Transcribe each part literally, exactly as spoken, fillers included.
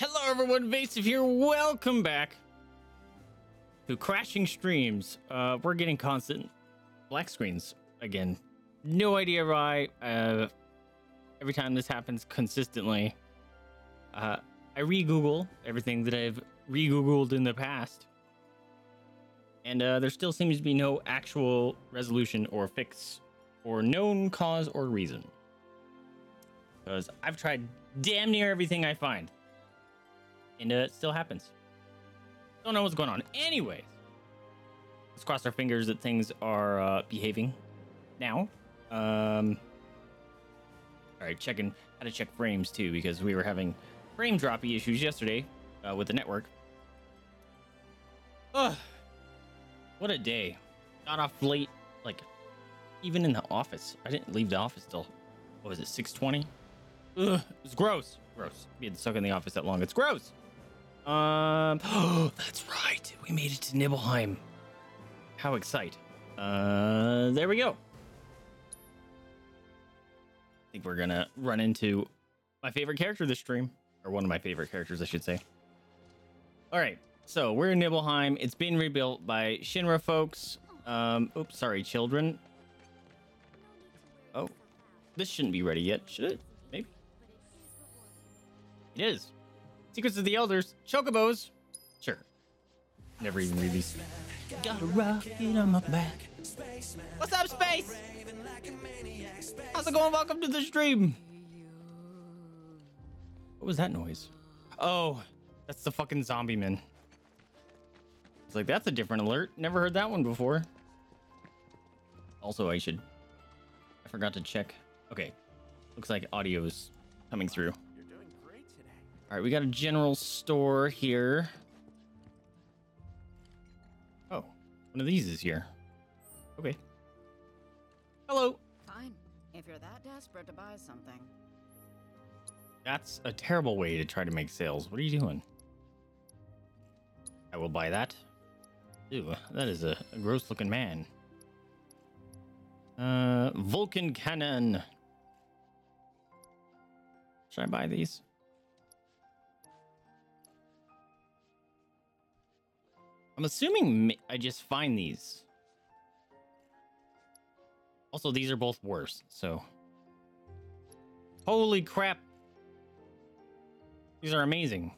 Hello everyone, Vaesive here. Welcome back to crashing streams. Uh, we're getting constant black screens again. No idea why. Uh, every time this happens consistently, uh, I re-Google everything that I've re-Googled in the past. And uh, there still seems to be no actual resolution or fix or known cause or reason. Because I've tried damn near everything I find. And uh, it still happens. Don't know what's going on. Anyways, let's cross our fingers that things are uh, behaving now. Um, all right, checking how to check frames too, because we were having frame droppy issues yesterday uh, with the network. Ugh, what a day. Got off late, like even in the office. I didn't leave the office till, what was it, six twenty? Ugh, it's gross. Gross. We had stuck in the office that long. It's gross. Um, oh, that's right. We made it to Nibelheim. How exciting. Uh, there we go. I think we're going to run into my favorite character this stream, or one of my favorite characters, I should say. All right. So we're in Nibelheim. It's been rebuilt by Shinra folks. Um, oops, sorry, children. Oh, this shouldn't be ready yet, should it? Maybe. It is. Secrets of the Elders. Chocobos. Sure. Never even read these. Got a rocket on my back. What's up, Space? How's it going? Welcome to the stream. What was that noise? Oh, that's the fucking zombie man. It's like, that's a different alert. Never heard that one before. Also, I should... I forgot to check. Okay. Looks like audio is coming through. All right, we got a general store here. Oh, one of these is here. Okay. Hello. Fine, if you're that desperate to buy something. That's a terrible way to try to make sales. What are you doing? I will buy that. Ew, that is a, a gross-looking man. Uh, Vulcan Cannon. Should I buy these? I'm assuming I just find these. Also, these are both worse, so. Holy crap. These are amazing.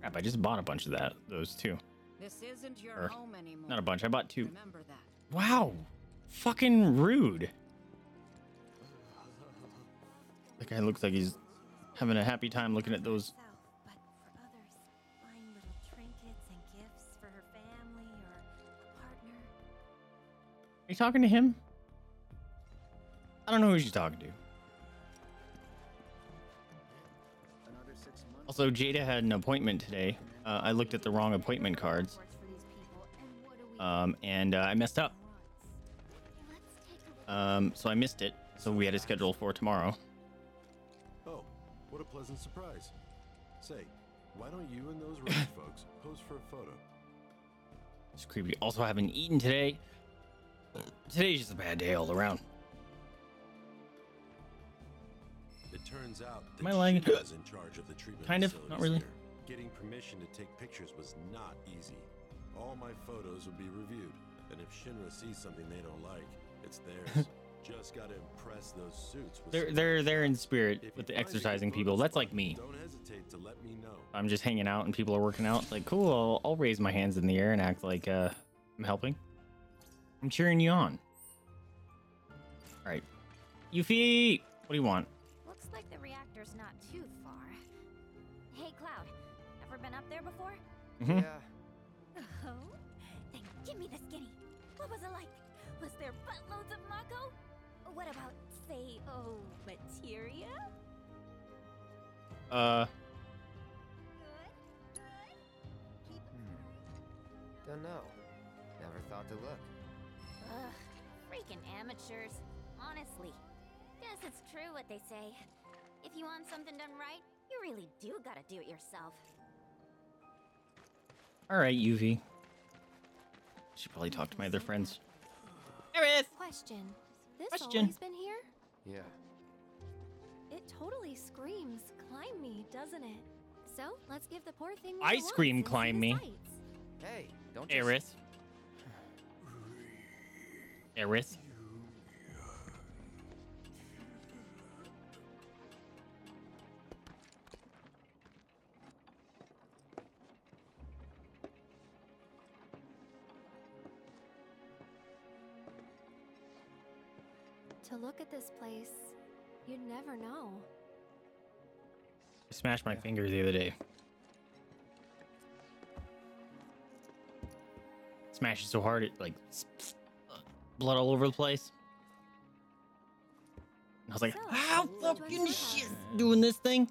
Crap, I just bought a bunch of that, those two. This isn't your or, home anymore. Not a bunch, I bought two. Remember that. Wow, fucking rude. That guy looks like he's having a happy time looking at those. Are you talking to him? I don't know who she's talking to. Also, Jada had an appointment today. Uh, I looked at the wrong appointment cards. Um, and uh, I messed up. Um, so I missed it. So we had a schedule for tomorrow. Oh, what a pleasant surprise. Say, why don't you and those rich folks pose for a photo? It's creepy. Also, I haven't eaten today. Today's just a bad day all around. It turns out that my leg was in charge of the treatment. Kind of, not really. Here. Getting permission to take pictures was not easy. All my photos would be reviewed, and if Shinra sees something they don't like, it's theirs. Just gotta impress those suits. With they're they're they're in spirit if with the exercising people. That's like me. Don't hesitate to let me know. I'm just hanging out and people are working out. It's like cool. I'll, I'll raise my hands in the air and act like uh, I'm helping. I'm cheering you on. All right, Yuffie, what do you want? Looks like the reactor's not too far. Hey, Cloud, ever been up there before? Mm-hmm. Yeah. Oh, then give me the skinny. What was it like? Was there buttloads of Mako? What about, say, oh, materia? Uh. Good, good. Keep hmm. Don't know. Never thought to look. Ugh, freaking amateurs. Honestly. Guess it's true what they say. If you want something done right, you really do gotta do it yourself. Alright, Yuffie. Should probably talk to my other friends. Aerith! Question. This Question. Always been here? Yeah. It totally screams, climb me, doesn't it? So let's give the poor thing what it wants. Ice cream climb me. Hey, don't you... Aerith. Aerith. To look at this place, you never know. I smashed my finger the other day. Smashed it so hard it like blood all over the place. And I was like, so, how fucking shit doing this thing?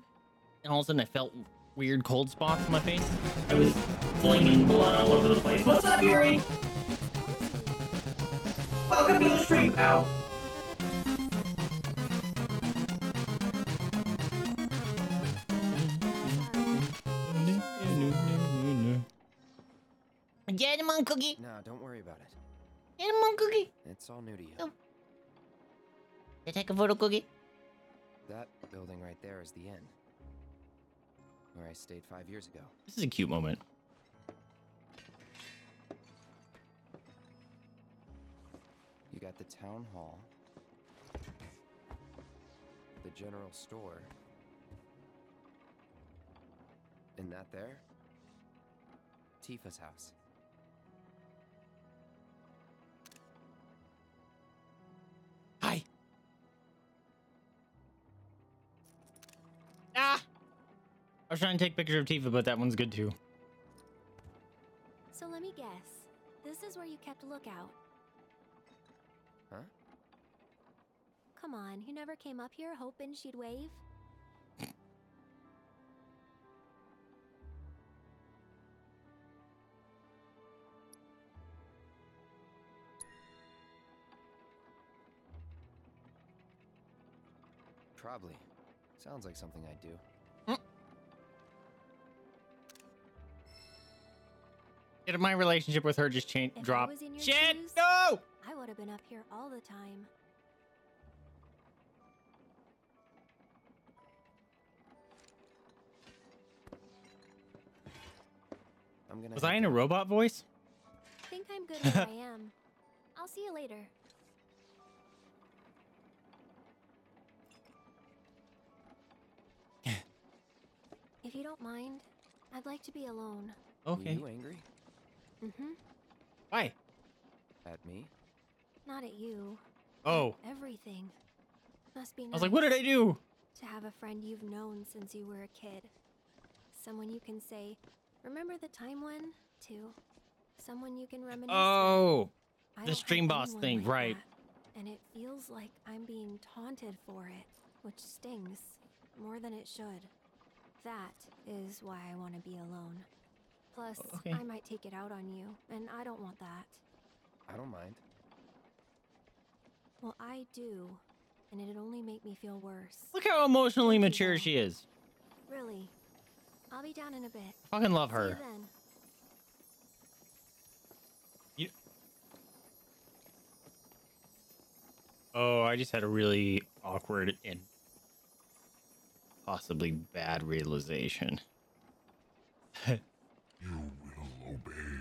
And all of a sudden I felt weird cold spots on my face. I was flinging blood all over the place. What's up, Yuri? Welcome to the stream, pal. Get him on Cookie. No, don't worry about it. Get him on Cookie. It's all new to you. Oh. They take a photo, Cookie. That building right there is the inn where I stayed five years ago. This is a cute moment. You got the town hall, the general store, and that there, Tifa's house. Ah! I was trying to take a picture of Tifa, but that one's good too. So let me guess. This is where you kept a lookout. Huh? Come on, you never came up here hoping she'd wave? Probably. Sounds like something I'd do. Mm. Did my relationship with her just change? Drop. Shit! No! I would have been up here all the time. I'm gonna. Was I in a robot voice? I think I'm good where I am. I'll see you later. If you don't mind, I'd like to be alone. Okay. Are you angry? Mm-hmm. Why? At me? Not at you. Oh. Everything. Must be nice. I was like, what did I do? To have a friend you've known since you were a kid. Someone you can say, remember the time when, to. Someone you can reminisce. Oh. The stream boss thing, like right. That. And it feels like I'm being taunted for it, which stings more than it should. That is why I want to be alone. Plus, okay. I might take it out on you, and I don't want that. I don't mind. Well, I do, and it'd only make me feel worse. Look how emotionally mature she is. Really? I'll be down in a bit. I fucking love her. See you then. You... Oh, I just had a really awkward and possibly bad realization. You will obey.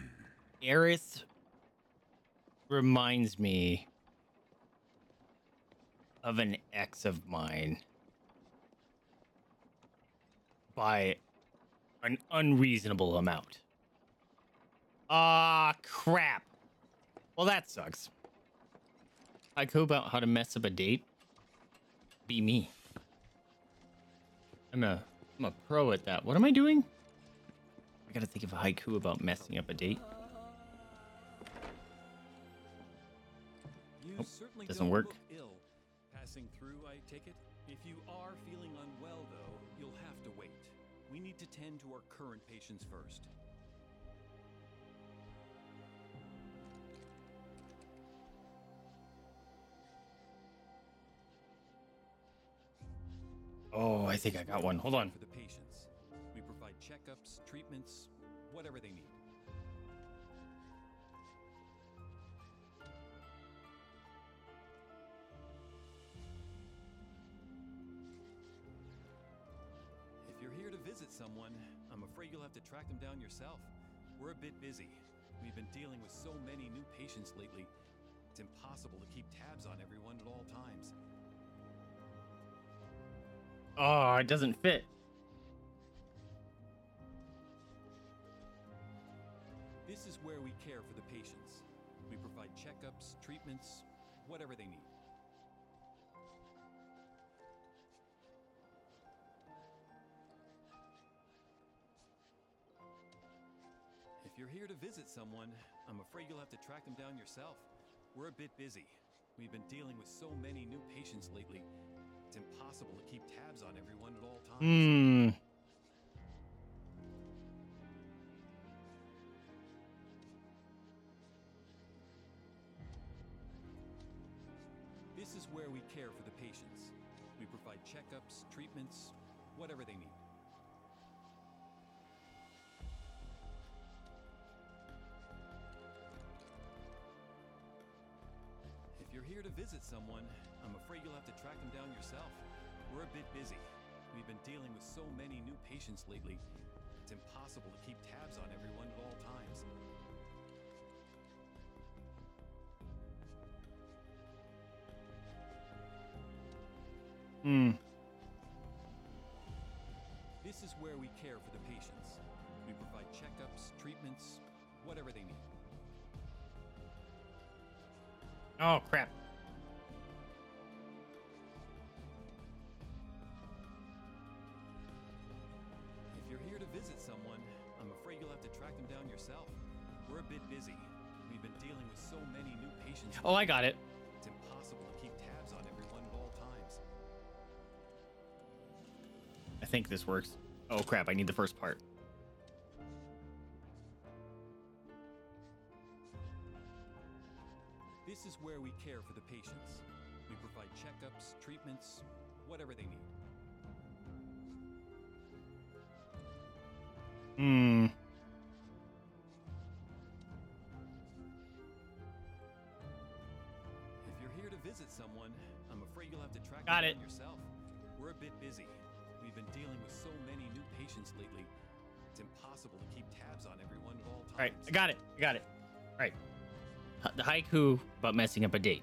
Aerith reminds me of an ex of mine by an unreasonable amount. Ah, crap. Well, that sucks. I go about how to mess up a date. Be me. I'm a, I'm a pro at that. What am I doing? I gotta think of a haiku about messing up a date. You nope, certainly doesn't don't work. Look ill. Passing through, I take it. If you are feeling unwell, though, you'll have to wait. We need to tend to our current patients first. Oh, I think I got one. Hold on. For the patients, we provide checkups, treatments, whatever they need. visit someone, I'm afraid you'll have to track them down yourself. We're a bit busy. We've been dealing with so many new patients lately. It's impossible to keep tabs on everyone at all times. Oh, it doesn't fit. This is where we care for the patients. We provide checkups, treatments, whatever they need. If you're here to visit someone, I'm afraid you'll have to track them down yourself. We're a bit busy. We've been dealing with so many new patients lately. It's impossible to keep tabs on everyone at all times. Mm. This is where we care for the patients. We provide checkups, treatments, whatever they need. If you're here to visit someone, I'm afraid you'll have to track them down yourself. We're a bit busy. We've been dealing with so many new patients lately. It's impossible to keep tabs on everyone at all times. Hmm. This is where we care for the patients. We provide checkups, treatments, whatever they need. Oh, crap. If you're here to visit someone, I'm afraid you'll have to track them down yourself. We're a bit busy. We've been dealing with so many new patients. Oh, I got it. It's impossible to keep tabs on everyone at all times. I think this works. Oh crap, I need the first part. This is where we care for the patients. We provide checkups, treatments, whatever they need. Hmm. If you're here to visit someone, I'm afraid you'll have to track Got them it. yourself. We're a bit busy. We've been dealing with so many new patients lately. It's impossible to keep tabs on everyone at all times. All right, I got it. I got it. All right. The haiku about messing up a date.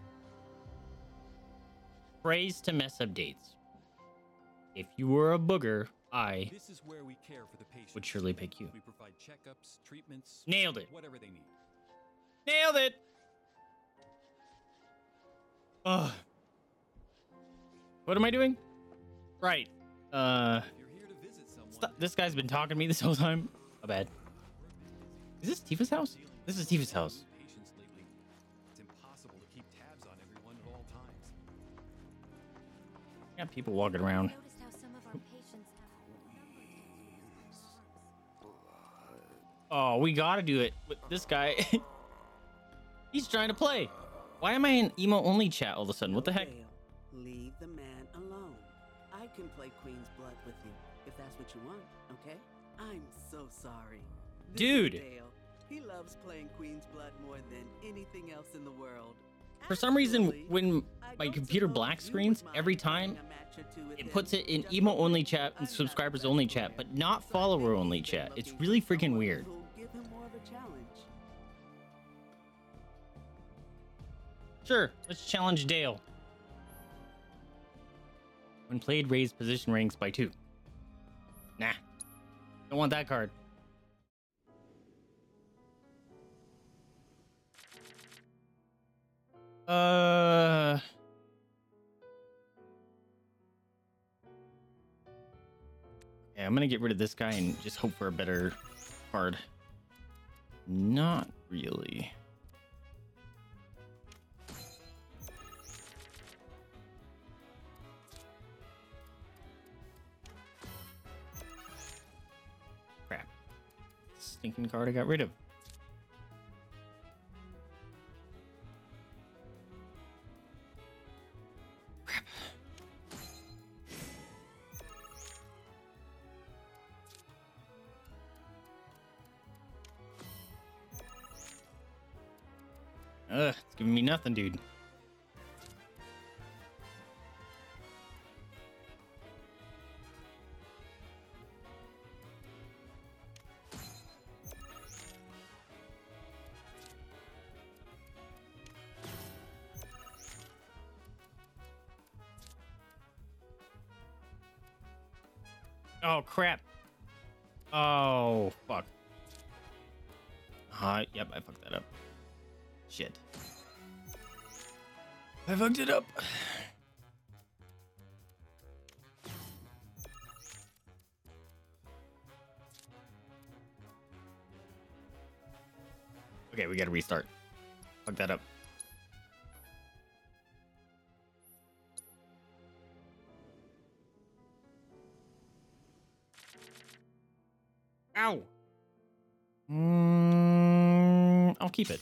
Phrase to mess up dates. If you were a booger, I this is where we care for the patient. Would surely pick you. We provide checkups, treatments, nailed it. Whatever they need. Nailed it. Ugh. What am I doing? Right. Uh. If you're here to visit someone, st- this guy's been talking to me this whole time. My bad. Is this Tifa's house? This is Tifa's house. Got people walking around. I noticed how some of our patients have oh, we gotta do it with this guy. He's trying to play. Why am I in emo only chat all of a sudden? What the heck? Leave the man alone. I can play Queen's Blood with you if that's what you want, okay? I'm so sorry. This dude. Dale, he loves playing Queen's Blood more than anything else in the world. For some reason, when my computer black screens, every time it puts it in emo only chat and subscribers only chat, but not follower only chat. It's really freaking weird. Sure, let's challenge Dale. When played, raise position ranks by two. Nah, don't want that card. Uh, yeah, I'm gonna get rid of this guy and just hope for a better card. Not really. Crap. Stinking card I got rid of. Ugh, it's giving me nothing, dude. Oh, crap. Oh, fuck. Uh, yep, I fucked that up. Shit. I fucked it up. Okay, we gotta restart. Fuck that up. Ow! Mm, I'll keep it.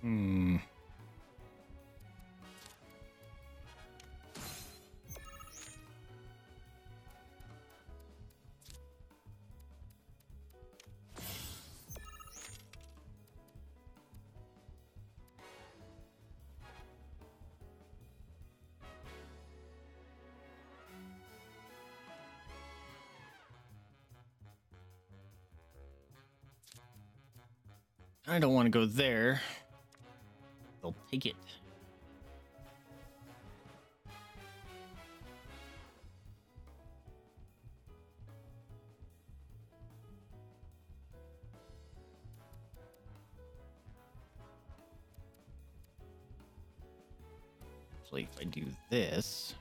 Hmm. I don't want to go there. They'll take it. Actually, if I do this,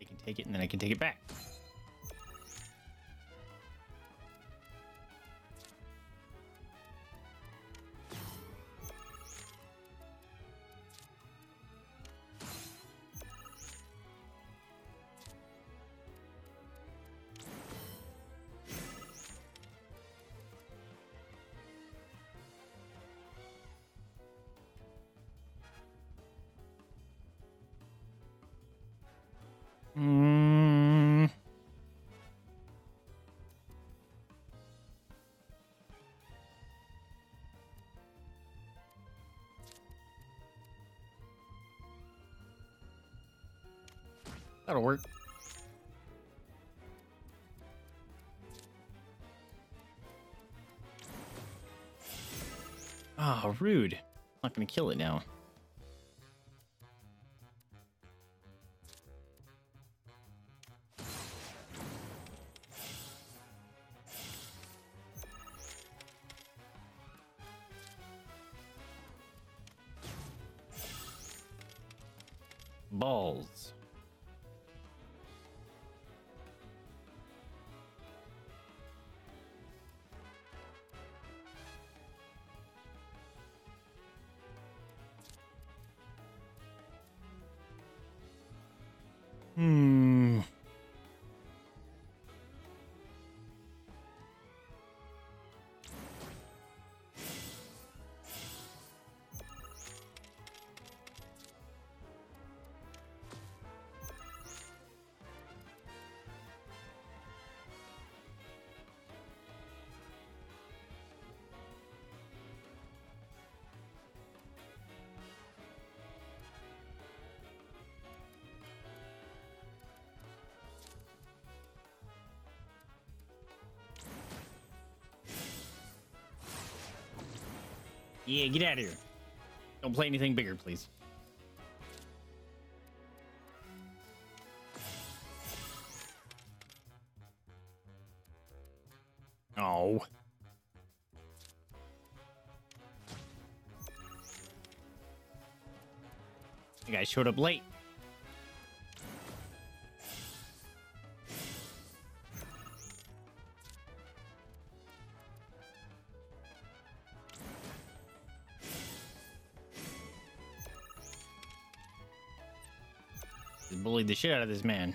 I can take it and then I can take it back. That'll work. Ah, rude. I'm not gonna kill it now. Balls. Yeah, get out of here. Don't play anything bigger, please. Oh. The guy showed up late. Bullied the shit out of this man.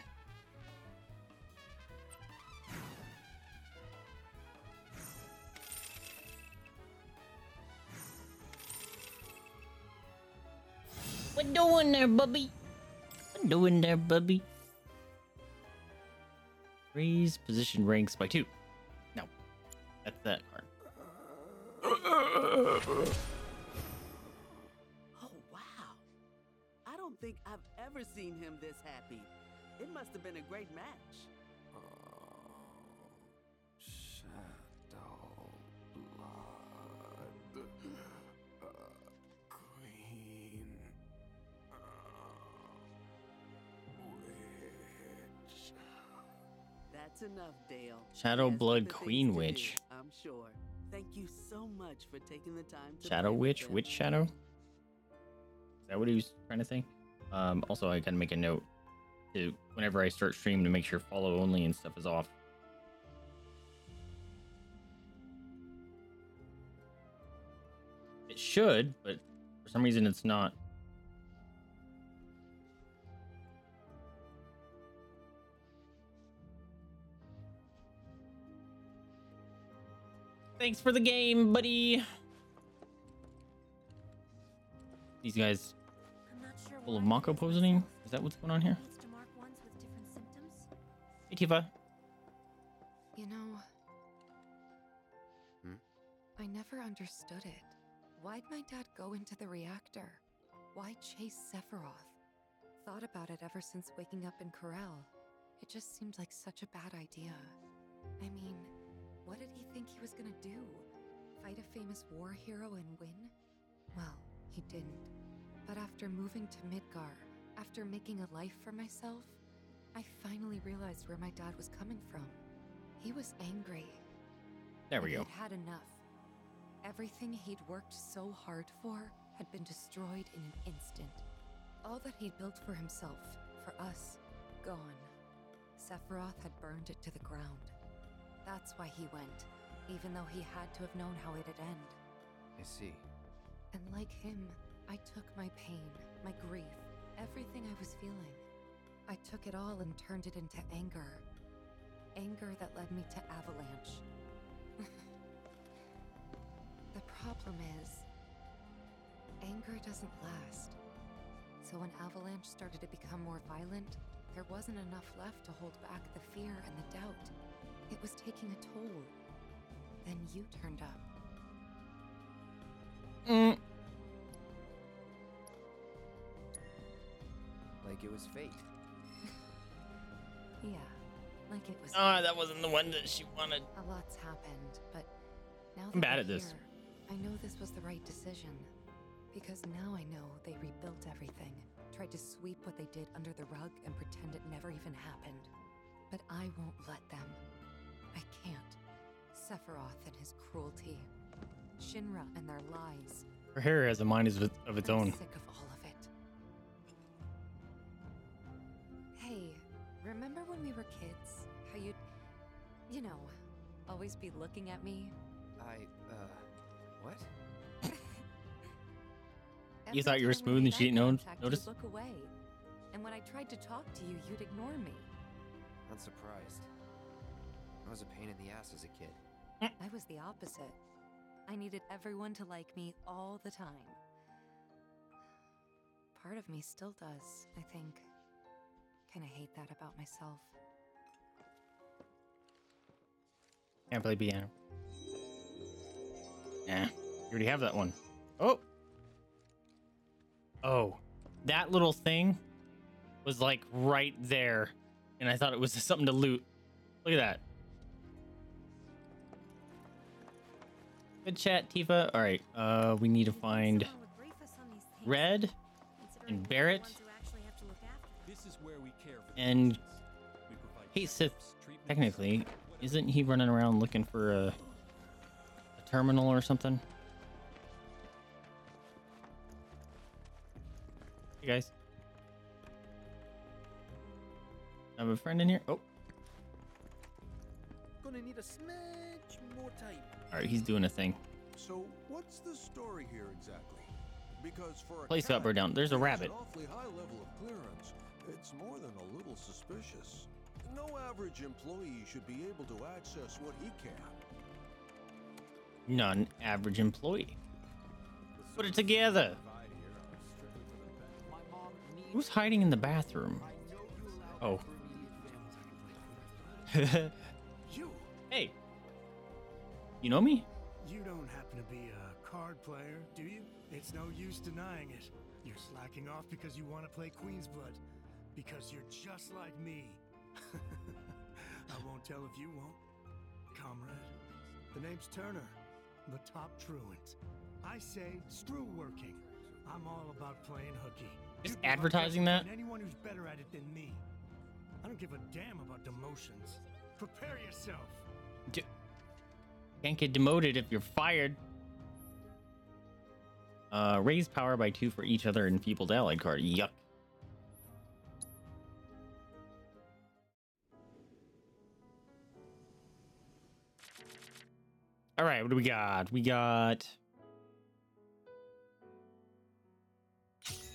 What doing there, bubby? What doing there, bubby? Raise position ranks by two. No. That's that card. Oh, wow. I don't think I've ever seen him this happy. It must have been a great match. Oh, Shadow Blood. Uh, Queen. Uh, Witch. That's enough, Dale. Shadow Blood Queen Witch. Do, I'm sure. Thank you so much for taking the time to Shadow Witch? Them. Witch Shadow? Is that what he was trying to say? Um, also, I gotta make a note. To whenever I start stream to make sure follow only and stuff is off. It should, but for some reason it's not. Thanks for the game, buddy. These guys full of Mako poisoning? Is that what's going on here? Hey, Tifa. You know, hmm? I never understood it. Why'd my dad go into the reactor? Why chase Sephiroth? Thought about it ever since waking up in Corel. It just seemed like such a bad idea. I mean, what did he think he was gonna do? Fight a famous war hero and win? Well, he didn't. But after moving to Midgar, after making a life for myself, I finally realized where my dad was coming from. He was angry. There we go. He'd had enough. Everything he'd worked so hard for had been destroyed in an instant. All that he'd built for himself, for us, gone. Sephiroth had burned it to the ground. That's why he went, even though he had to have known how it'd end. I see. And like him, I took my pain, my grief, everything I was feeling. I took it all and turned it into anger. Anger that led me to Avalanche. The problem is, anger doesn't last. So when Avalanche started to become more violent, there wasn't enough left to hold back the fear and the doubt. It was taking a toll. Then you turned up. Mm. Like it was fate. Yeah, like it was. Ah, oh, that wasn't the one that she wanted. A lot's happened, but now that I'm bad at here, this. I know this was the right decision, because now I know they rebuilt everything, tried to sweep what they did under the rug and pretend it never even happened. But I won't let them. I can't. Sephiroth and his cruelty, Shinra and their lies. Her hair has a mind of its own. I'm sick of all of it. Hey. Remember when we were kids? How you'd, you know, always be looking at me? I, uh, what? You thought you were smooth and she didn't notice? Look away. And when I tried to talk to you, you'd ignore me. Not surprised. I was a pain in the ass as a kid. I was the opposite. I needed everyone to like me all the time. Part of me still does, I think. Kind of hate that about myself. Can't play piano. Nah, you already have that one. Oh! Oh. That little thing was like right there. And I thought it was something to loot. Look at that. Good chat, Tifa. Alright, uh, we need to find Red and Barrett. And Cait Sith, technically, isn't he running around looking for a, a terminal or something? Hey guys, I have a friend in here. Oh, gonna need a smidge more time. All right, he's doing a thing. So what's the story here exactly? Because for a place up or down, there's a rabbit. Awfully high level of clearance. It's more than a little suspicious. No average employee should be able to access what he can. Non-average employee. Put it together. My Who's hiding in the bathroom? Oh. Hey. You know me? You don't happen to be a card player, do you? It's no use denying it. You're slacking off because you want to play Queen's Blood. Because you're just like me. I won't tell if you won't. Comrade, the name's Turner, the top truant. I say, screw working. I'm all about playing hooky. Just advertising that? Anyone who's better at it than me. I don't give a damn about demotions. Prepare yourself. D- Can't get demoted if you're fired. Uh, raise power by two for each other enfeebled allied card. Yuck. All right, what do we got? We got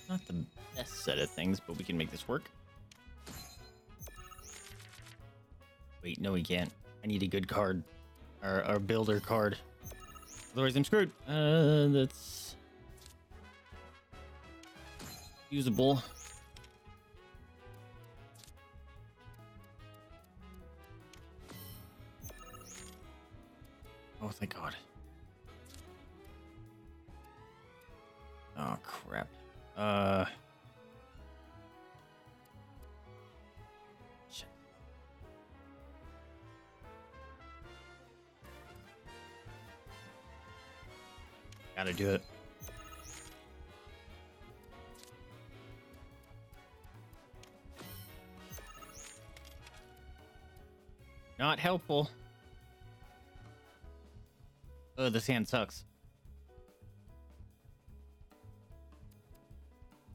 not the best set of things, but we can make this work. Wait, no, we can't. I need a good card, our, our builder card. Otherwise, I'm screwed. Uh, that's usable. Oh, thank God. Oh, crap. Uh. Shit. Gotta do it. Not helpful. Oh, this hand sucks.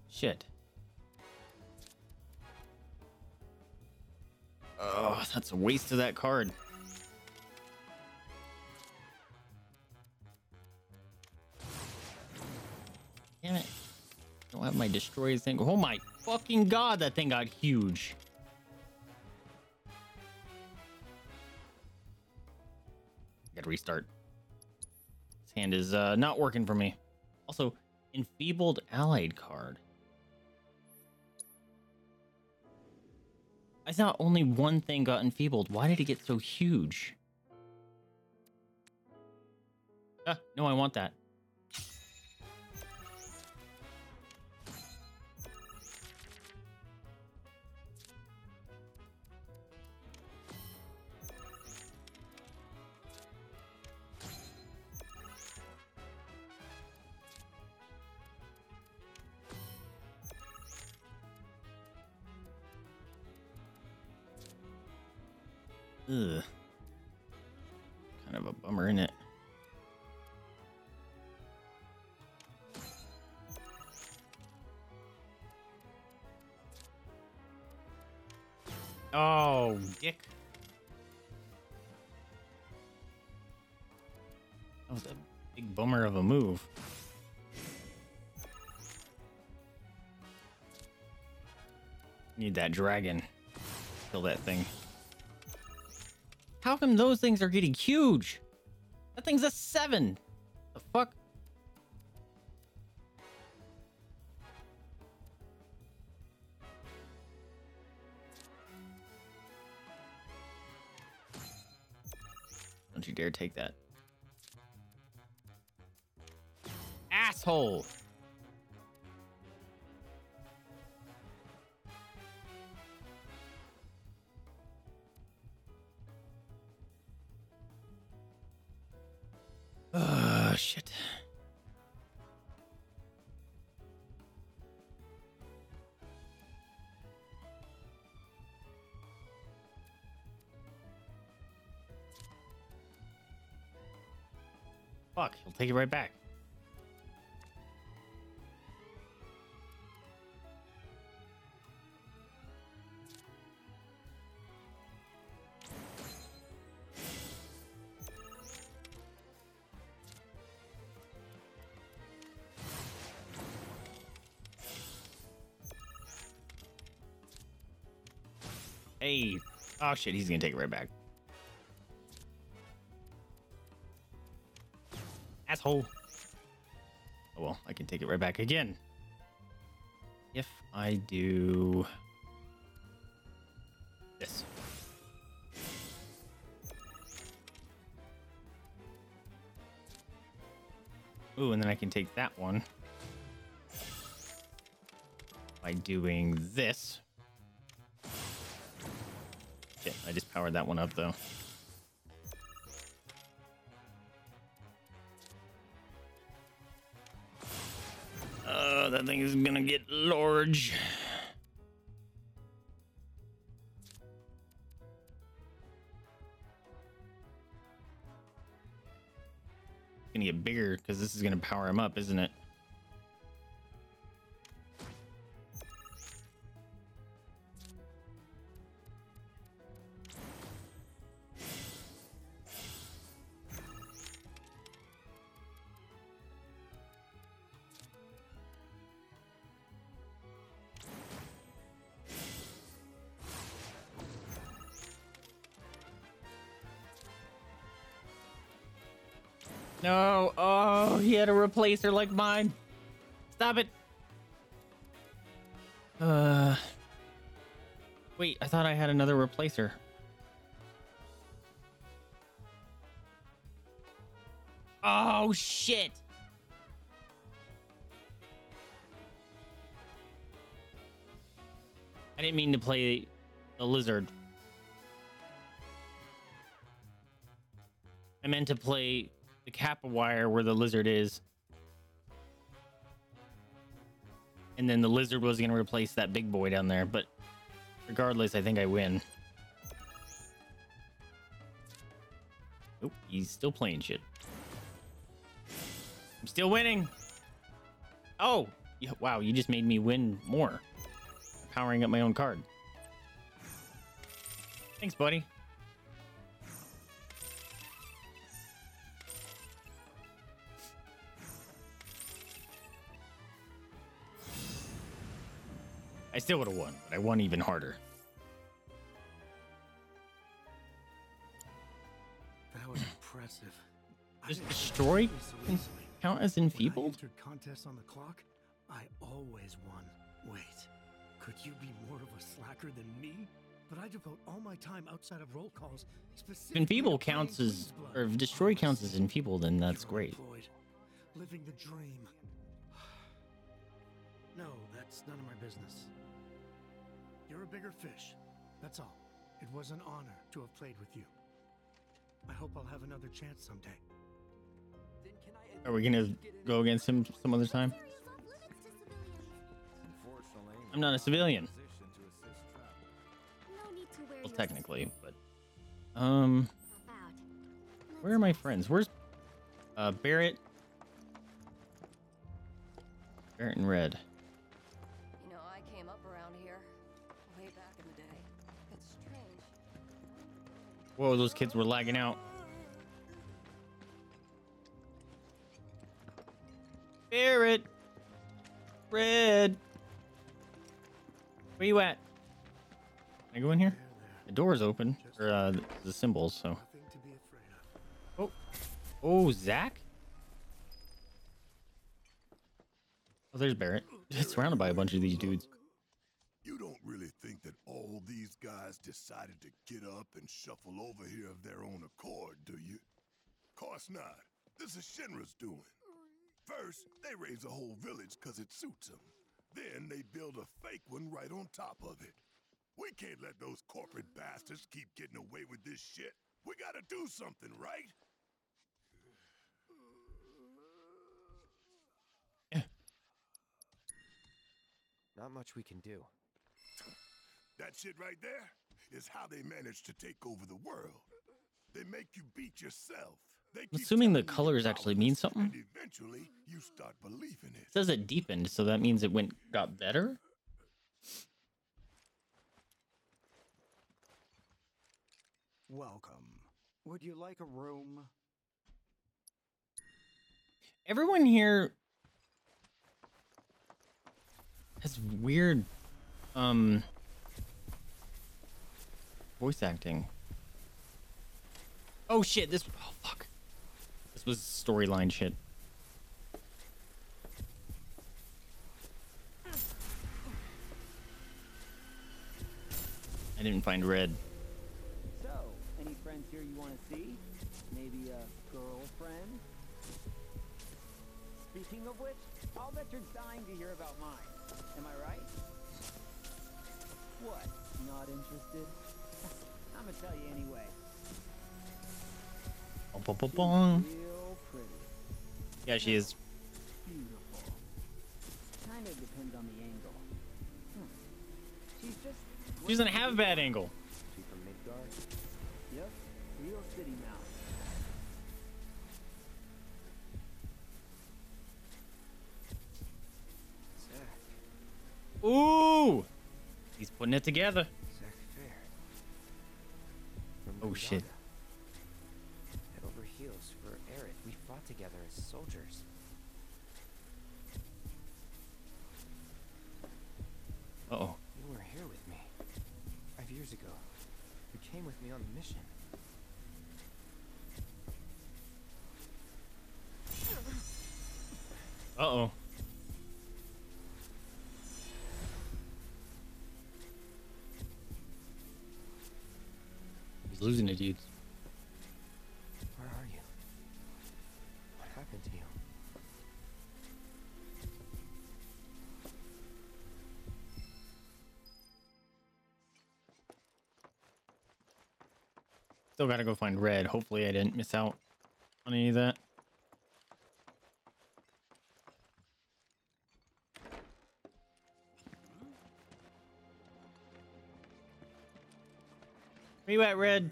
Shit. Oh, that's a waste of that card. Damn it. I don't have my destroyer thing. Oh my fucking God, that thing got huge. I gotta restart. Hand is uh, not working for me. Also, enfeebled allied card. I thought only one thing got enfeebled. Why did it get so huge? Ah, no, I want that. Ugh. Kind of a bummer, isn't it? Oh, dick. That was a big bummer of a move. Need that dragon. Kill that thing. How come those things are getting huge? That thing's a seven. The fuck? Don't you dare take that. Asshole. Oh, shit. Fuck, he'll take it right back. Oh shit, he's gonna take it right back. Asshole. Oh well, I can take it right back again. if I do this. Ooh, and then I can take that one by doing this. Shit, I just powered that one up though. Uh, that thing is gonna get large. Gonna get bigger because this is gonna power him up, isn't it? No, oh, he had a replacer like mine. Stop it. Uh, wait, I thought I had another replacer. Oh, shit. I didn't mean to play the lizard. I meant to play the Kappa wire where the lizard is, and then the lizard was going to replace that big boy down there, but regardless, I think I win. Oh, he's still playing shit. I'm still winning. Oh wow, you just made me win more, powering up my own card. Thanks, buddy. I still would have won, but I won even harder. That was impressive. Just destroy can count as enfeebled? When I contests on the clock, I always won. Wait, could you be more of a slacker than me? But I devote all my time outside of roll calls. Enfeeble counts as, or if destroy counts as enfeebled, then that's great. Living the dream. No, that's none of my business. You're a bigger fish, that's all. It was an honor to have played with you. I hope I'll have another chance someday. Are we gonna go against him some other time? I'm not a civilian. Well, technically, but... Um... Where are my friends? Where's... Uh, Barrett? Barrett and Red. Whoa, those kids were lagging out. Barrett! Red! Where you at? Can I go in here? The door's open. Or, uh, the symbols, so. Oh. Oh, Zach? Oh, there's Barrett. It's surrounded by a bunch of these dudes. You don't really think that all these guys decided to get up and shuffle over here of their own accord, do you? Of course not. This is Shinra's doing. First, they raise a whole village because it suits them. Then they build a fake one right on top of it. We can't let those corporate bastards keep getting away with this shit. We gotta do something, right? Not much we can do. That shit right there is how they manage to take over the world. They make you beat yourself. They I'm assuming the colors actually mean something. Eventually, you start believing it. It says it deepened, so that means it went got better. Welcome. Would you like a room? Everyone here has weird um voice acting. Oh shit, this oh fuck. This was storyline shit. I didn't find Red. So, any friends here you want to see? Maybe a girlfriend? Speaking of which, I'll bet you're dying to hear about mine. Am I right? What? Not interested? I'm gonna tell you anyway. Ba-ba-ba-bong. She's real pretty. Yeah, she is. Beautiful. Kind of depends on the angle. Hmm. She's just. She doesn't have a bad angle. She from Midgar? Yep. Real city mouse. Zach. Ooh! He's putting it together. Zach Fair. From oh Midgar. Shit. Head over heels for Aerith. We fought together as soldiers. Uh oh. You were here with me. Five years ago. You came with me on the mission. Uh oh. He's losing it, dude. Where are you? What happened to you? Still gotta go find Red. Hopefully I didn't miss out on any of that. Where you at, Red?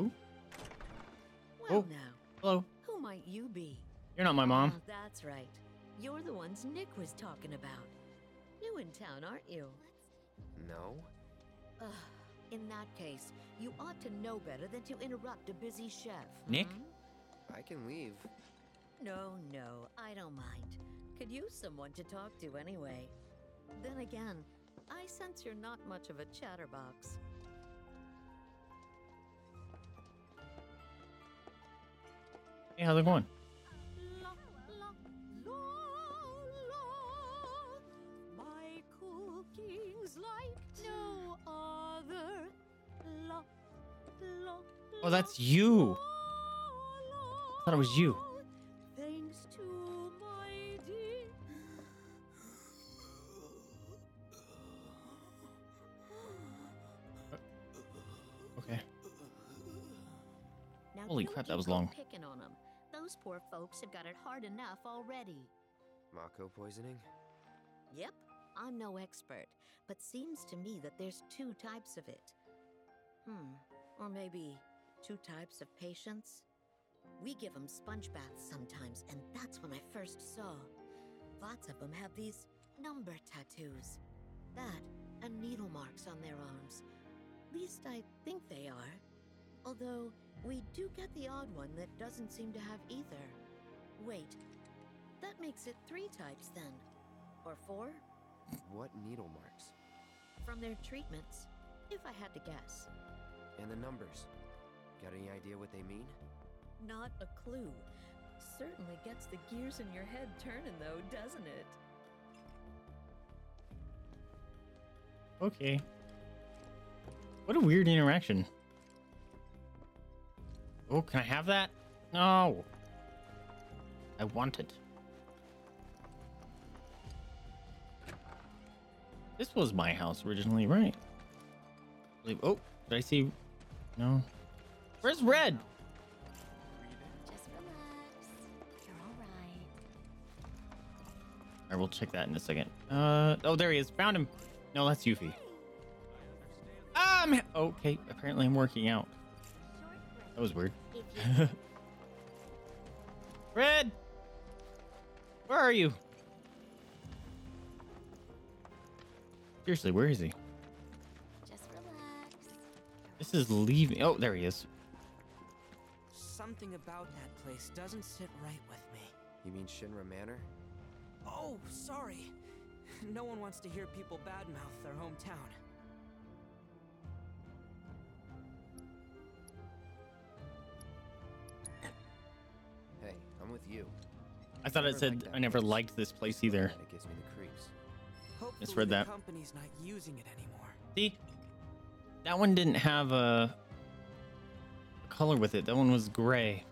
Ooh. Well, oh. Now. Hello. Who might you be? You're not my mom. Oh, that's right. You're the ones Nick was talking about. New in town, aren't you? No. Ugh. In that case, you ought to know better than to interrupt a busy chef. Nick? I can leave. No, no, I don't mind. Could use someone to talk to anyway. Then again, I sense you're not much of a chatterbox. Hey, how's it going? La, la, la, la, la. My cooking's like no other. La, la, oh, that's you. I thought it was you. Thanks to my dear. Okay. Now, holy crap, that was long. Picking on them. Those poor folks have got it hard enough already. Mako poisoning? Yep, I'm no expert, but seems to me that there's two types of it. Hmm, or maybe two types of patients? We give them sponge baths sometimes, and that's when I first saw. Lots of them have these number tattoos. That, and needle marks on their arms. At least I think they are. Although, we do get the odd one that doesn't seem to have either. Wait, that makes it three types then. Or four? What needle marks? From their treatments, if I had to guess. And the numbers? Got any idea what they mean? Not a clue. Certainly gets the gears in your head turning though, doesn't it? Okay. What a weird interaction. Oh, can I have that? No. I want it. This was my house originally, right? Oh, did I see? No. Where's Red? Just relax. You're all right. All right, we'll check that in a second. Uh, oh, there he is. Found him. No, that's Yuffie. I'm okay, apparently I'm working out. That was weird. Red! Where are you? Seriously, where is he? Just relax. This is leaving. Oh, there he is. Something about that place doesn't sit right with me. You mean Shinra Manor? Oh, sorry. No one wants to hear people badmouth their hometown. With you. I thought it said I never liked this place either. It gives me the creeps. Hope Misread that. Company's not using it anymore. See? That one didn't have a color with it. That one was gray.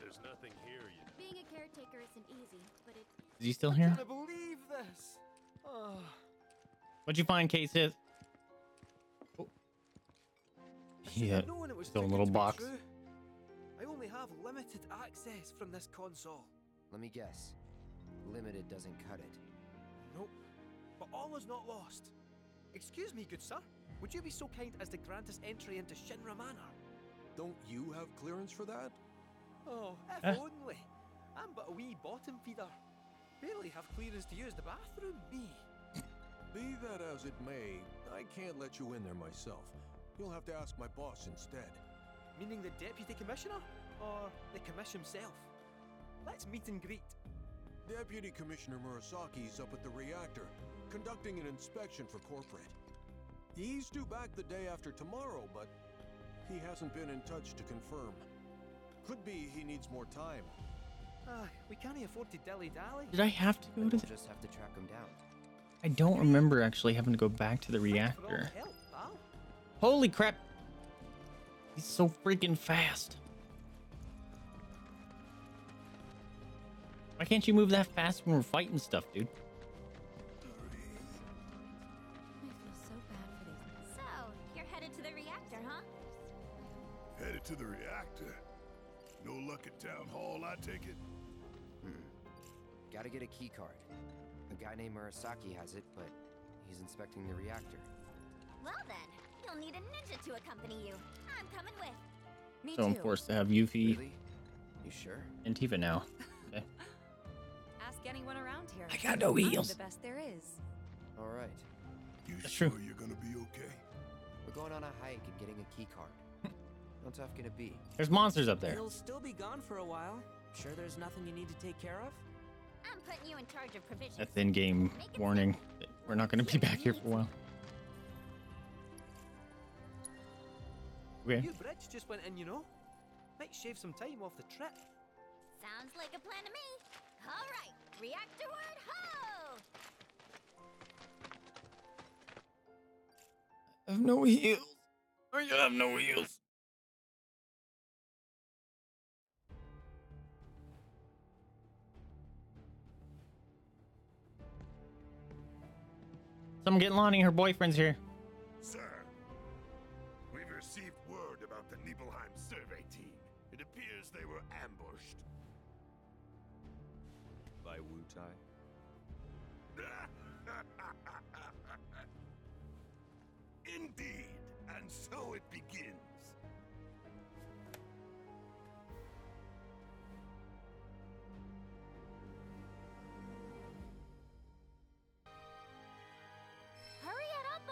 There's nothing here, you know. Being a caretaker isn't easy, but it... Is he still here? I believe this. Oh. What'd you find, Cait Sith? Oh. Yeah, still a little box. True. I only have limited access from this console. Let me guess. Limited doesn't cut it. Nope. But all is not lost. Excuse me, good sir. Would you be so kind as to grant us entry into Shinra Manor? Don't you have clearance for that? Oh, if uh. only. I'm but a wee bottom feeder. Barely have clearance to use the bathroom, me. Be that as it may, I can't let you in there myself. You'll have to ask my boss instead. Meaning the Deputy Commissioner? Or the Commission himself? Let's meet and greet. Deputy Commissioner Murasaki's up at the reactor, conducting an inspection for corporate. He's due back the day after tomorrow, but he hasn't been in touch to confirm. Could be he needs more time. Uh, we can't afford to dilly-dally. Did I have to go to the... just have to track him down. I don't remember actually having to go back to the reactor. Help, holy crap! He's so freaking fast. Why can't you move that fast when we're fighting stuff, dude? So, you're headed to the reactor, huh? Headed to the reactor? No luck at town hall, I take it. Hmm. Gotta get a key card. A guy named Murasaki has it, but he's inspecting the reactor. Well then, you'll need a ninja to accompany you. I'm coming with. Me so too. I'm forced to have Yuffie. Really? You sure? And Tifa now. Okay. Ask anyone around here. I got no wheels. I'm the best there is. All right. You That's sure true. You're gonna be okay? We're going on a hike and getting a key card. How tough can it be? There's monsters up there. You'll still be gone for a while. Sure, there's nothing you need to take care of. I'm putting you in charge of provisions. That's in-game warning. We're not going to be back here for a while. Okay. Your bridge just went in, you know. Might shave some time off the trip. Sounds like a plan to me. All right, reactor word ho! I have no heels. I have no heels. Someone get Lonnie, her boyfriend's here. Sir, we've received word about the Nibelheim survey team. It appears they were ambushed. By Wutai? Indeed, and so it begins.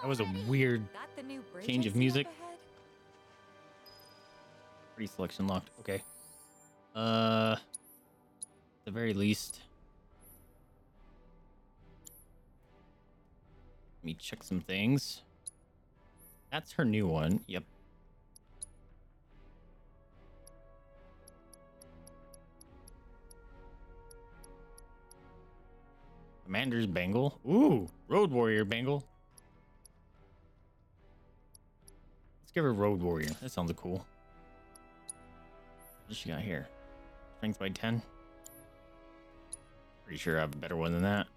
That was a weird change of music. Pretty selection locked. Okay. Uh, at the very least, let me check some things. That's her new one. Yep. Commander's bangle. Ooh, Road Warrior bangle. Let's give her Road Warrior. That sounds cool. What does she got here? Strength by ten. Pretty sure I have a better one than that.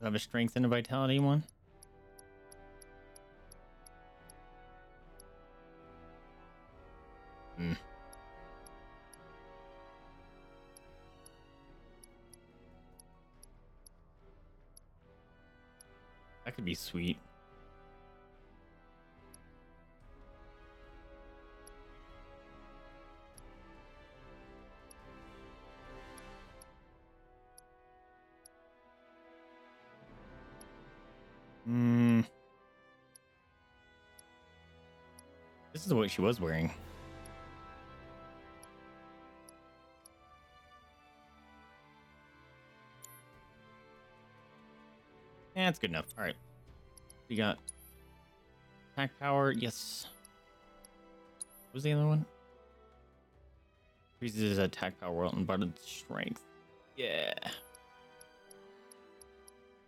Do I have a strength and a vitality one? Hmm. That could be sweet. Hmm. This is what she was wearing. Yeah, it's good enough. All right. We got attack power. Yes. What was the other one? Increases his attack power and button strength. Yeah.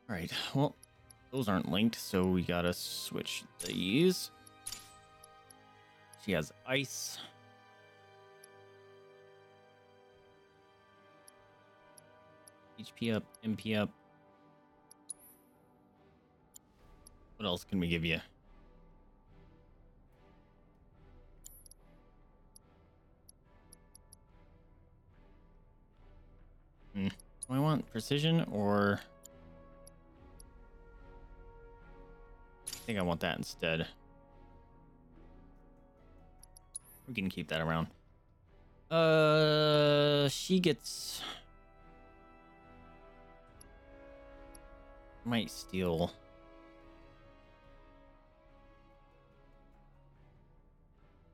Alright, well, those aren't linked, so we gotta switch these. She has ice. H P up, M P up. What else can we give you? Hmm. Do I want precision or... I think I want that instead. We can keep that around. Uh, she gets... Might steal.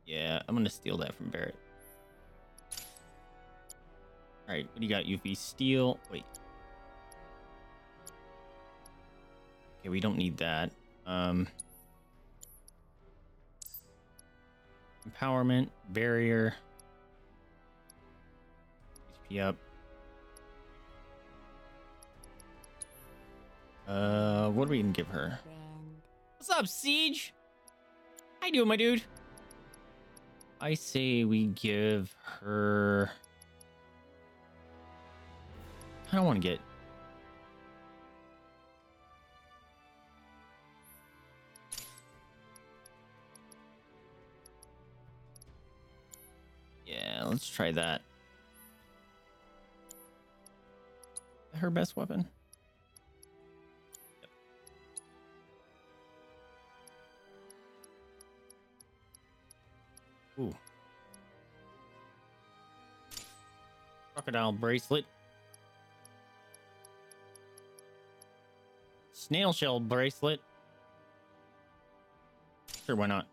Yeah, I'm gonna steal that from Barrett. Alright, what do you got, Yuffie? Steal. Wait. Okay, we don't need that. Um. Empowerment, barrier. H P up. Uh, what do we can give her? What's up, Siege? How you doing, my dude? I say we give her... I don't want to get... Yeah, let's try that. Is that her best weapon? Ooh. Crocodile bracelet. Snail shell bracelet. Sure, why not?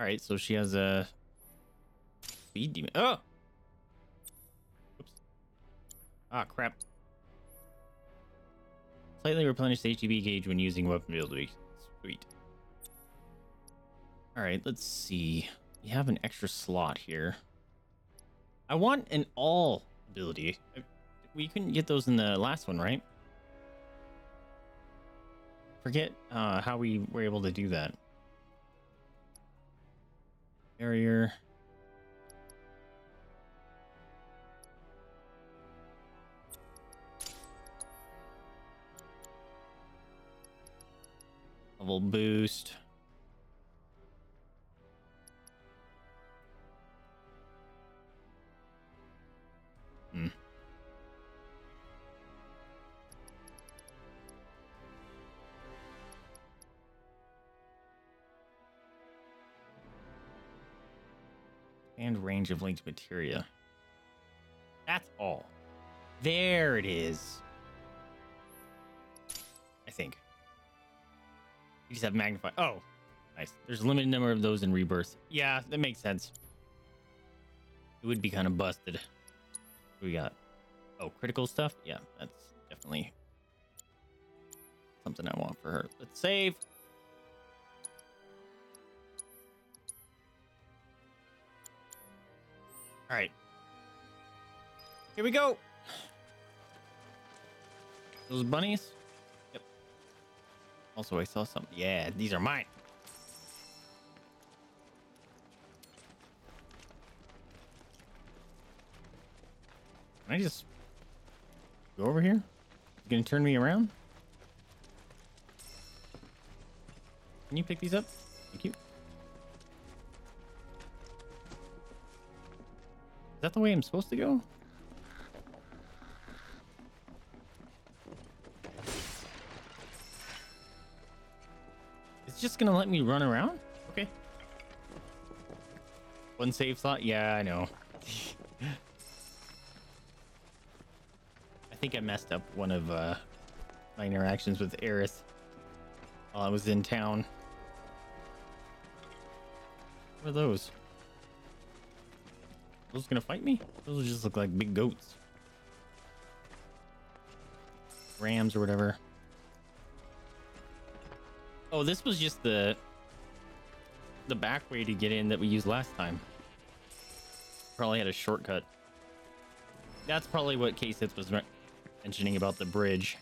Alright, so she has a speed demon. Oh! Oops. Ah, crap. Slightly replenish the H P gauge when using weapon build. Sweet. Alright, let's see. We have an extra slot here. I want an all ability. We couldn't get those in the last one, right? Forget uh, how we were able to do that. Barrier. Level boost. Hmm. And range of linked materia. That's all. There it is. I think. You just have magnify. Oh, nice. There's a limited number of those in Rebirth. Yeah, that makes sense. It would be kind of busted. What do we got? Oh, critical stuff? Yeah, that's definitely something I want for her. Let's save. All right. Here we go. Those bunnies. Also, I saw something. Yeah, these are mine. Can I just go over here? It's gonna turn me around. Can you pick these up? Thank you. Is that the way I'm supposed to go? Just gonna let me run around? Okay. One save slot? Yeah, I know. I think I messed up one of uh, my interactions with Aerith while I was in town. What are those? Are those gonna fight me? Those just look like big goats. Rams or whatever. Oh, this was just the the back way to get in that we used last time. Probably had a shortcut. That's probably what Cait Sith was mentioning about the bridge.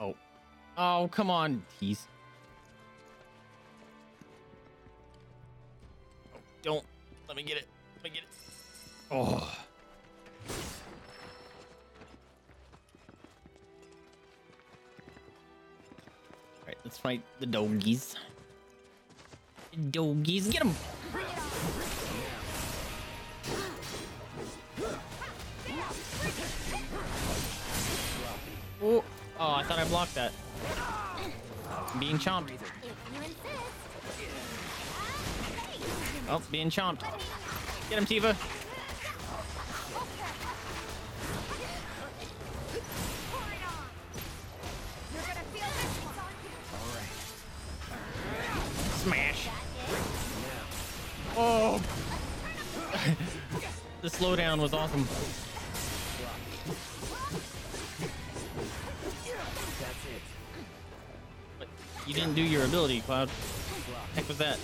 Oh. Oh, come on, tease. Oh, don't. Let me get it. Let me get it. Oh. Alright, let's fight the doggies. Doggies, get him! Oh, oh, I thought I blocked that. I'm being chomped. Oh, being chomped. Get him, Tifa. Smash. Oh. The slowdown was awesome. That's it. But you didn't do your ability, Cloud. What the heck was that?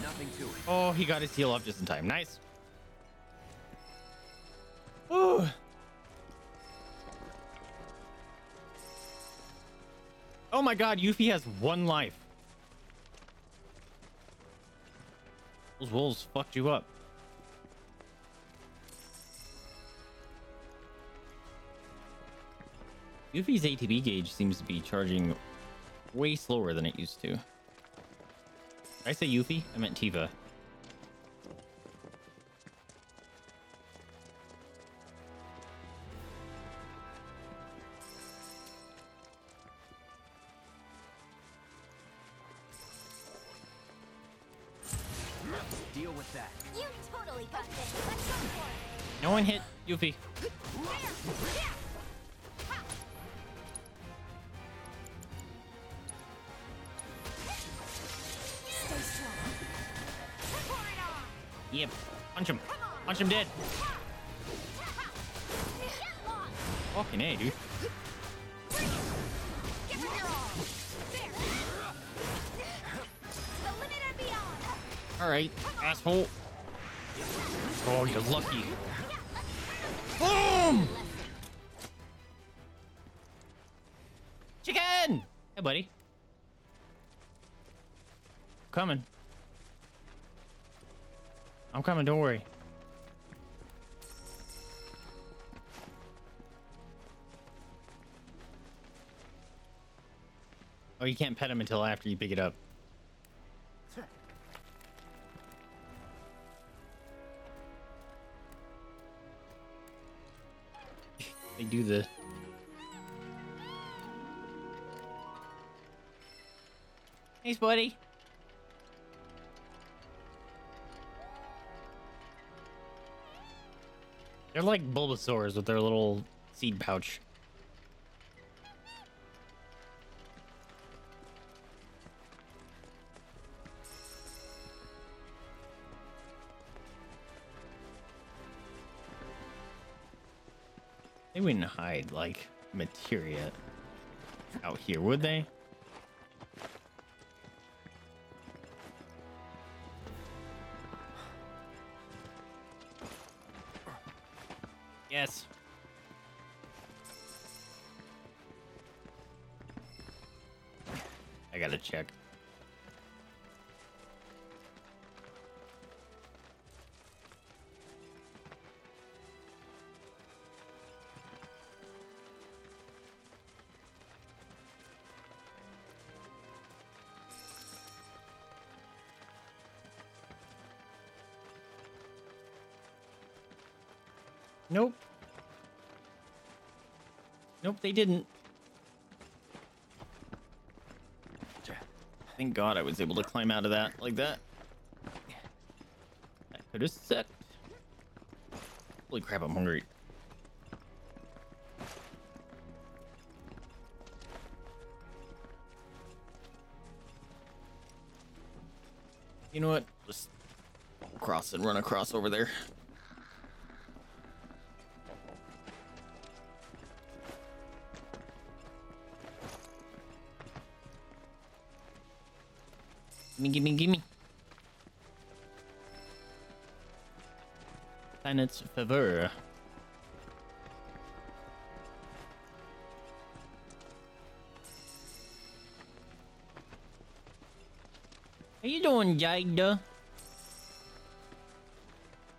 Nothing to it. Oh, he got his heal up just in time. Nice. Ooh. Oh my god, Yuffie has one life. Those wolves fucked you up. Yuffie's A T B gauge seems to be charging way slower than it used to. Did I say Yuffie? I meant Tifa. No one hit Yuffie. Yep. Punch him. Punch him dead. Fucking A, dude. Alright, asshole. Oh, you're lucky. Boom! Chicken! Hey, buddy. I'm coming. I'm coming, don't worry. Oh, you can't pet him until after you pick it up. They do the... Thanks, buddy. They're like Bulbasaurs with their little seed pouch. They wouldn't hide, like, materia out here, would they? Yes. I gotta check. Nope. Nope, they didn't. Thank God I was able to climb out of that like that. That could have sucked. Holy crap, I'm hungry. You know what? Just cross and run across over there. Gimme, gimme, gimme. Planet's favor. How you doing, Jada?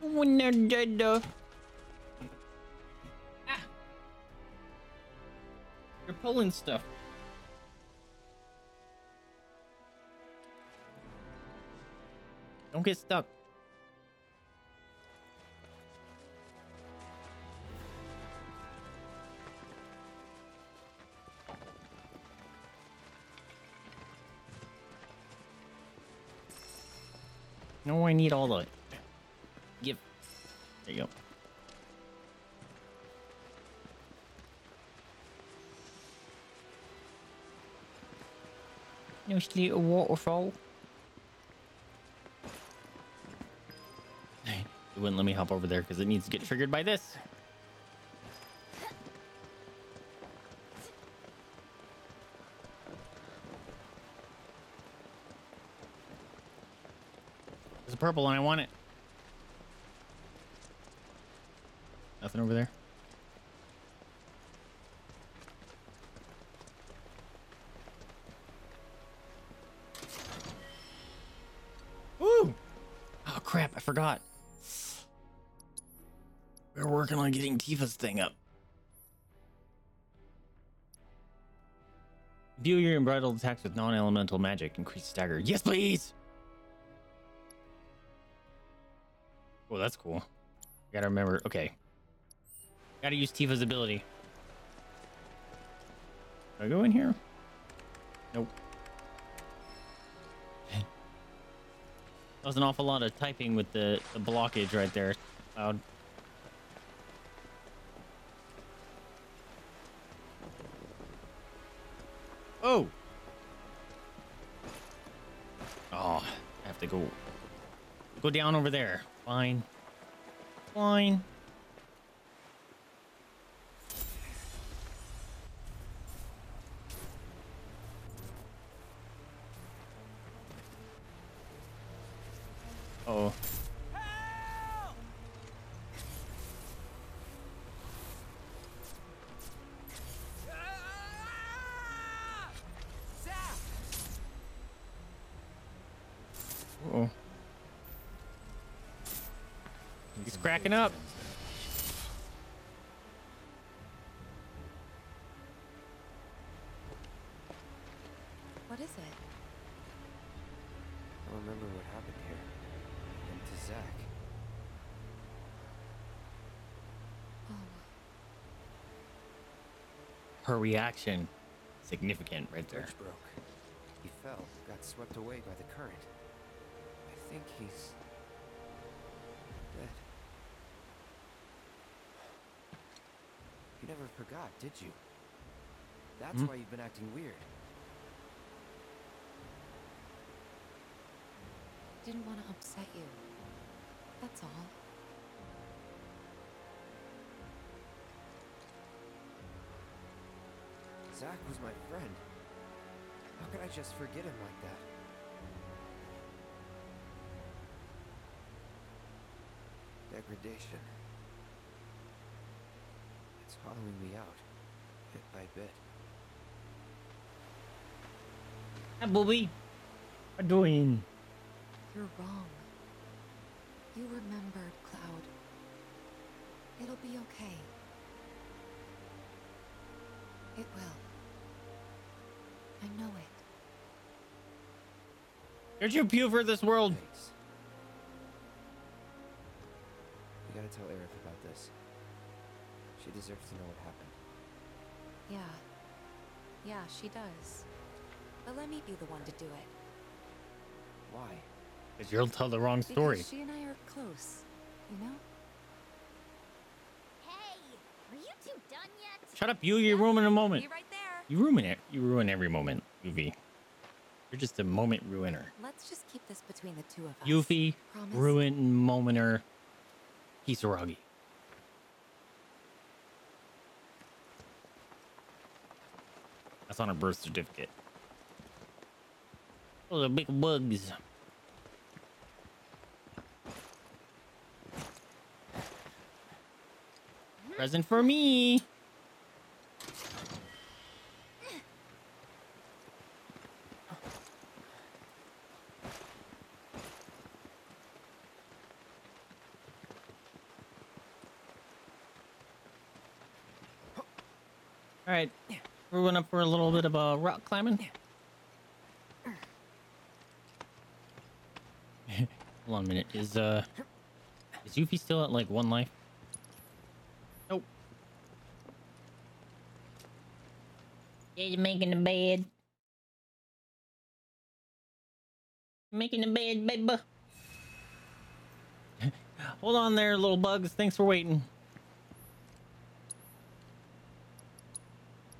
Doing there, Jada? Ah. You're pulling stuff. Don't get stuck. No, I need all the give. There you go. No sleep a waterfall. It wouldn't let me hop over there because it needs to get triggered by this. There's a purple and I want it. Nothing over there. Woo! Oh crap, I forgot. We're working on getting Tifa's thing up. View your unbridled attacks with non-elemental magic. Increase stagger. Yes, please! Oh, that's cool. I gotta remember. Okay. Gotta use Tifa's ability. Do I go in here? Nope. That was an awful lot of typing with the, the blockage right there. Cloud. Oh, I have to go go down over there. Fine. Fine. Oh. Cracking up. What is it? I don't remember what happened here. And to Zach. Oh. Her reaction, significant right there. Broke. He fell, got swept away by the current. I think he's dead. You never forgot, did you? That's mm-hmm. why you've been acting weird. Didn't want to upset you. That's all. Zach was my friend. How could I just forget him like that? Degradation. It's hollowing me out, bit by bit. Hi, Bobby. How you doing? You're wrong. You remembered, Cloud. It'll be okay. It will. I know it. You're too pure for this world. Thanks. We gotta tell Aerith about this. She deserves to know what happened. Yeah. Yeah, she does. But let me be the one to do it. Why? Because you'll tell the wrong story. Because she and I are close, you know? Hey! Are you two done yet? Shut up, you. You're ruining a moment. You're right there. You ruin it. You ruin every moment, Yuffie. You're just a moment ruiner. Let's just keep this between the two of us. Yuffie, promise? Ruin momenter, Kisaragi. That's on her birth certificate. Those are big bugs. Present for me. All right, we're going up for a little bit of a uh, rock climbing. Hold on a minute. Is uh, is Yuffie still at like one life? Nope. He's making the bed. Making the bed, baby. Hold on there, little bugs. Thanks for waiting.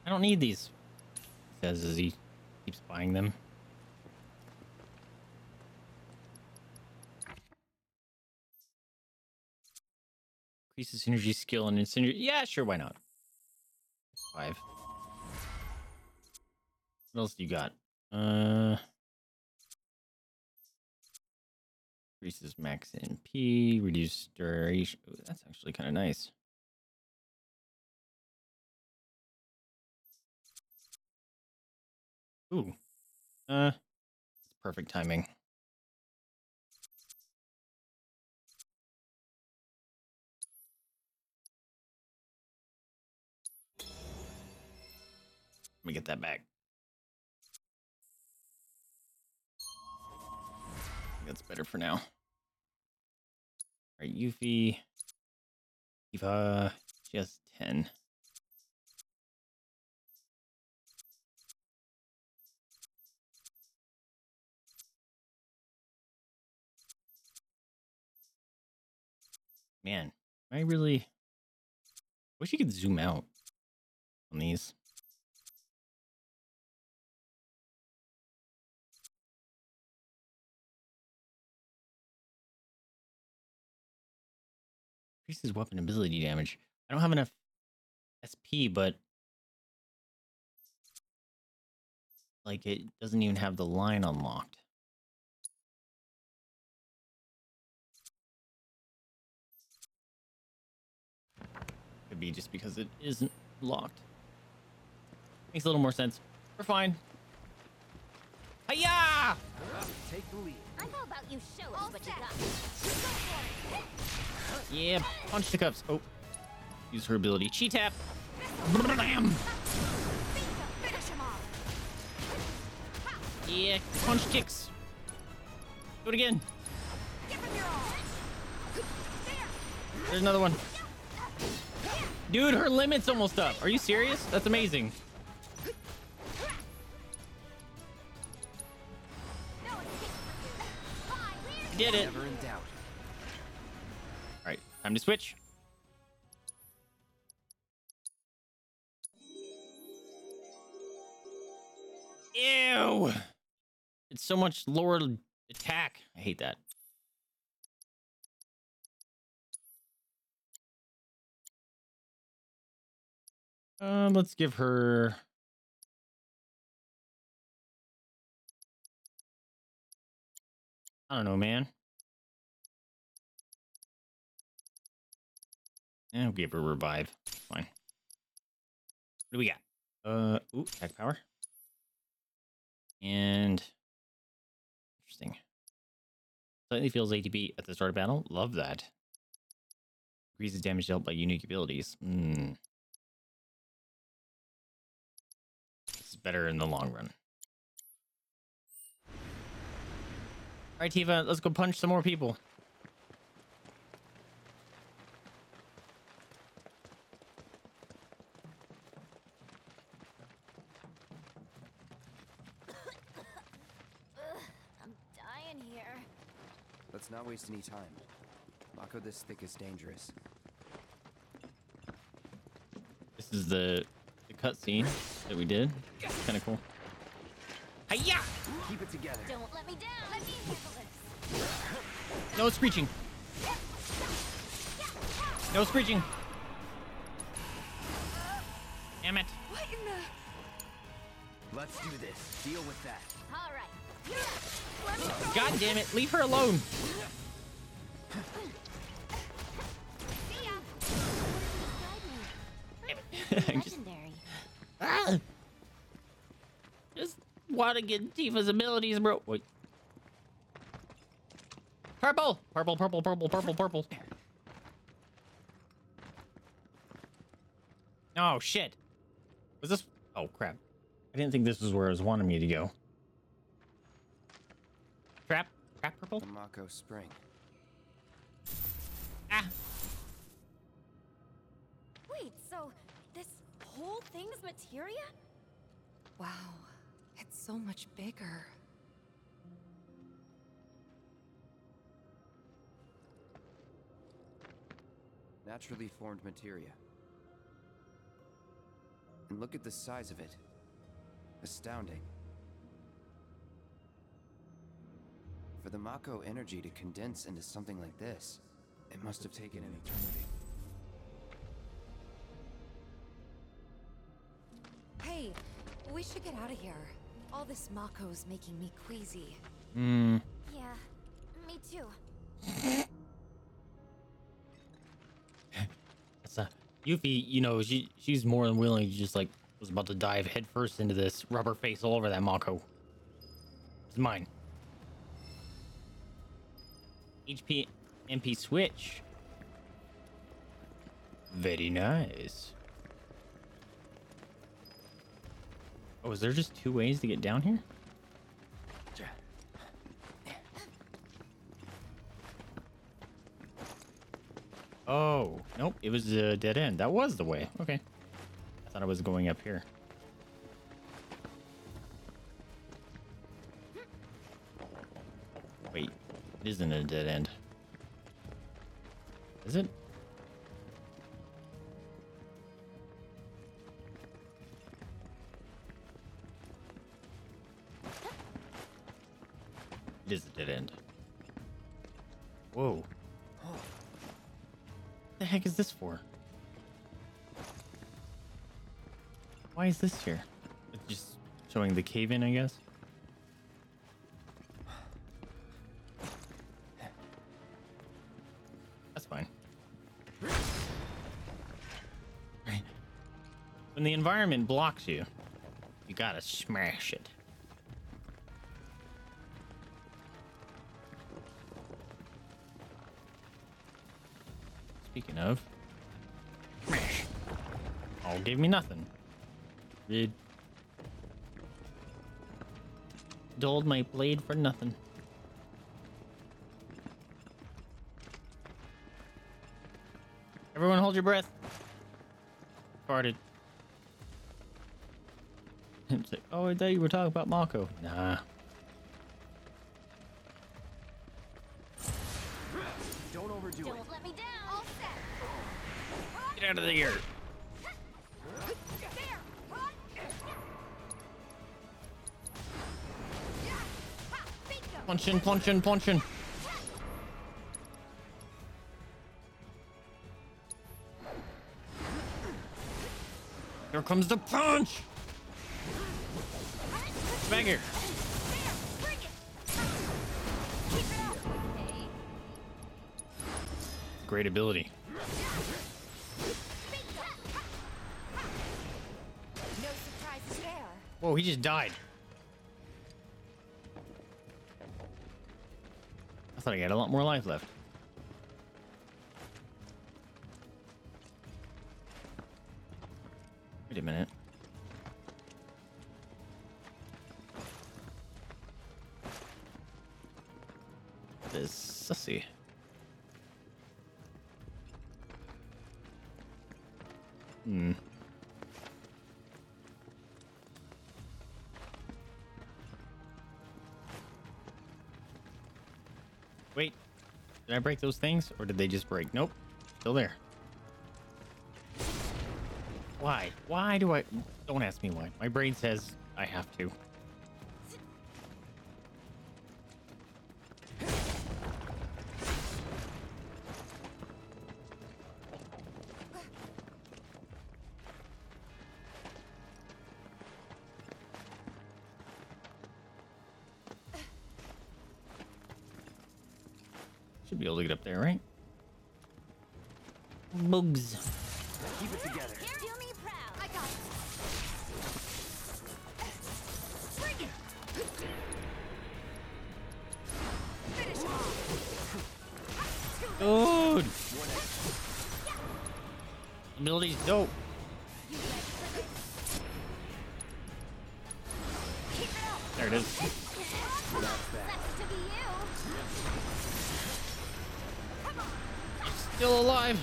I don't need these, he says as he keeps buying them. Increases synergy skill and incendiary. Yeah, sure, why not? Five. What else do you got? Uh, increases max N P, reduced duration. Ooh, that's actually kind of nice. Ooh, uh, perfect timing. Let me get that back. That's better for now. All right, Yuffie, Tifa, she has ten. Man, I really wish you could zoom out on these. Increases weapon ability damage. I don't have enough S P, but like it doesn't even have the line unlocked. Be just because it isn't locked. Makes a little more sense. We're fine. Hiya! Take the lead. I know about you show us what you got. Yeah, punch the cups. Oh. Use her ability. She tap. Blam. Yeah, punch kicks. Do it again. There's another one. Dude, her limit's almost up. Are you serious? That's amazing. Did it. Never in doubt. All right, time to switch. Ew. It's so much lower attack. I hate that. Um, let's give her I don't know, man. I'll give her revive. Fine. What do we got? Uh, ooh, attack power. And interesting. Slightly feels A T B at the start of battle. Love that. Increases damage dealt by unique abilities. Hmm. Better in the long run. All right, Tifa, let's go punch some more people. I'm dying here. Let's not waste any time. Mako this thick is dangerous. This is the cutscene that we did. Kind of cool. Hiya! Keep it together. Don't let me down. Let me handle this. No screeching. No screeching. Damn it. What in the... Let's do this. Deal with that. All right. Let me God go. Damn it. Leave her alone. See ya. I'm just... Ah! Just want to get Tifa's abilities, bro. Wait. Purple! Purple, purple, purple, purple, purple. Oh, shit. Was this... Oh, crap. I didn't think this was where it was wanting me to go. Trap? Trap purple? Mako Spring. Ah! Wait, so... this whole thing's materia? Wow. It's so much bigger. Naturally formed materia. And look at the size of it. Astounding. For the Mako energy to condense into something like this, it must have taken an eternity. Hey, we should get out of here. All this Mako's making me queasy. Mm. Yeah, me too. That's a Yuffie, you know, she she's more than willing to just like was about to dive headfirst into this, rub her face all over that Mako. It's mine. H P M P switch. Very nice. Oh, is there just two ways to get down here? Oh, nope. It was a dead end. That was the way. Okay. I thought I was going up here. Wait, it isn't a dead end. Is it? It is a dead end. Whoa. What the heck is this for? Why is this here? It's just showing the cave-in, I guess. That's fine. When the environment blocks you, you gotta smash it. Speaking of, oh, gave me nothing. Dude, dulled my blade for nothing. Everyone, hold your breath. Farted. It's like, oh, I thought you were talking about Mako. Nah. Don't overdo Don't it. Don't let me down. Get out of the air. Punch in, punch in, punch in. Here comes the punch. Back here. Great ability. Whoa, he just died. I thought I had a lot more life left. Wait a minute. That is sussy. Hmm. Wait, did I break those things or did they just break? Nope, still there. Why? Why do I? Don't ask me why. My brain says I have to. Should be able to get up there, right? Bugs. Keep it together. Do me proud. I got it. Bring it. Finish off. Dude. Ability's dope. There it is. Still alive.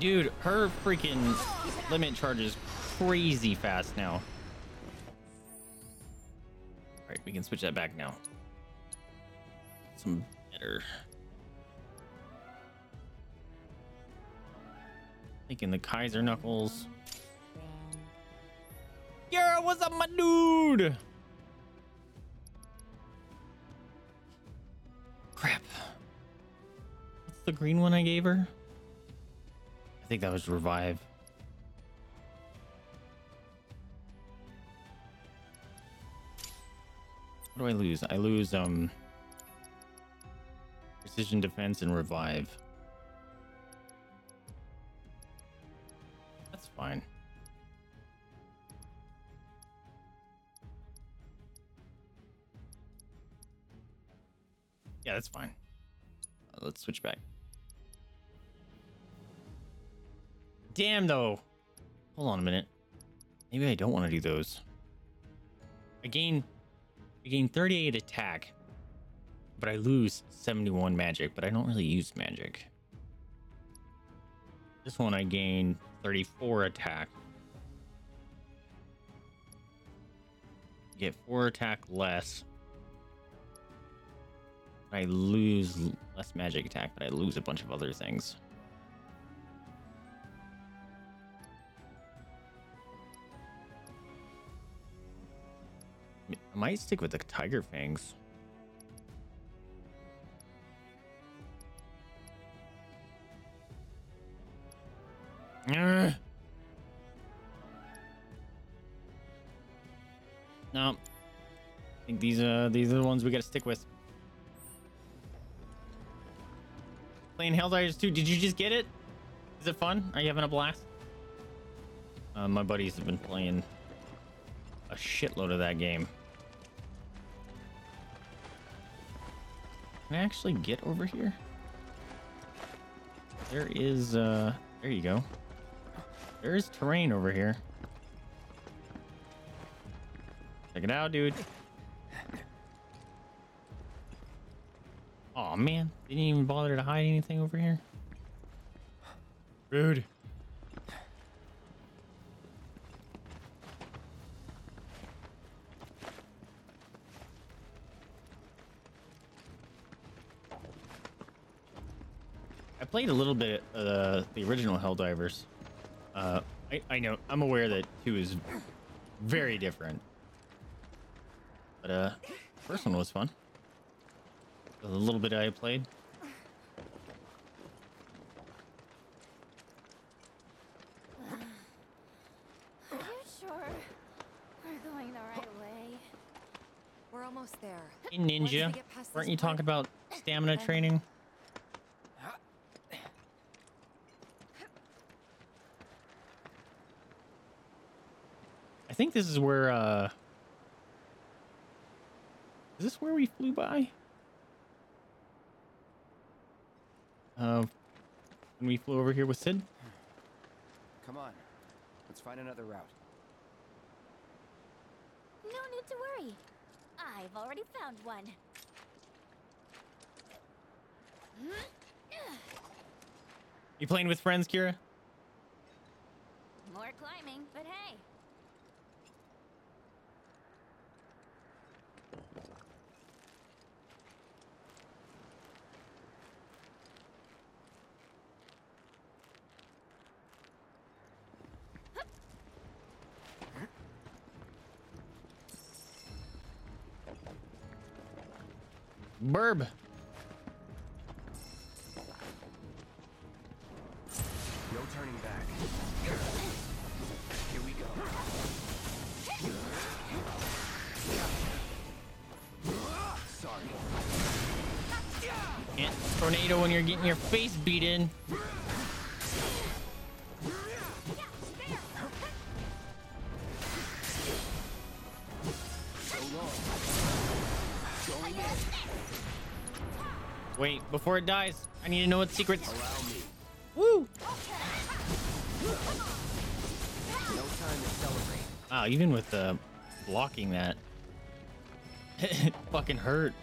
Dude, her freaking limit charge is crazy fast now. Alright, we can switch that back now. Some better. Thinking the Kaiser Knuckles. Yeah, what's up, my dude? Crap. What's the green one I gave her? I think that was Revive. What do I lose? I lose um Precision Defense and Revive. That's fine. Yeah, that's fine. Uh, let's switch back. Damn, though. Hold on a minute. Maybe I don't want to do those. I gain, I gain thirty-eight attack, but I lose seventy-one magic, but I don't really use magic. This one I gain thirty-four attack. Get four attack less. I lose less magic attack, but I lose a bunch of other things. I might stick with the Tiger Fangs. No, I think these are these are the ones we gotta stick with. Playing Helldivers two. Did you just get it? Is it fun? Are you having a blast? Uh, my buddies have been playing a shitload of that game. Can I actually get over here? There is, uh, there you go. There is terrain over here. Check it out, dude. Oh man, they didn't even bother to hide anything over here. Rude. I played a little bit of uh, the original Helldivers. Uh, I, I know, I'm aware that two is very different. But uh, first one was fun. The little bit I played. Are you sure we're going the right way? We're almost there. Hey, Ninja, weren't you talking about stamina training? I think this is where, uh... is this where we flew by? Um, when we flew over here with Cid. Come on, let's find another route. No need to worry. I've already found one. You playing with friends, Kira? More climbing, but hey. Burb. No turning back. Here we go. Sorry. Can't tornado when you're getting your face beat in. Wait, before it dies, I need to know its secrets. Woo! Wow, even with the uh, blocking that, it fucking hurt.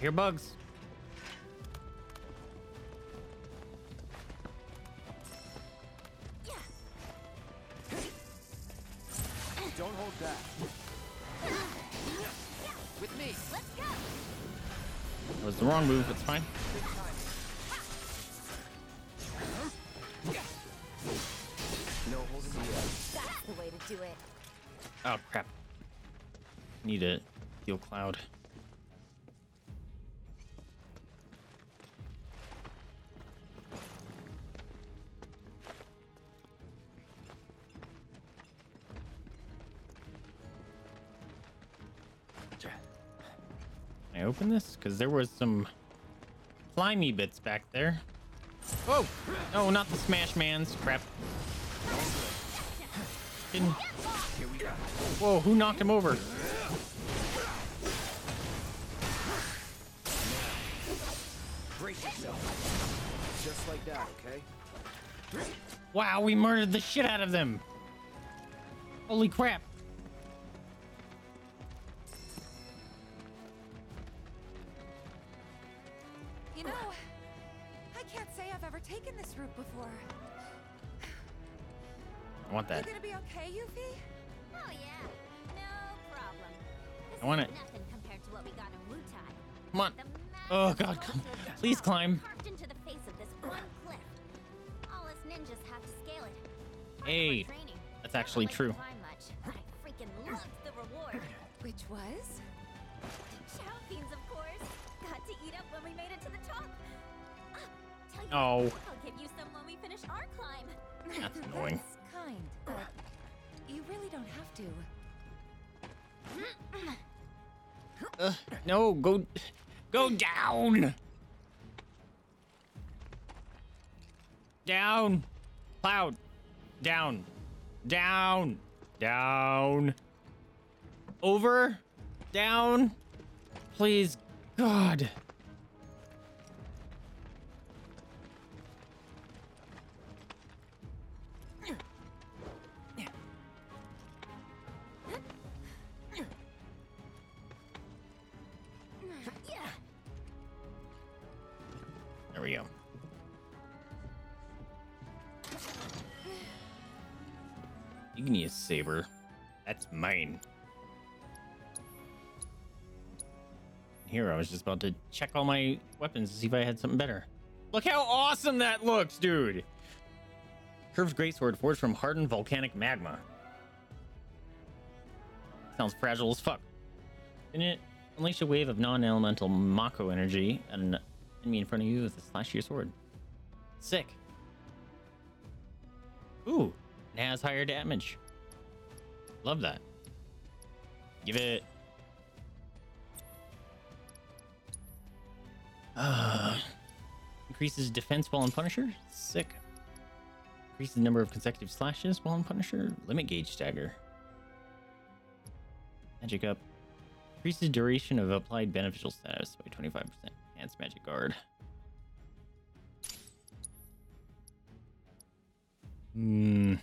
Here, bugs. Don't hold that. With me. Let's go. That was the wrong move. It's fine. No holding me up. That's the way to do it. Oh crap! Need to heal Cloud. Open this because there was some slimy bits back there. Whoa! No, not the Smash Man's crap. Didn't... Whoa! Who knocked him over? Brace yourself, just like that, okay? Wow, we murdered the shit out of them! Holy crap! Before. I want that. You gonna be okay, Yuffie? Oh yeah, no problem. This I want it. Nothing compared to what we got in Wutai. Come on. Oh god, come. Please climb. Into the face of this one cliff. All us ninjas have to scale it. Hey, that's actually true. I freaking loved the reward. Which was? Champions, of course. Got to eat up when we made it to the top. Oh. I'll give you some when we finish our climb. That's annoying. That's kind, but you really don't have to. Uh, no, go, go down. Down, Cloud. Down, down, down. Over, down. Please, God. Igneous saber, that's mine. Here, I was just about to check all my weapons to see if I had something better. Look how awesome that looks, dude! Curved greatsword forged from hardened volcanic magma. Sounds fragile as fuck. In it, unleash a wave of non-elemental Mako energy at an enemy in front of you with a slash of your sword. Sick. Ooh. Has higher damage. Love that. Give it. Uh, increases defense while on Punisher. Sick. Increases the number of consecutive slashes while on Punisher. Limit gauge dagger. Magic up. Increases duration of applied beneficial status by twenty-five percent. Enhanced magic guard. Hmm.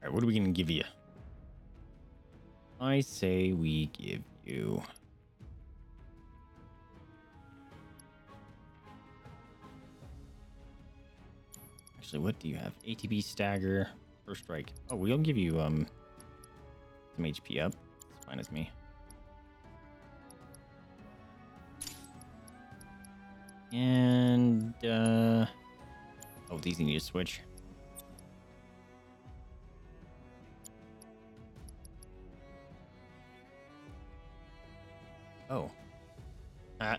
All right, what are we gonna give you? I say we give you actually what do you have? A T B stagger, first strike. Oh, we'll give you um some H P up. It's fine as me. And uh oh, these need to switch. Oh. Uh,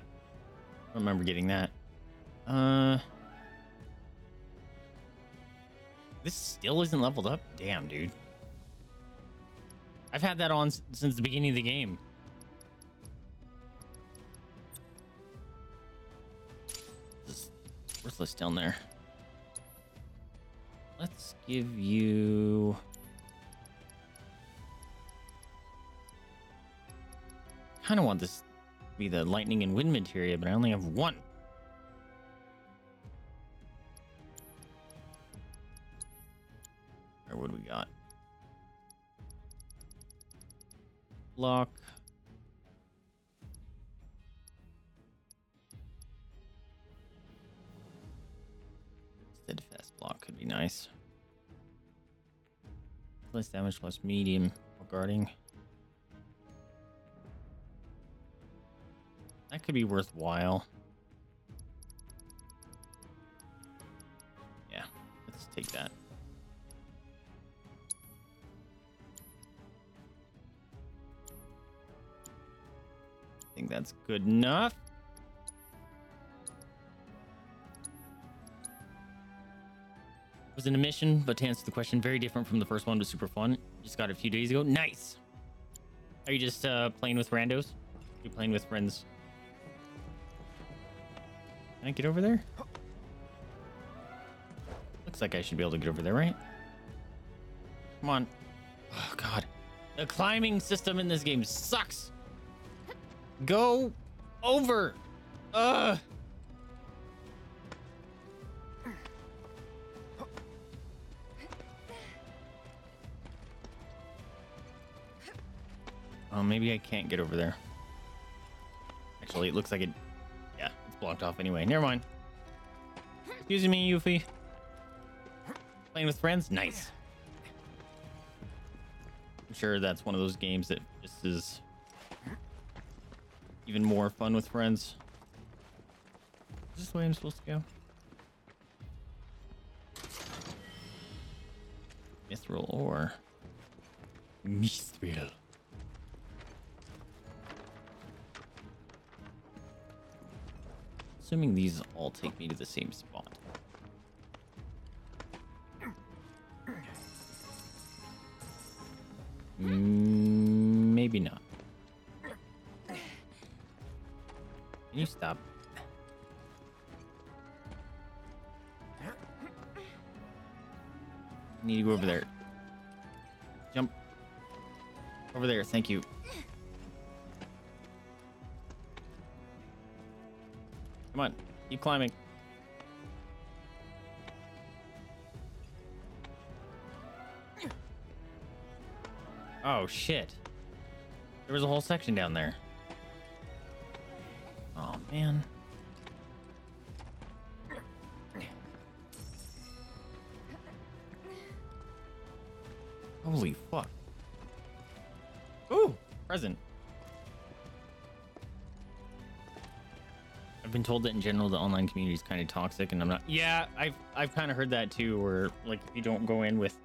I don't remember getting that. Uh, this still isn't leveled up? Damn, dude. I've had that on since the beginning of the game. This is worthless down there. Let's give you... I kind of want this to be the lightning and wind materia, but I only have one. Or what do we got? Lock. Steadfast block could be nice. Less damage, plus medium while guarding. That could be worthwhile. Yeah, let's take that. I think that's good enough. It was an omission, but to answer the question, very different from the first one, but super fun. Just got it a few days ago. Nice. Are you just uh, playing with randos? You're playing with friends. Can I get over there? Looks like I should be able to get over there, right? Come on. Oh God, the climbing system in this game sucks. Go over. Uh. Oh, maybe I can't get over there. Actually, it looks like it. Yeah, it's blocked off anyway. Never mind. Excuse me, Yuffie. Playing with friends? Nice. I'm sure that's one of those games that just is even more fun with friends. Is this the way I'm supposed to go? Mithril ore. Mithril. Assuming these all take me to the same spot. Mm, maybe not. Can you stop? I need to go over there. Jump. Over there, thank you. Come on, keep climbing. Oh shit. There was a whole section down there. Oh man. Holy fuck. Ooh, present. I've been told that in general the online community is kind of toxic, and I'm not. Yeah, I've I've kind of heard that too, where like if you don't go in with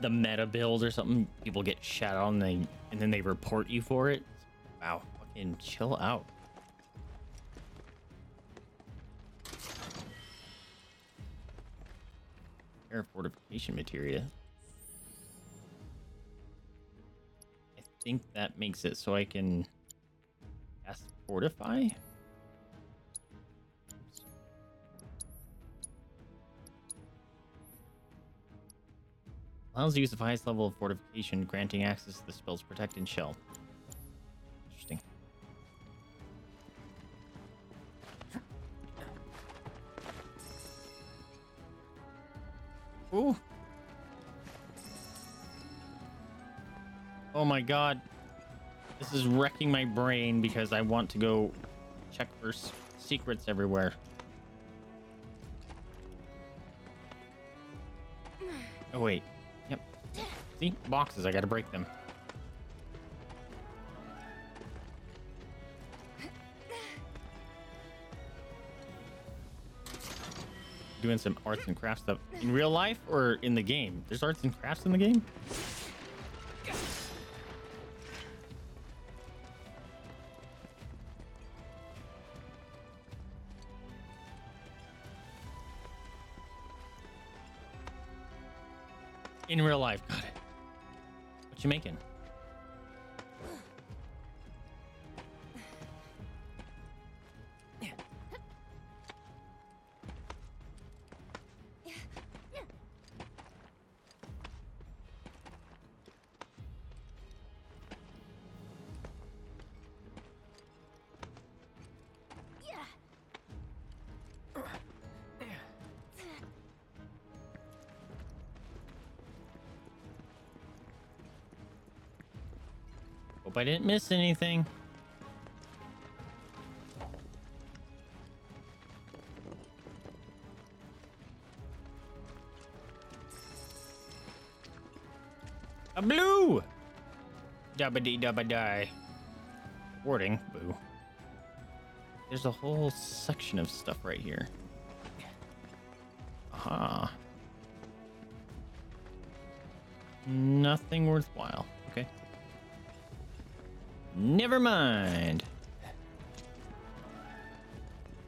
the meta build or something, people get shat on and they and then they report you for it. Wow. And chill out. Air fortification materia. I think that makes it so I can cast fortify. Oops. Allows the use of highest level of fortification, granting access to the spell's protect and shell. Ooh. Oh my god. This is wrecking my brain because I want to go check for secrets everywhere. Oh wait. Yep. See? Boxes. I gotta break them. Doing some arts and crafts stuff in real life or in the game? There's arts and crafts in the game? in real life. Got it. What you making? I didn't miss anything. A blue! Dabba dee dabba die. Warding, boo. There's a whole section of stuff right here. Aha. Nothing worthwhile. Okay. Never mind.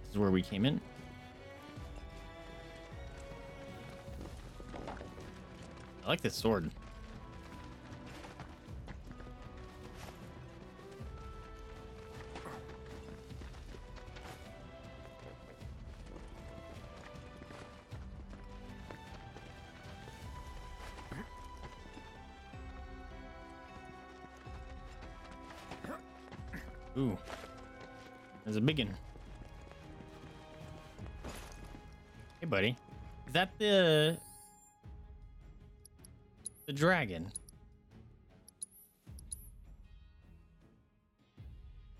This is where we came in. I like this sword. Ooh, there's a biggin. Hey, buddy, is that the the dragon?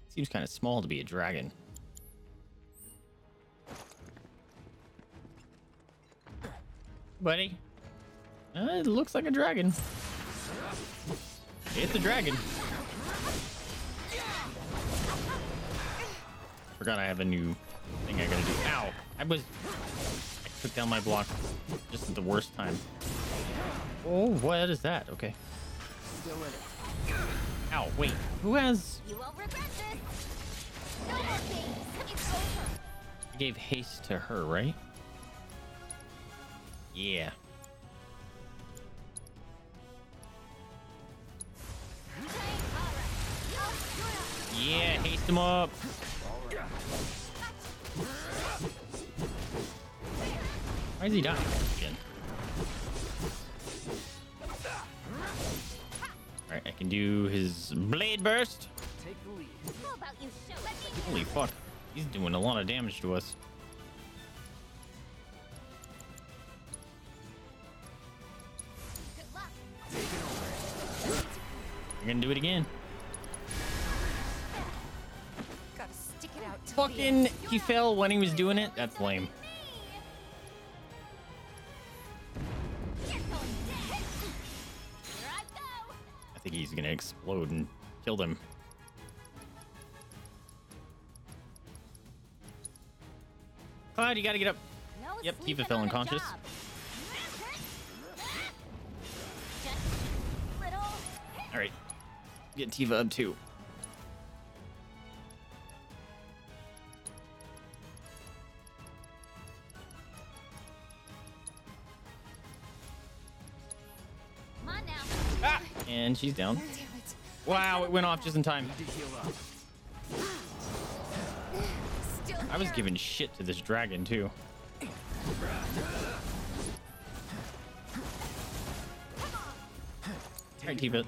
Seems kind of small to be a dragon. Buddy, uh, it looks like a dragon. It's a dragon. I forgot I have a new thing I gotta do. Ow! I was... I took down my block just at the worst time. Oh, what is that? Okay. Ow, wait. Who has... You won't regret this. No more games. It's over. I gave haste to her, right? Yeah. Yeah, haste him up. Why is he dying again? Alright, I can do his blade burst. Take the lead. How about you, Shogun? Holy fuck. He's doing a lot of damage to us. Good luck. We're gonna do it again. Gotta stick it out. Fucking he fell when he was doing it? That's lame. He's gonna explode and kill them. Cloud, you gotta get up. No, yep, Tifa fell unconscious. Alright, get Tifa up too. And she's down. Wow, it went off just in time. I was giving shit to this dragon too. Alright, Tifa.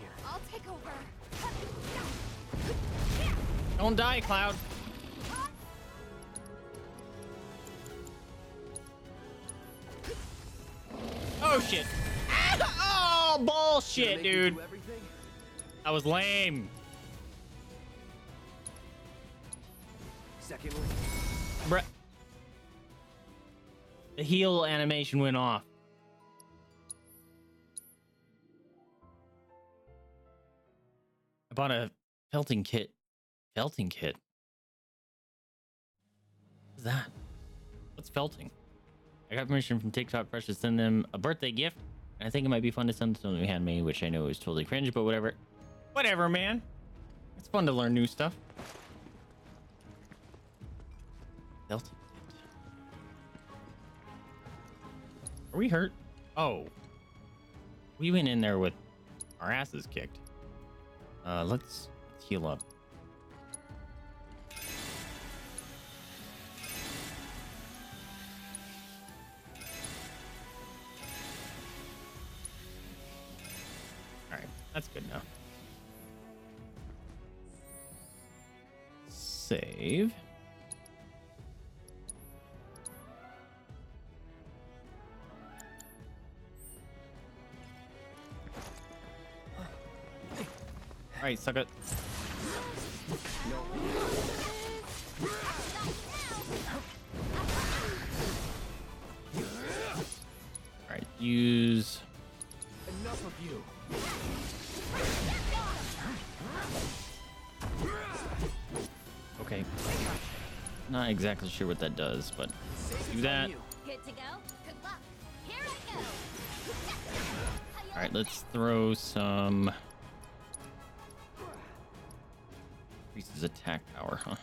Don't die, Cloud. Oh shit. Oh bullshit, dude. I was lame. Second Bruh. The heal animation went off. I bought a pelting kit. Pelting kit? What's that? What's pelting? I got permission from TikTok Fresh to send them a birthday gift. And I think it might be fun to send someone who handmade, which I know is totally cringe, but whatever. Whatever, man. It's fun to learn new stuff. Delta. Are we hurt? Oh. we went in there with our asses kicked. Uh, let's, let's heal up. All right, that's good now. Save. All right, suck it. All right, use. Enough of you. Okay. Not exactly sure what that does, but do that. Good to go. Good luck. Here I go. All right, let's throw some. Increases attack power, huh?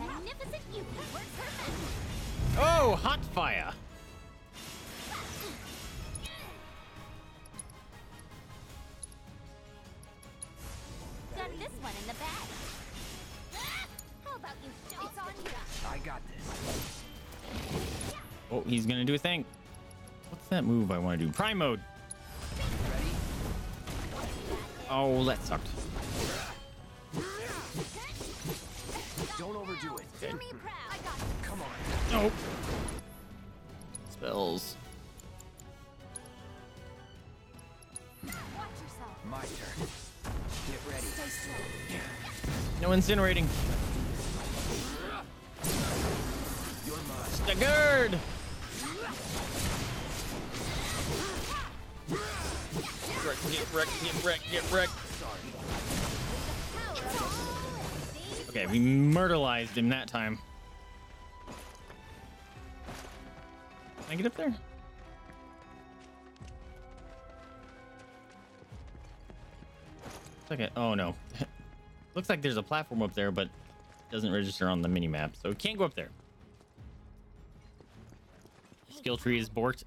Magnificent, you work perfect. Oh, hot fire. Got this one in the bag. I got this. Oh, he's gonna do a thing. What's that move I want to do? Prime mode. Oh, that sucked. Don't overdo it. Okay. Come on. Nope. Spells. Watch yourself. My turn. Get ready. No incinerating. Staggered. Get wrecked, get wrecked, get wrecked, get wrecked. Okay, we murderized him that time. Can I get up there? Okay. Oh no. Looks like there's a platform up there, but it doesn't register on the mini map, so we can't go up there. Skill tree is borked.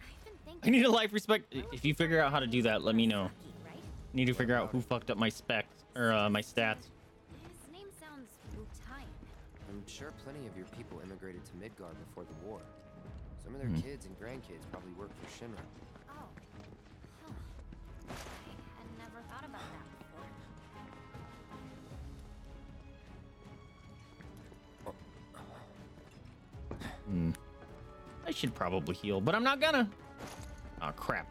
I need a life respect. If you figure out how to do that, let me know. I need to figure out who fucked up my specs or uh, my stats. His name sounds Wutai. I'm sure plenty of your people immigrated to Midgar before the war. Some of their mm-hmm. kids and grandkids probably work for Shinra. Oh, huh. I had never thought about that before. Hmm. I should probably heal, but I'm not gonna. Oh crap.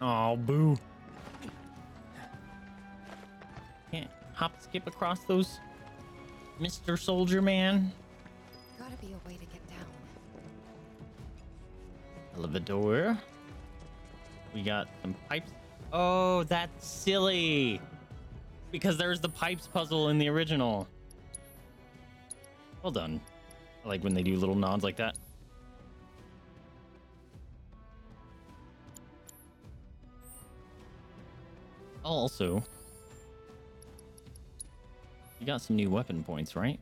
Oh boo. Can't hop skip across those, Mister Soldier Man. Gotta be a way to get down. Elevator. We got some pipes. Oh, that's silly. Because there's the pipes puzzle in the original. Well done. I like when they do little nods like that. Also, you got some new weapon points, right?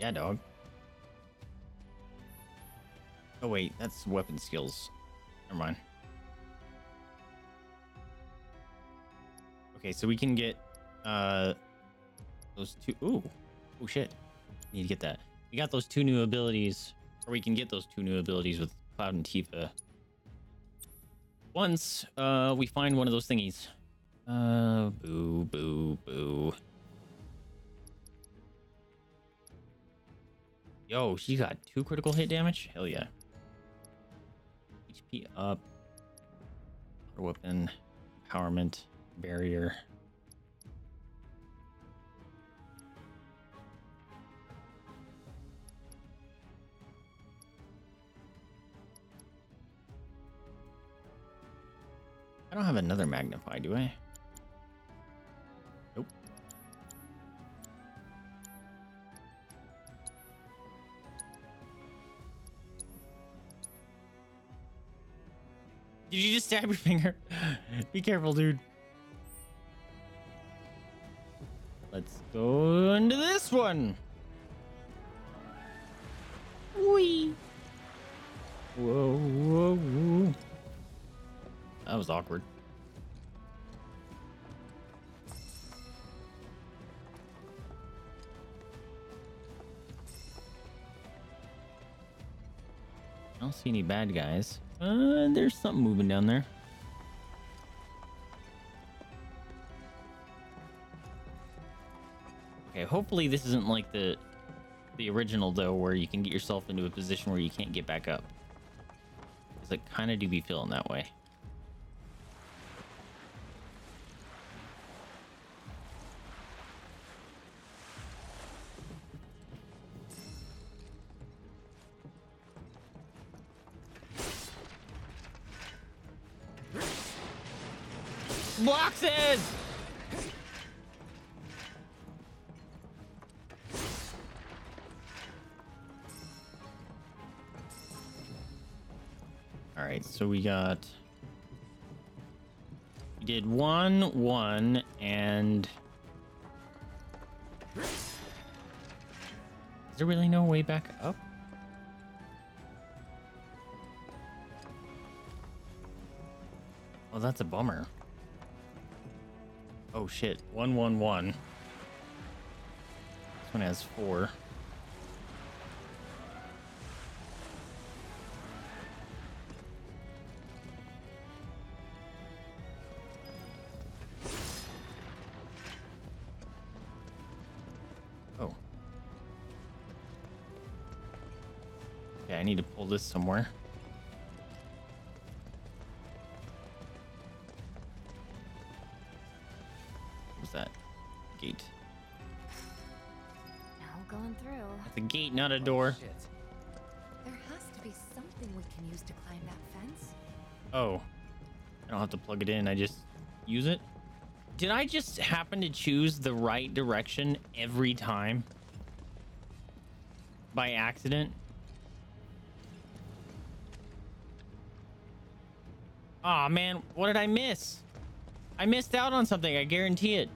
Yeah, dog. Oh, wait, that's weapon skills. Never mind. Okay, so we can get uh, those two. Ooh. Oh, shit. Need to get that. We got those two new abilities, or we can get those two new abilities with Cloud and Tifa. Once uh, we find one of those thingies. Uh, boo, boo, boo. Yo, she got two critical hit damage? Hell yeah. H P up. Weapon. Empowerment. Barrier. I don't have another magnify, do I? Did you just stab your finger? Be careful, dude. Let's go into this one. Wee. Whoa, whoa, whoa. That was awkward. I don't see any bad guys. Uh, there's something moving down there. Okay, hopefully this isn't like the the original though, where you can get yourself into a position where you can't get back up. Cause I kind of do be feeling that way. Boxes! All right, so we got, we did one, one, and is there really no way back up? Oh, that's a bummer. Oh shit, one, one, one. This one has four. Oh. Okay, I need to pull this somewhere. Gate, not a door. Oh, there has to be something we can use to climb that fence. Oh, I don't have to plug it in. I just use it. Did I just happen to choose the right direction every time by accident? Aw, man, what did I miss? I missed out on something. I guarantee it.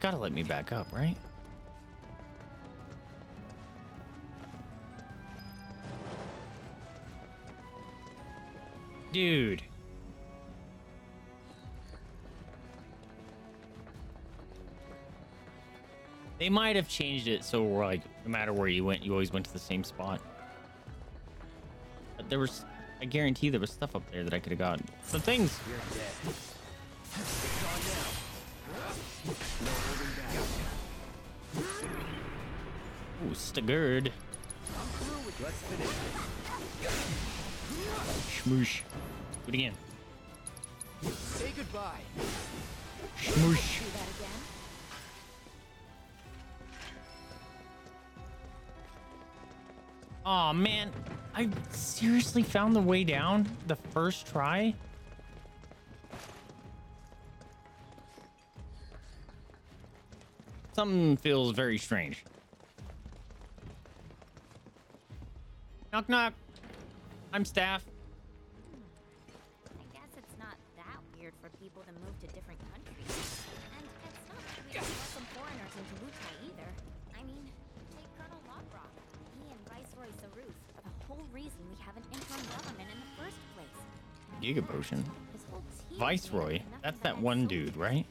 Gotta let me back up, right? Dude. They might have changed it so we're like, no matter where you went, you always went to the same spot. But there was, I guarantee there was stuff up there that I could have gotten. Some things. You're dead. Ooh, Stigurd. Shmoosh. Do it again. Say goodbye. Shmoosh. Do that again. Aw, man. I seriously found the way down the first try. Something feels very strange. Knock, knock. I'm staff. I guess it's not that weird for people to move to different countries. And it's not that weird to let some foreigners into Wutai either. I mean, take Colonel Lobrock, he and Viceroy Saruf are the whole reason we have an interim government in the first place. Giga Potion. Viceroy? That's that one dude, right?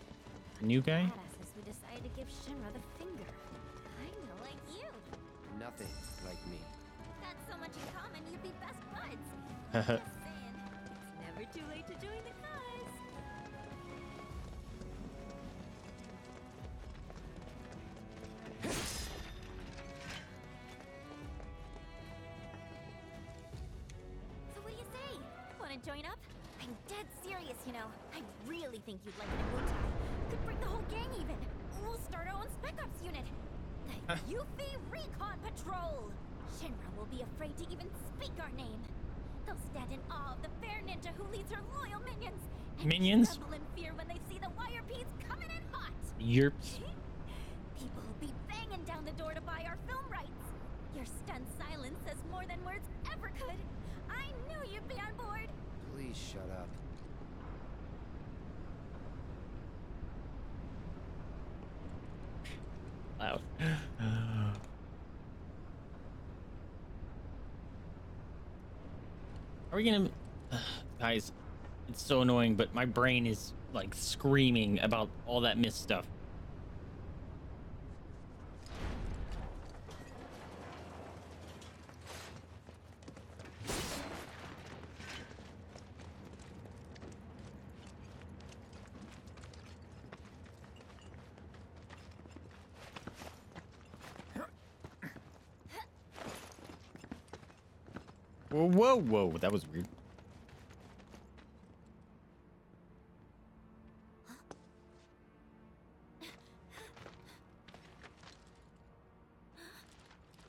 The new guy? We decided to give Shinra the finger. I'm like you. Nothing like me. So much in common, you'd be best buds. Just saying, it's never too late to join the cause. So what do you say? Want to join up? I'm dead serious, you know. I really think you'd like it in Wutai. Could bring the whole gang even. We'll start our own spec ops unit. The Yuffie Recon Patrol. Shinra will be afraid to even speak our name. They'll stand in awe of the fair ninja who leads her loyal minions. And minions? Tremble in fear when they see the wire beads coming in hot. Yerps. People will be banging down the door to buy our film rights. Your stunned silence says more than words ever could. I knew you'd be on board. Please shut up. Loud. Are we gonna... Uh, guys, it's so annoying, but my brain is like screaming about all that missed stuff. Whoa, whoa, that was weird.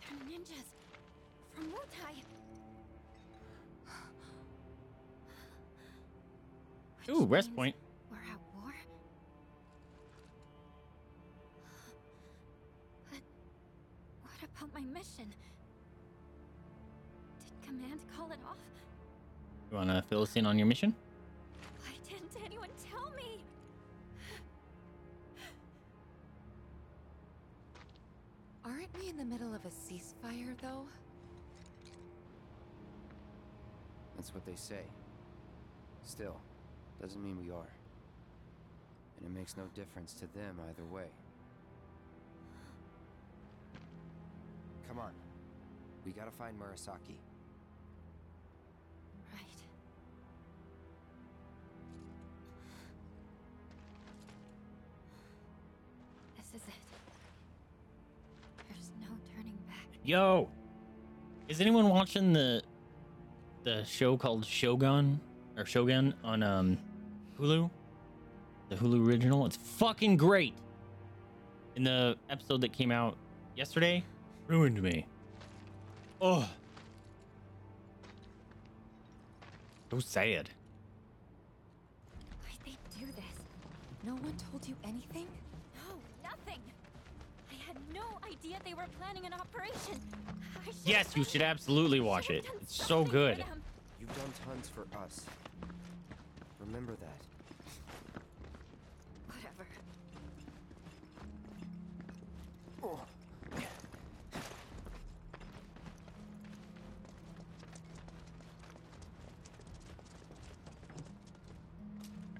They're ninjas from Wutai. Ooh, West Point. We're at war. But what about my mission? Command call it off. You wanna fill us in on your mission? Why didn't anyone tell me? Aren't we in the middle of a ceasefire though? That's what they say. Still, doesn't mean we are. And it makes no difference to them either way. Come on. We gotta find Murasaki. Yo, is anyone watching the the show called Shogun or Shogun on um Hulu? The Hulu original. It's fucking great. And the episode that came out yesterday ruined me. Oh, so sad. Why'd they do this? No one told you anything? No, nothing. No idea they were planning an operation. Yes, you should absolutely watch it. It's so good. You've done tons for us. Remember that. Whatever. Oh. Alright,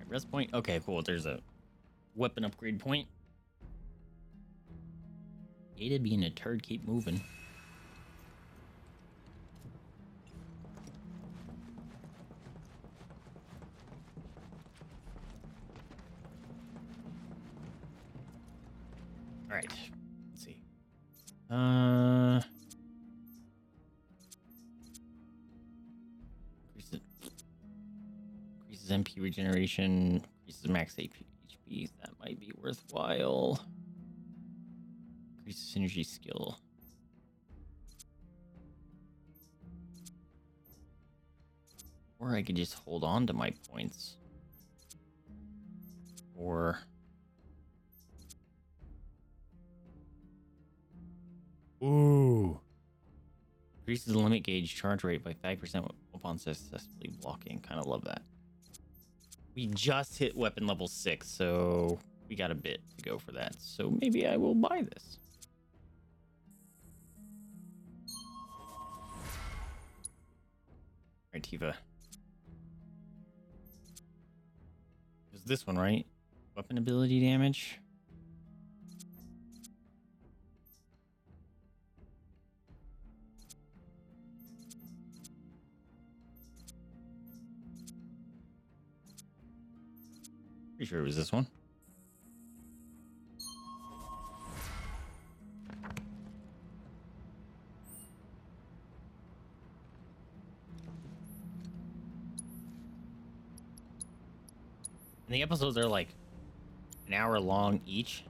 rest point. Okay, cool. There's a weapon upgrade point. Ada being a turd, keep moving. All right, let's see. Uh, increases, increases M P regeneration, increases max H P. That might be worthwhile. Synergy skill. Or I could just hold on to my points. Or ooh. Increases the limit gauge charge rate by five percent upon successfully blocking. Kind of love that. We just hit weapon level six, so we got a bit to go for that. So maybe I will buy this. Alright, Tifa. It was this one, right? Weapon ability damage. Pretty sure it was this one. And the episodes are like an hour long each,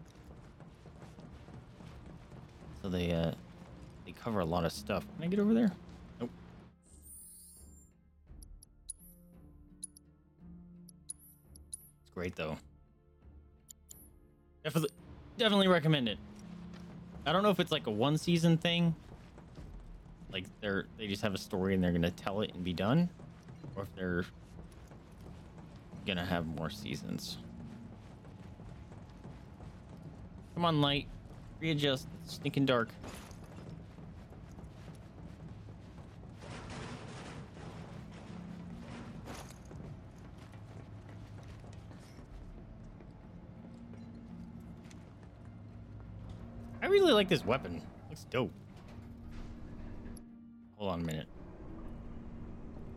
so they uh they cover a lot of stuff. Can I get over there? Nope. It's great though. Definitely, definitely recommend it. I don't know if it's like a one season thing, like they're they just have a story and they're gonna tell it and be done, or if they're gonna have more seasons. Come on, light. Readjust. It's sneaking dark. I really like this weapon. Looks dope. Hold on a minute.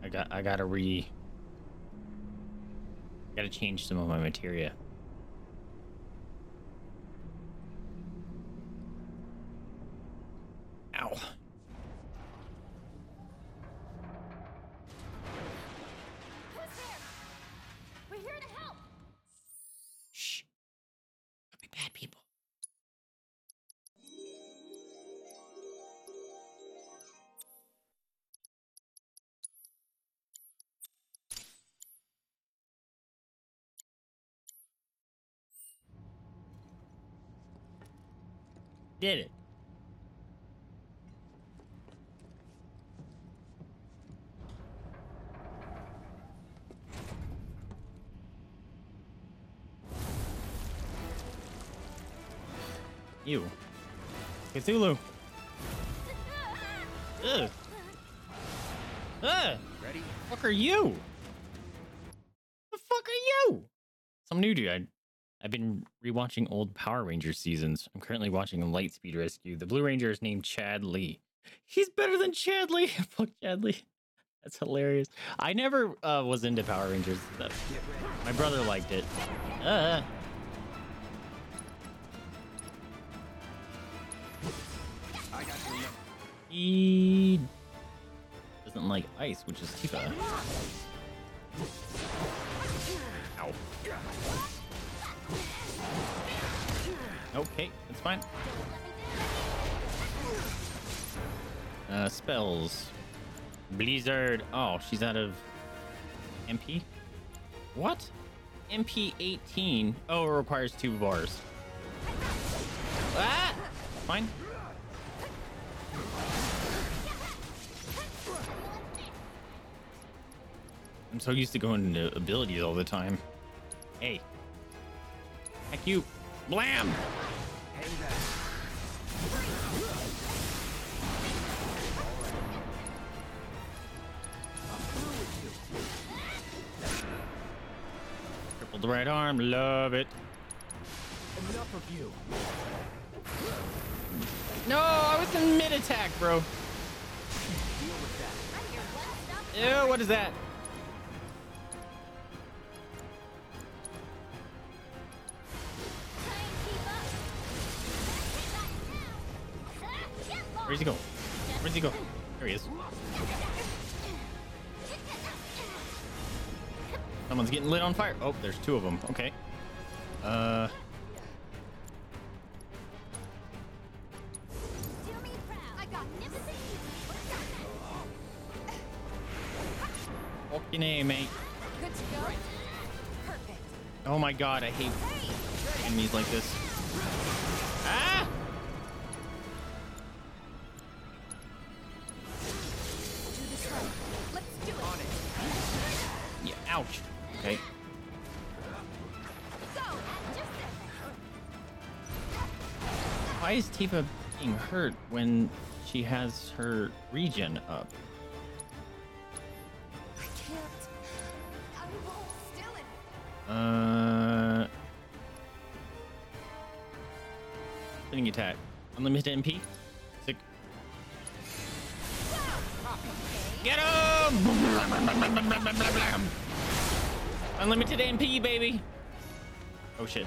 I got I gotta re gotta change some of my materia. Ow. Who's there? We're here to help. Shh. Don't be bad people. Did it. You. Cthulhu. Ugh. Ugh. Ready? What the fuck are you? The fuck are you? Some new dude. I've been rewatching old Power Rangers seasons. I'm currently watching a Lightspeed rescue. The Blue Ranger is named Chad Lee. He's better than Chad Lee. Fuck Chad Lee. That's hilarious. I never uh, was into Power Rangers. Though. My brother liked it. Uh. He doesn't like ice, which is Tifa. Ow. Okay, that's fine. Uh, spells. Blizzard. Oh, she's out of M P? What? M P eighteen? Oh, it requires two bars. Ah! Fine. I'm so used to going into abilities all the time. Hey. Heck you. Blam! Tripled the right arm. Love it. Enough of you. No, I was in mid attack, bro. Ew, what is that? Where's he going? Where's he going? There he is. Someone's getting lit on fire. Oh, there's two of them. Okay. Uh. Fucking A, mate. Oh my god, I hate enemies like this. Ah! Ouch. Okay. Why is Tifa being hurt when she has her regen up? I can't. I'm still in. Uh. Spinning attack. Unlimited M P. Sick. Get him! Unlimited M P, baby. Oh shit.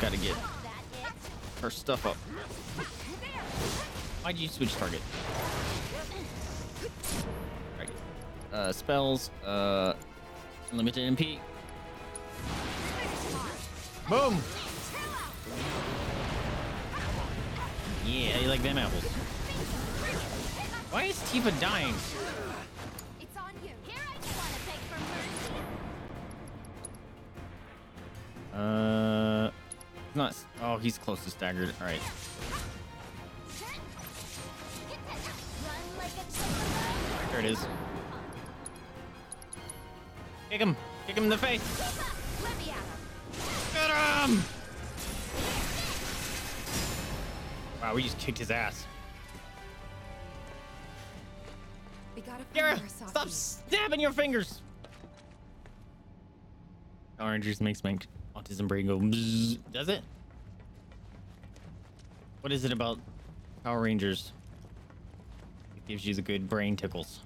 Gotta get her stuff up. Why'd you switch target? Right. Uh, spells. Uh, unlimited M P. Boom. Yeah, you like them apples. Why is Tifa dying? It's on you. Here I want to beg for mercy. Uh, not. Oh, he's close to staggered. All right. There it is. Kick him! Kick him in the face! Get him! Wow, we just kicked his ass. We gotta Gara, stop stabbing your fingers! Orange juice makes my autism brain go bzzz. Does it? What is it about Power Rangers? It gives you the good brain tickles.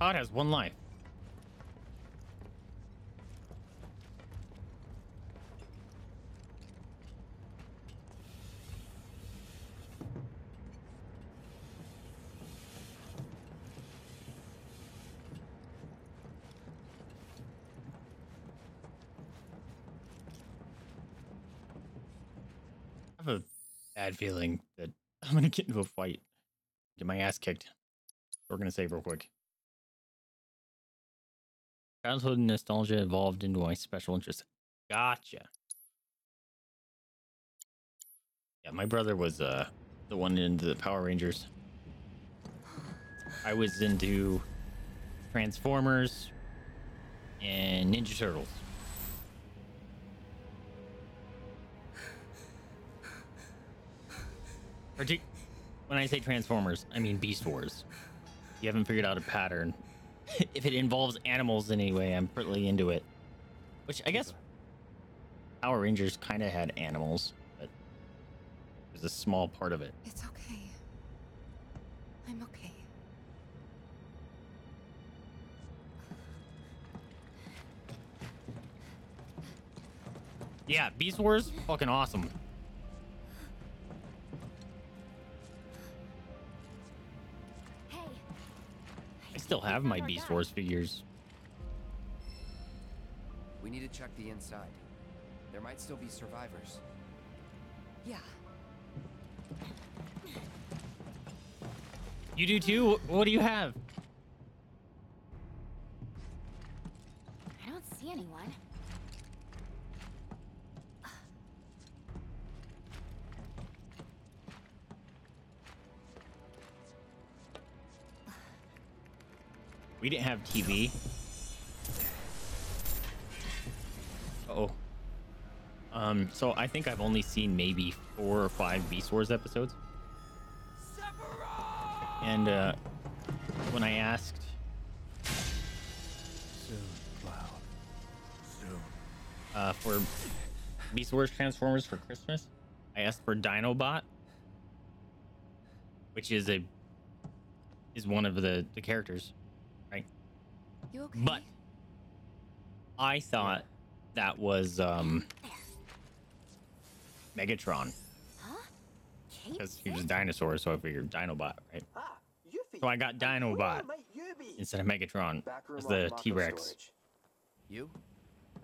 God has one life. I have a bad feeling that I'm gonna get into a fight, get my ass kicked. We're gonna save real quick. Childhood nostalgia evolved into my special interest. Gotcha. Yeah, my brother was uh the one into the Power Rangers. I was into Transformers and Ninja Turtles. When I say Transformers, I mean Beast Wars. If you haven't figured out a pattern. If it involves animals in any way, I'm pretty into it. Which I guess Power Rangers kind of had animals, but it was a small part of it. It's okay. I'm okay. Yeah, Beast Wars, fucking awesome. Still have my Beast Wars figures. We need to check the inside. There might still be survivors. Yeah. You do too? What do you have? I don't see anyone. We didn't have T V. Uh-oh. Um, so I think I've only seen maybe four or five Beast Wars episodes. And uh, when I asked, uh, for Beast Wars Transformers for Christmas, I asked for Dinobot, which is a is one of the the characters. You okay? But I thought that was um Megatron. Huh? Because he was a dinosaur, so I figured Dinobot, right? Ah, so I got Dinobot instead of Megatron as the T-Rex. You?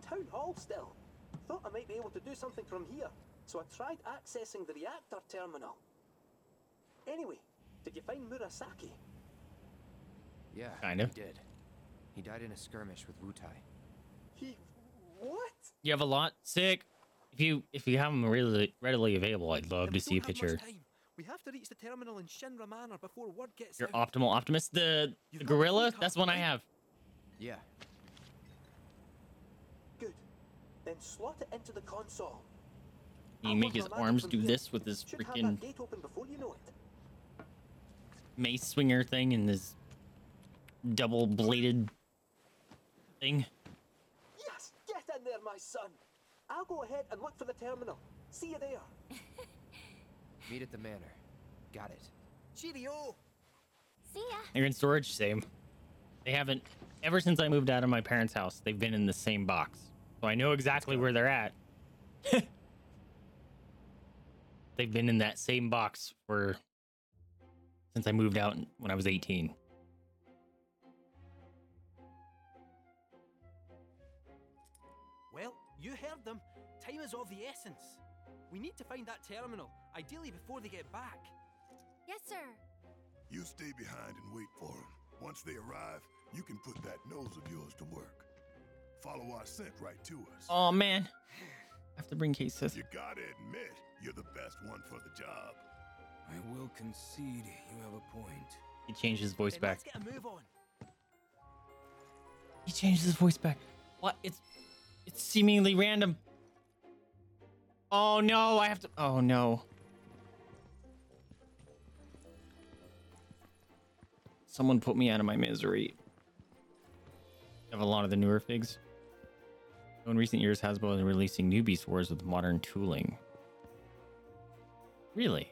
Town hall still. Thought I might be able to do something from here, so I tried accessing the reactor terminal. Anyway, did you find Murasaki? Yeah, kind of. Did. He died in a skirmish with Wutai. He what? You have a lot sick. If you if you have them readily readily available, I'd love to see a picture. We have to reach the terminal in Shinra Manor before word gets Your out. Optimal Optimus, the, the gorilla. That's one I have. Yeah. Good. Then slot it into the console. Can you make his arms do this with his freaking you know mace swinger thing and his double bladed. Thing. Yes, get in there, my son. I'll go ahead and look for the terminal. See you there. Meet at the manor. Got it. Cheerio. See ya. You're in storage, same. They haven't, ever since I moved out of my parents' house, they've been in the same box. So I know exactly where they're at. They've been in that same box for, since I moved out when I was eighteen. Well, you heard them. Time is of the essence. We need to find that terminal, ideally before they get back. Yes, sir. You stay behind and wait for them. Once they arrive, you can put that nose of yours to work. Follow our scent right to us. Oh, man. I have to bring Cait Sith. You gotta admit, you're the best one for the job. I will concede you have a point. He changed his voice then back. Let's get a move on. He changed his voice back. What? It's, it's seemingly random. Oh, no, I have to. Oh, no. Someone put me out of my misery. I have a lot of the newer figs. In recent years, Hasbro is releasing new Beast Wars with modern tooling. Really?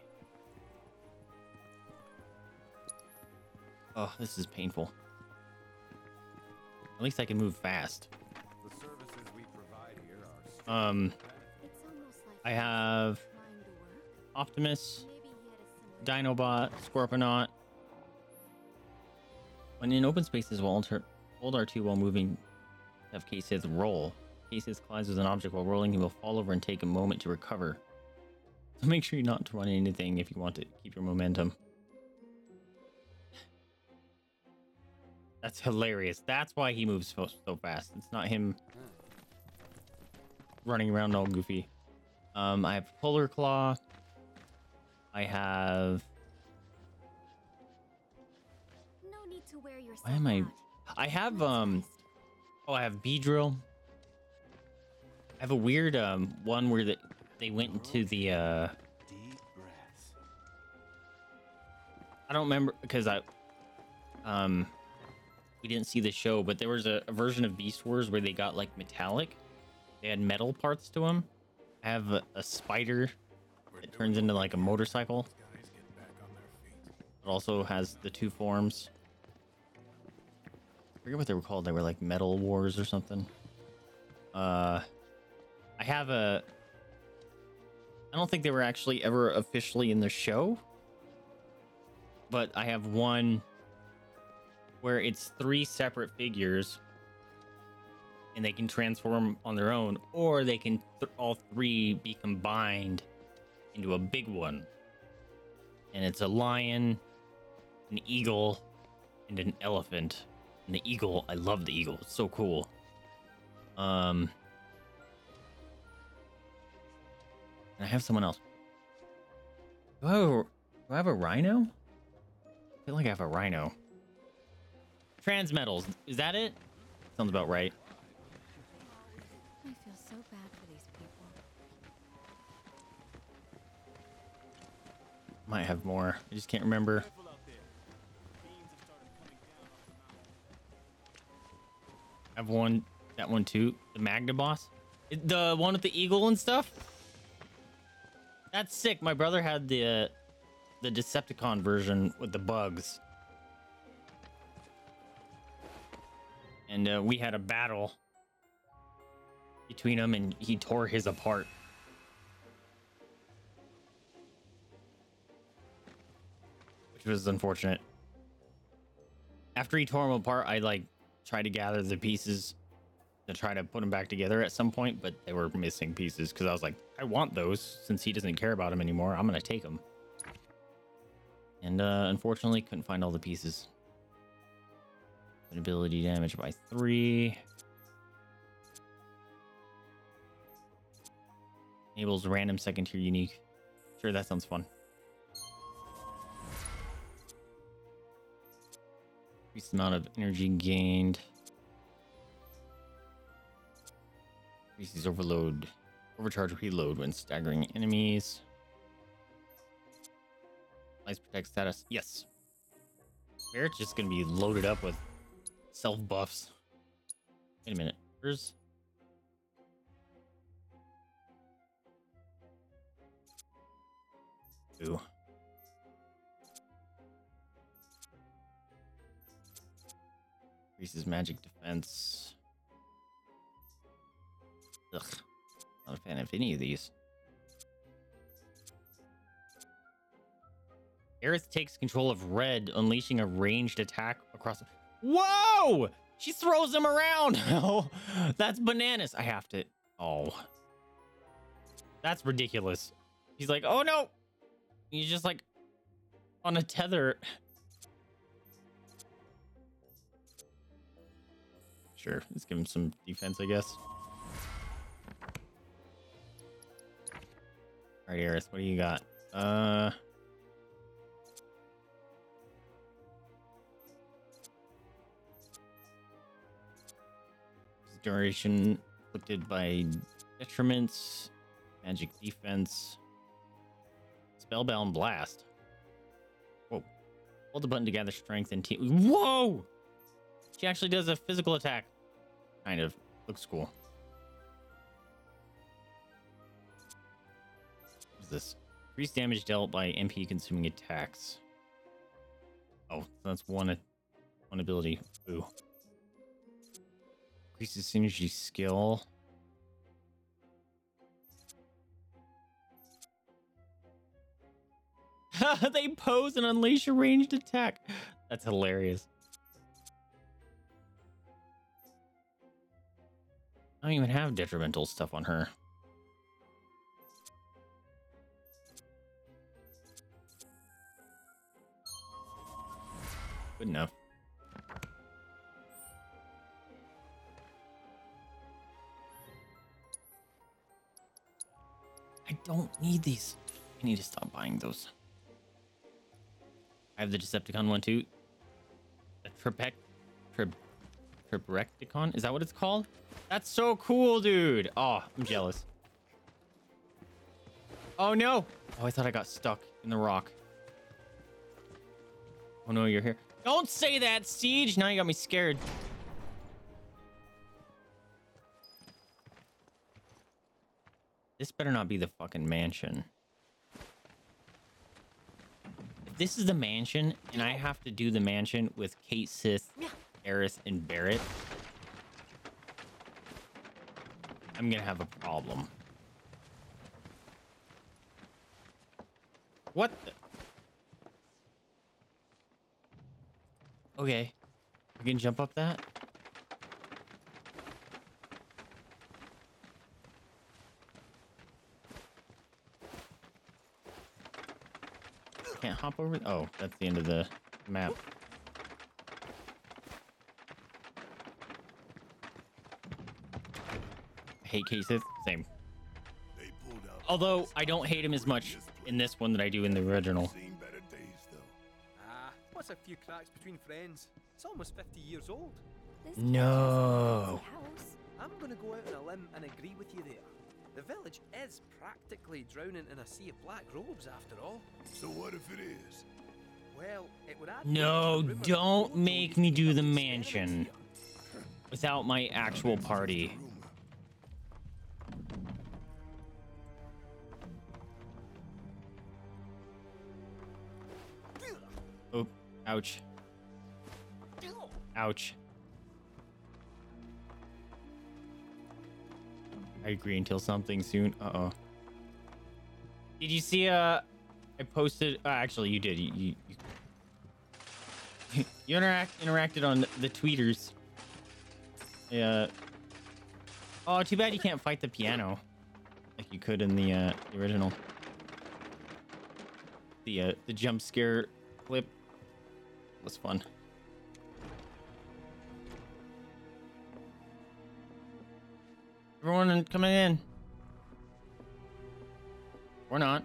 Oh, this is painful. At least I can move fast. The services we provide here are um, I have Optimus, Dinobot, Scorponot. When in open spaces, while alter, hold R two while moving. Have Cait Sith roll. Cait Sith collides with an object while rolling. He will fall over and take a moment to recover. So make sure you not to run anything if you want to keep your momentum. That's hilarious. That's why he moves so, so fast. It's not him running around all goofy. Um, I have Polar Claw. I have. Why am I? I have um. Oh, I have B-Drill. I have a weird um one where that they went into the uh. I don't remember because I um we didn't see the show, but there was a, a version of Beast Wars where they got like metallic. They had metal parts to them. I have a, a spider that turns into like a motorcycle. It also has the two forms. I forget what they were called. They were like Metal Wars or something. Uh, I have a... I don't think they were actually ever officially in the show. But I have one where it's three separate figures. And they can transform on their own. Or they can th- all three be combined into a big one. And it's a lion, an eagle, and an elephant. And the eagle, I love the eagle. It's so cool. Um, and I have someone else. Do I have a, do I have a rhino? I feel like I have a rhino. Transmetals. Is that it? Sounds about right. I feel so bad for these people. Might have more. I just can't remember. I have one, that one too. The Magna Boss, the one with the eagle and stuff. That's sick. My brother had the the Decepticon version with the bugs, and uh, we had a battle between them, and he tore his apart. Which was unfortunate. After he tore him apart, I like try to gather the pieces to try to put them back together at some point, but they were missing pieces because I was like, I want those. Since he doesn't care about them anymore, I'm gonna take them. And uh, unfortunately couldn't find all the pieces. Ability damage by three. Enables random second tier unique. Sure, that sounds fun. Increased amount of energy gained. Increases overload, overcharge reload when staggering enemies. Lights protect status. Yes. Barrett's just gonna be loaded up with self buffs. Wait a minute. Where's? Ooh. Increases magic defense. Ugh. Not a fan of any of these. Aerith takes control of Red, unleashing a ranged attack across... The Whoa! She throws him around! Oh, that's bananas. I have to... Oh. That's ridiculous. He's like, oh no! He's just like... on a tether. Sure, let's give him some defense, I guess. All right, Aerith, what do you got? Uh... Duration afflicted by detriments, magic defense, spellbound blast. Whoa. Hold the button to gather strength and team. Whoa! She actually does a physical attack. Kind of. Looks cool. What's this? Increased damage dealt by M P consuming attacks. Oh, that's one, one ability. Ooh. Increases synergy skill. They pose and unleash a ranged attack. That's hilarious. I don't even have detrimental stuff on her. Good enough. I don't need these. I need to stop buying those. I have the Decepticon one too. A Tripec... Trip... Triprecticon? Is that what it's called? That's so cool, dude! Oh, I'm jealous. Oh no! Oh, I thought I got stuck in the rock. Oh no, you're here. Don't say that, Siege! Now you got me scared. This better not be the fucking mansion. If this is the mansion, and I have to do the mansion with Cait Sith, Aerith, and Barrett, I'm gonna have a problem. What the? Okay. We can jump up that? Can't hop over. Oh, that's the end of the map. I hate Cait Sith. Same. Although I don't hate him as much in this one that I do in the original. Ah, what's a few cracks between friends? It's almost fifty years old. No. I'm gonna go out on a limb and agree with you there. The village is practically drowning in a sea of black robes, after all. So what if it is? Well, it would add... No, don't make me do the mansion without my actual party. Oh, ouch. Ouch. I agree until something soon. Uh-oh. Did you see, uh, I posted, uh, actually you did. You, you, you, you interact, interacted on the, the tweeters. Yeah. Oh, too bad you can't fight the piano like you could in the, uh, the original. The, uh, the jump scare clip was fun. Everyone coming in. Or not.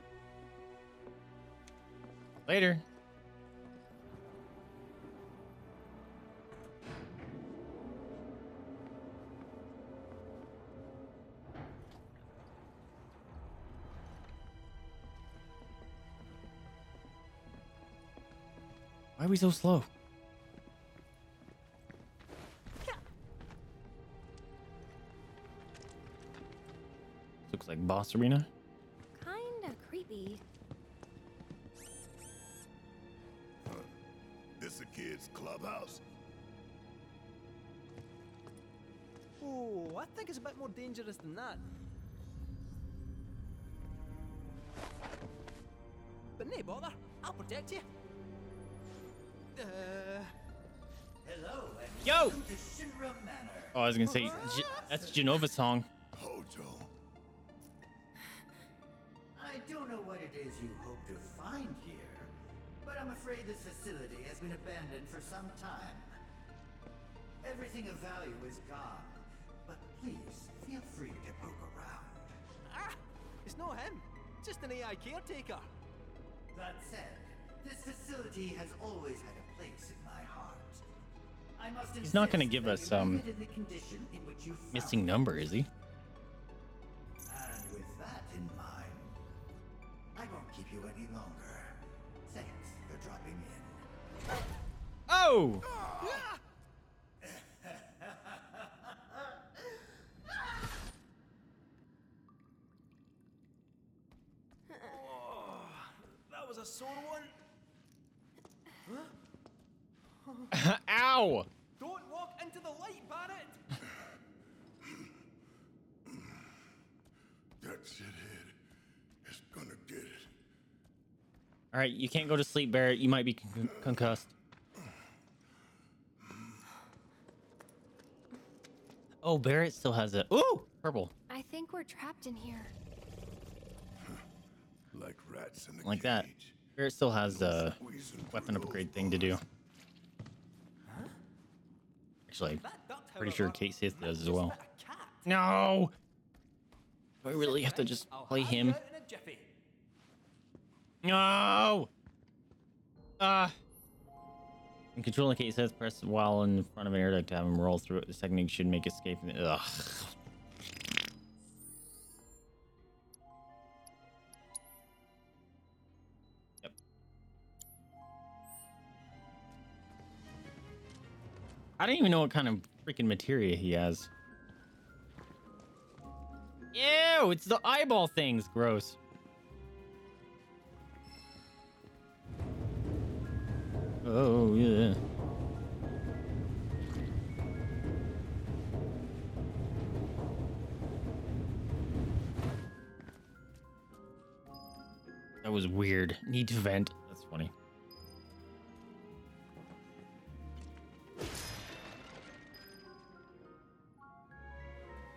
Later. Why are we so slow? Looks like boss arena. Kinda creepy. Huh. This a kid's clubhouse. Oh, I think it's a bit more dangerous than that. But nay bother, I'll protect you. Uh... Hello, and yo! Welcome to Shinra Manor. Oh, I was gonna say, G that's Genova's song. Hojo. I don't know what it is you hope to find here, but I'm afraid this facility has been abandoned for some time. Everything of value is gone, but please feel free to poke around. Ah, it's not him, just an A I caretaker. That said, this facility has always had a place in my heart. I must He's not going to give us um missing number, is he? And with that in mind, I won't keep you any longer. Thanks for dropping in. Oh! Ah! That was a sore one. Huh? Ow! Don't walk into the light, Barrett! That shithead is gonna get it. Alright, you can't go to sleep, Barrett. You might be con concussed. Oh, Barrett still has it. Ooh! Purple. I think we're trapped in here. Like rats in the like cage. That. Barrett still has the weapon upgrade thing to do. Huh? Actually, I'm pretty sure Cait Sith does as well. No! Do I really have to just play him? No! Ah! Uh, when controlling Cait Sith, press while in front of an air duct to have him roll through it. This technique should make escape. Ugh. I don't even know what kind of freaking materia he has. Ew, it's the eyeball things. Gross. Oh, yeah. That was weird. Need to vent. That's funny.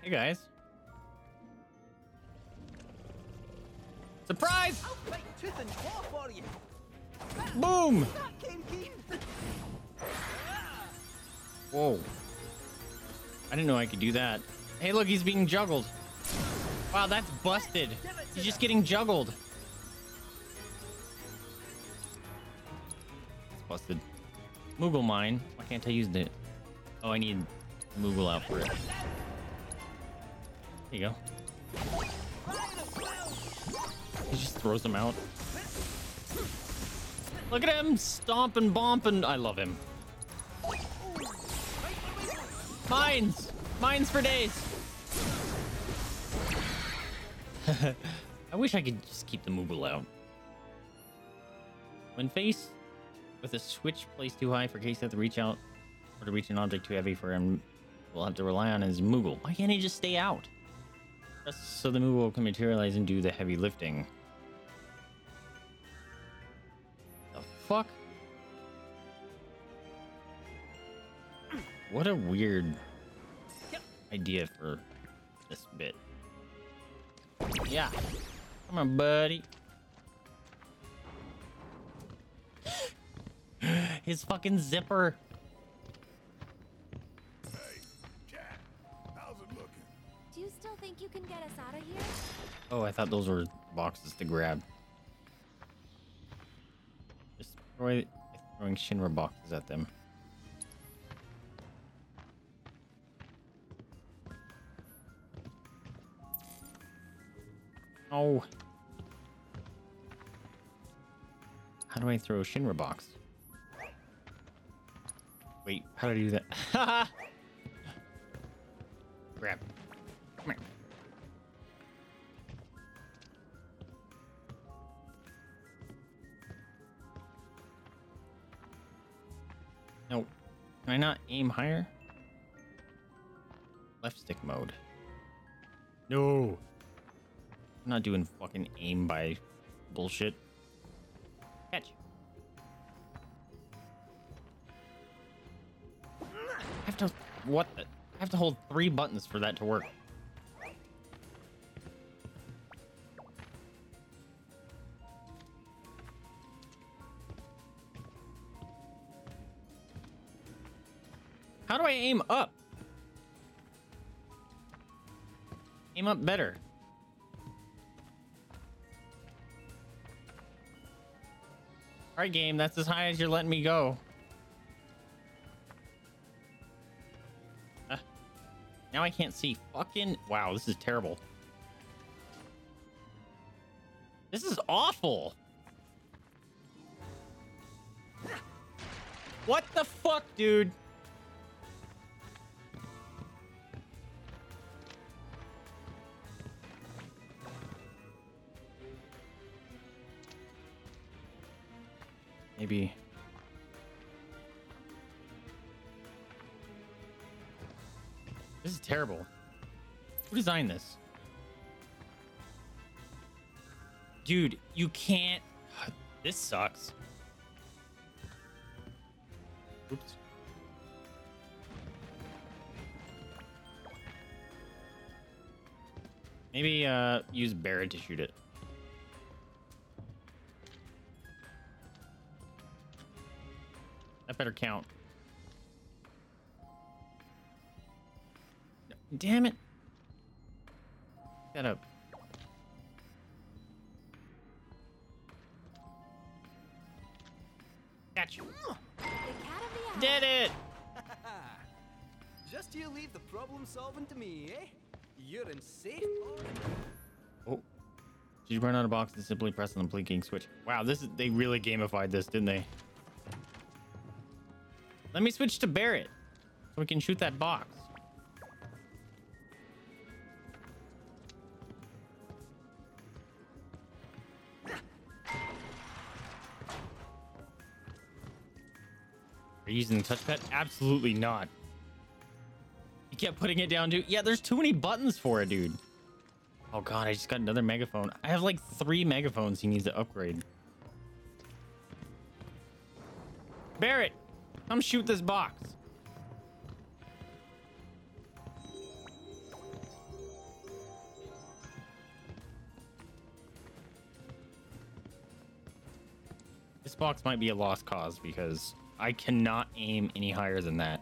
Hey guys. Surprise! I'll fight tooth and claw for you. Boom! That came keen. Whoa. I didn't know I could do that. Hey look, he's being juggled. Wow, that's busted. He's just getting juggled. It's busted. Moogle mine. Why can't I use it? Oh, I need Moogle out for it. There you go. He just throws them out. Look at him stomping, bomping. I love him. Mines, mines for days. I wish I could just keep the Moogle out. When faced with a switch placed too high for Cait Sith to reach out or to reach an object too heavy for him, we'll have to rely on his Moogle. Why can't he just stay out? So the Moogle can materialize and do the heavy lifting. The fuck? What a weird idea for this bit. Yeah. Come on, buddy. His fucking zipper. You can get us out of here? Oh, I thought those were boxes to grab. Just throwing Shinra boxes at them. Oh. How do I throw a Shinra box? Wait, how do I do that? Haha! Grab. Come here. No, can I not aim higher? Left stick mode. No. I'm not doing fucking aim by bullshit. Catch. I have to what the, I have to hold three buttons for that to work. How do I aim up? Aim up better. All right, game, that's as high as you're letting me go. Uh, now I can't see fucking... Wow, this is terrible. This is awful. What the fuck, dude? Maybe. This is terrible. Who designed this? Dude, you can't. This sucks. Oops. Maybe uh, use Barrett to shoot it. Better count. Damn it. Shut up. Gotcha. Did it. Just you leave the problem solving to me, eh? You're in safe. Oh. Did you run out of box and simply press on the blinking switch? Wow, this is they really gamified this, didn't they? Let me switch to Barrett so we can shoot that box. Are you using the touchpad? Absolutely not. You kept putting it down, dude. Yeah, there's too many buttons for it, dude. Oh, God, I just got another megaphone. I have like three megaphones he needs to upgrade. Barrett! Come shoot this box. This box might be a lost cause because I cannot aim any higher than that.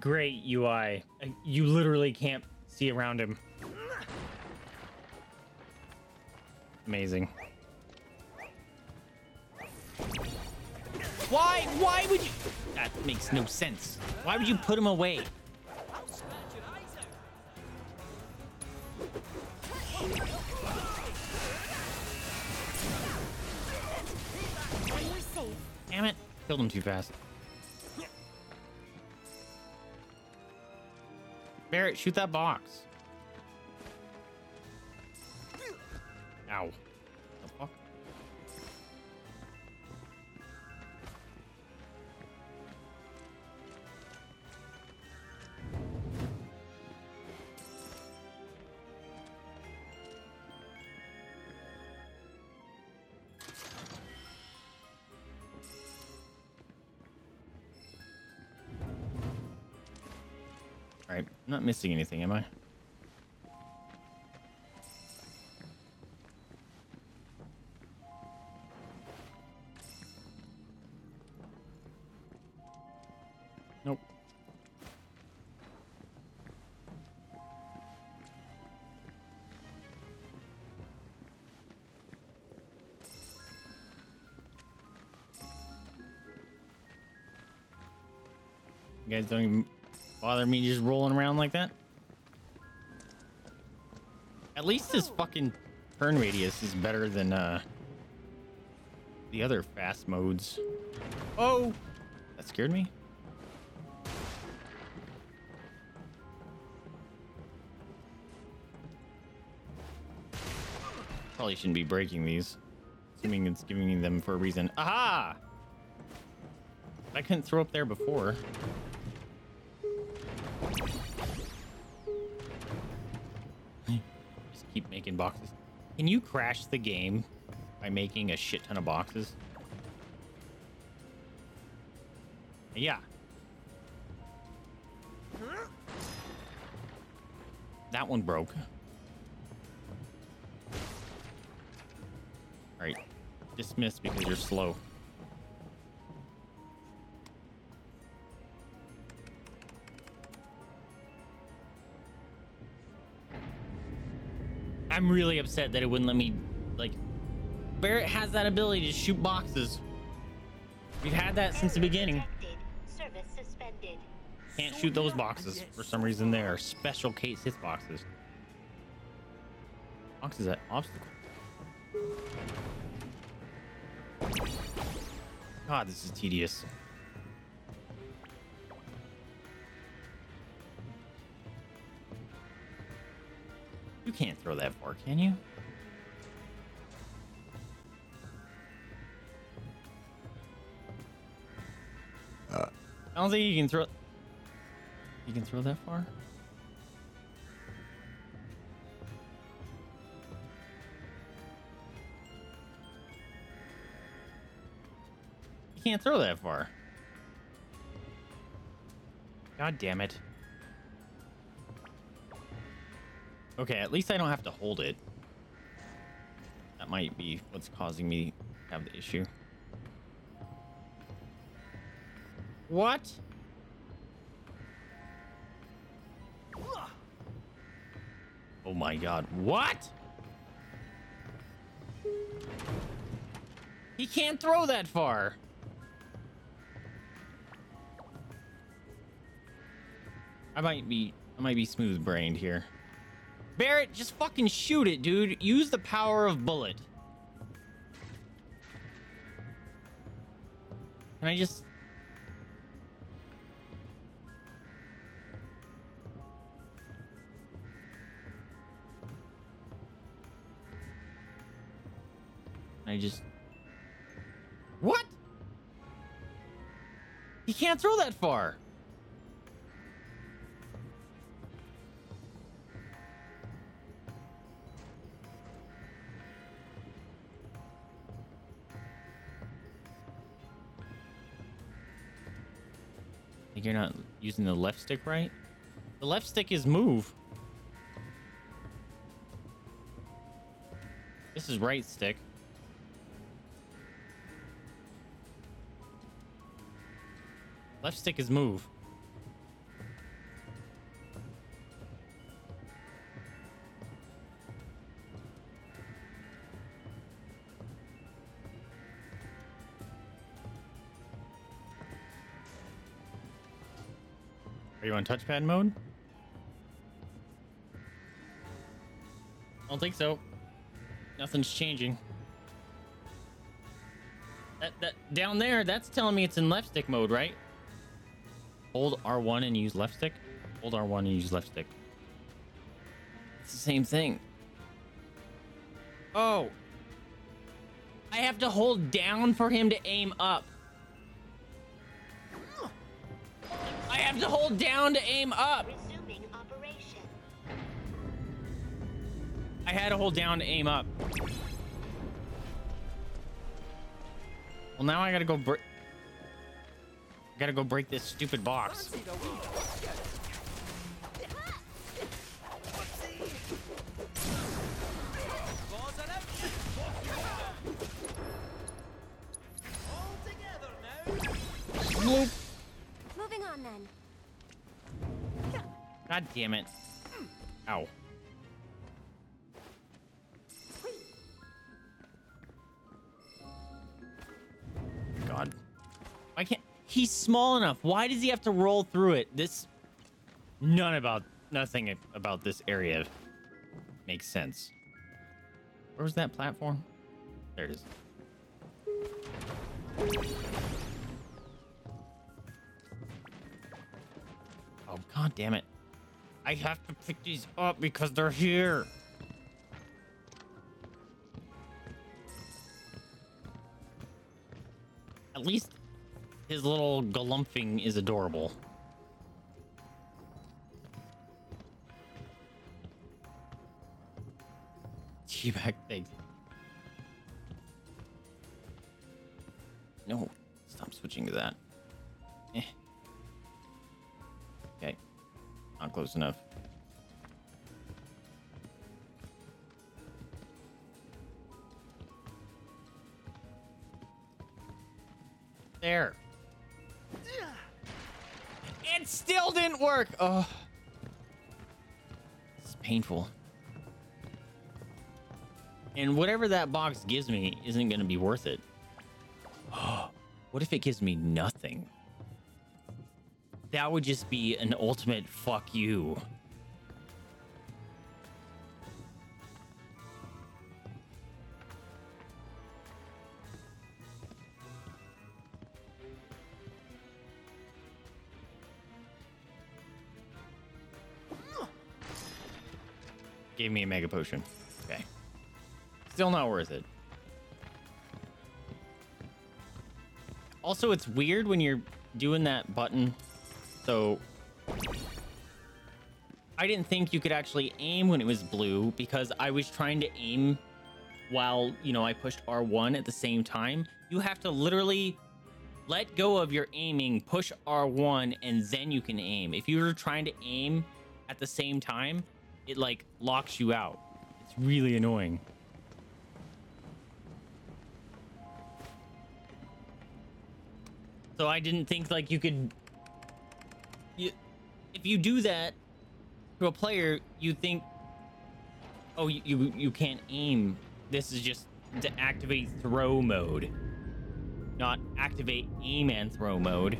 Great U I. You literally can't see around him. Amazing. Why? Why would you? That makes no sense. Why would you put him away? Damn it! Killed him too fast. Barrett, shoot that box. Ow. The fuck? All right, I'm not missing anything, am I? You guys don't even bother me just rolling around like that. At least this fucking turn radius is better than uh, the other fast modes. Oh, that scared me. Probably shouldn't be breaking these. assuming it's giving them for a reason. Aha! I couldn't throw up there before. Just keep making boxes. Can you crash the game by making a shit ton of boxes? Yeah. That one broke. Alright. Dismiss because you're slow. I'm really upset that it wouldn't let me, like... Barrett has that ability to shoot boxes. We've had that since the beginning. Can't shoot those boxes for some reason. They are special Cait Sith boxes. Boxes at obstacles. God, this is tedious. You can't throw that far, can you? Uh. I don't think you can throw... You can throw that far? You can't throw that far. God damn it. Okay, at least I don't have to hold it. That might be what's causing me to have the issue. What? Oh my god, what? He can't throw that far. I might be I might be smooth brained here. Barrett, just fucking shoot it, dude. Use the power of bullet. Can I just... I just... What? He can't throw that far. Like, you're not using the left stick, right? The left stick is move. This is right stick. Left stick is move. Are you on touchpad mode? I don't think so. Nothing's changing. That, that down there, that's telling me it's in left stick mode, right? Hold R one and use left stick. Hold R one and use left stick. It's the same thing. Oh. I have to hold down for him to aim up. I have to hold down to aim up. Resuming operation. I had to hold down to aim up. Well, now I gotta go break. Gotta go break this stupid box. Nope. Moving on then. God damn it. Ow. God. I can't. He's small enough. Why does he have to roll through it? This... None about... Nothing about this area makes sense. Where was that platform? There it is. Oh, god damn it. I have to pick these up because they're here. at least his little galumping is adorable. Teabag, thanks. No, stop switching to that. Eh. Okay, not close enough. There. It still didn't work. Oh, it's painful. And whatever that box gives me isn't going to be worth it. What if it gives me nothing? That would just be an ultimate fuck you. Gave me a mega potion. Okay. Still not worth it. Also, it's weird when you're doing that button. So I didn't think you could actually aim when it was blue, because I was trying to aim while, you know, I pushed R one at the same time. You have to literally let go of your aiming, push R one, and then you can aim. If you were trying to aim at the same time, it like locks you out. It's really annoying. So I didn't think like you could, you, if you do that to a player, you think, oh, you, you, you can't aim. This is just to activate throw mode, not activate aim and throw mode.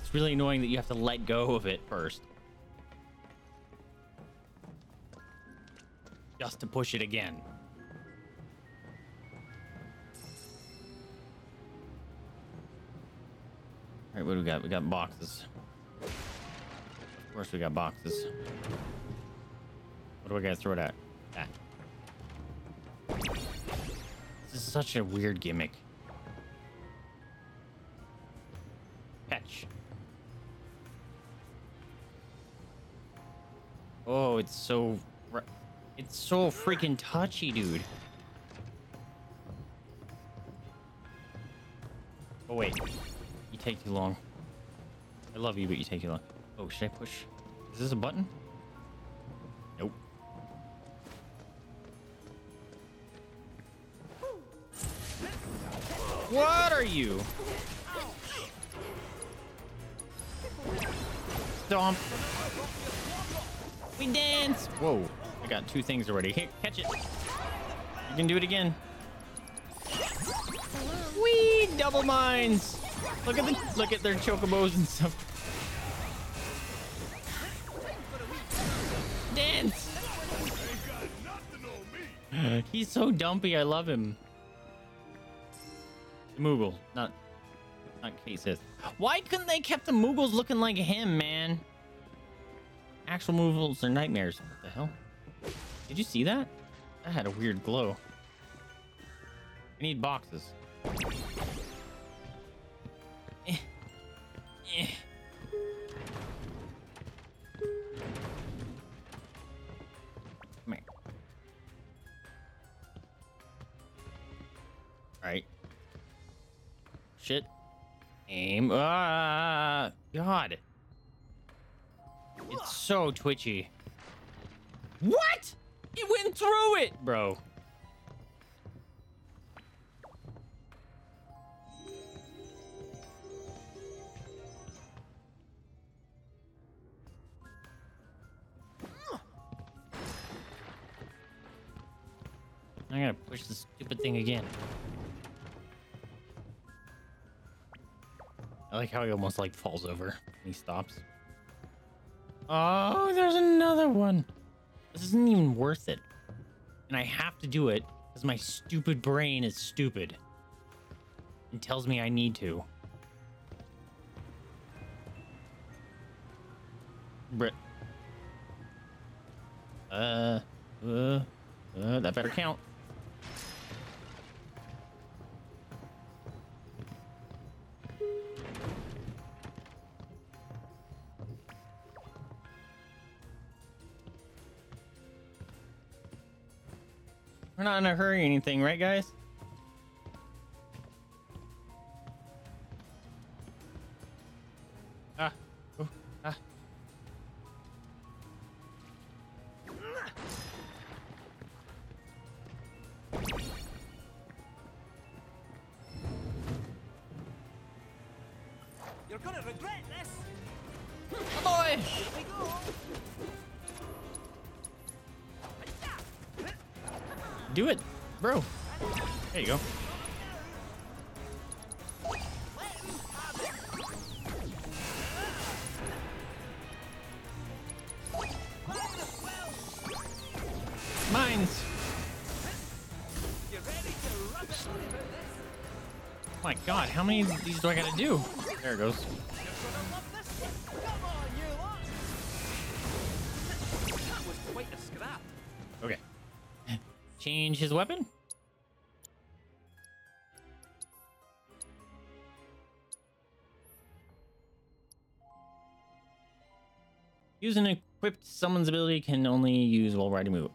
It's really annoying that you have to let go of it first, just to push it again. All right, what do we got? We got boxes. Of course we got boxes. What do I gotta throw it at? That. This is such a weird gimmick. Catch. Oh, it's so... It's so freaking touchy, dude. Oh, wait. You take too long. I love you, but you take too long. Oh, should I push? Is this a button? Nope. What are you? Stomp. We dance. Whoa. Got two things already. Here, catch it. You can do it again. Wee, double mines. Look at the look at their chocobos and stuff. Dance. He's so dumpy. I love him. The Moogle, not not Cait Sith. Why couldn't they kept the Moogles looking like him, man? Actual Moogles are nightmares. What the hell? Did you see that? That had a weird glow. I need boxes. Eh. Eh. Come here. Alright. Shit. Aim. Ah, God. It's so twitchy. What? It went through it, bro. I gotta push this stupid thing again. I like how he almost like falls over and he stops. Oh, there's another one. This isn't even worth it. And I have to do it because my stupid brain is stupid and tells me I need to. Brit. Uh, uh, uh, that better count. We're not in a hurry or anything, right, guys? Ah. Ooh. Ah. You're gonna regret this. Oh boy! Here we go. Do it, bro. There you go. Mines. My God, how many of these do I gotta do? There it goes. Change his weapon. Use an equipped summon's ability, can only use while riding move.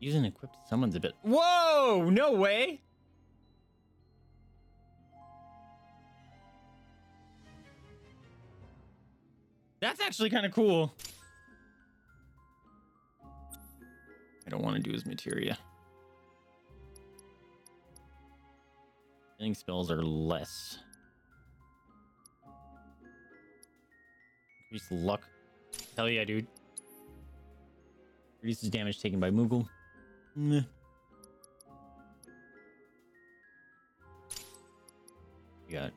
Use an equipped summons ability. Whoa, no way. That's actually kind of cool. Don't want to do is materia. Healing spells are less. Increase luck. Hell yeah, dude. Reduces damage taken by Moogle. Meh. We got.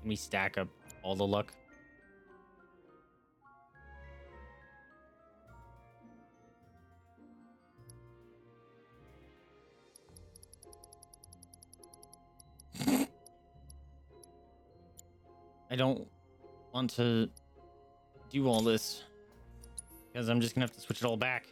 Can we stack up all the luck? I don't want to do all this because I'm just gonna have to switch it all back.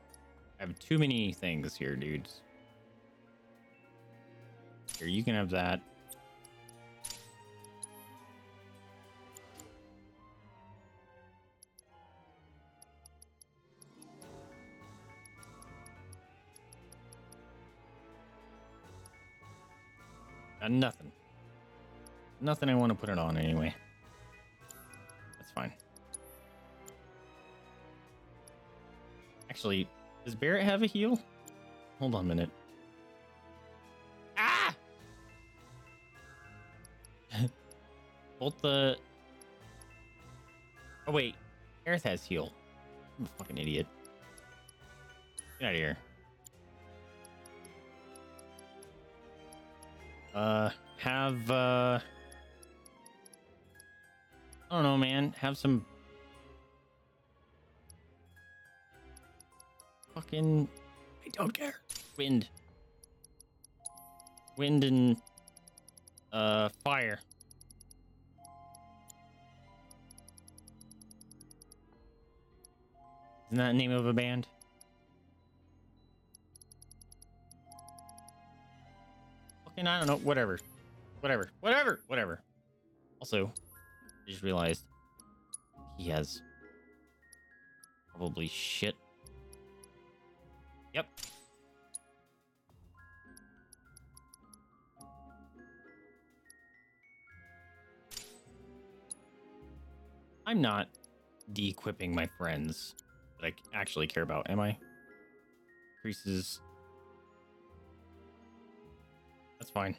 I have too many things here, dudes. Here, you can have that. Got nothing. Nothing I want to put it on anyway. That's fine. Actually, does Barrett have a heal? Hold on a minute. Both the... Oh, wait. Aerith has heal. I'm a fucking idiot. Get out of here. Uh, have, uh... I don't know, man. Have some... Fucking... I don't care. Wind. Wind and... Uh, fire. Isn't that the name of a band? Fucking, I don't know. Whatever. Whatever. Whatever. Whatever. Also, I just realized he has probably shit. Yep. I'm not de-equipping my friends that I actually care about, am I? Increases. That's fine.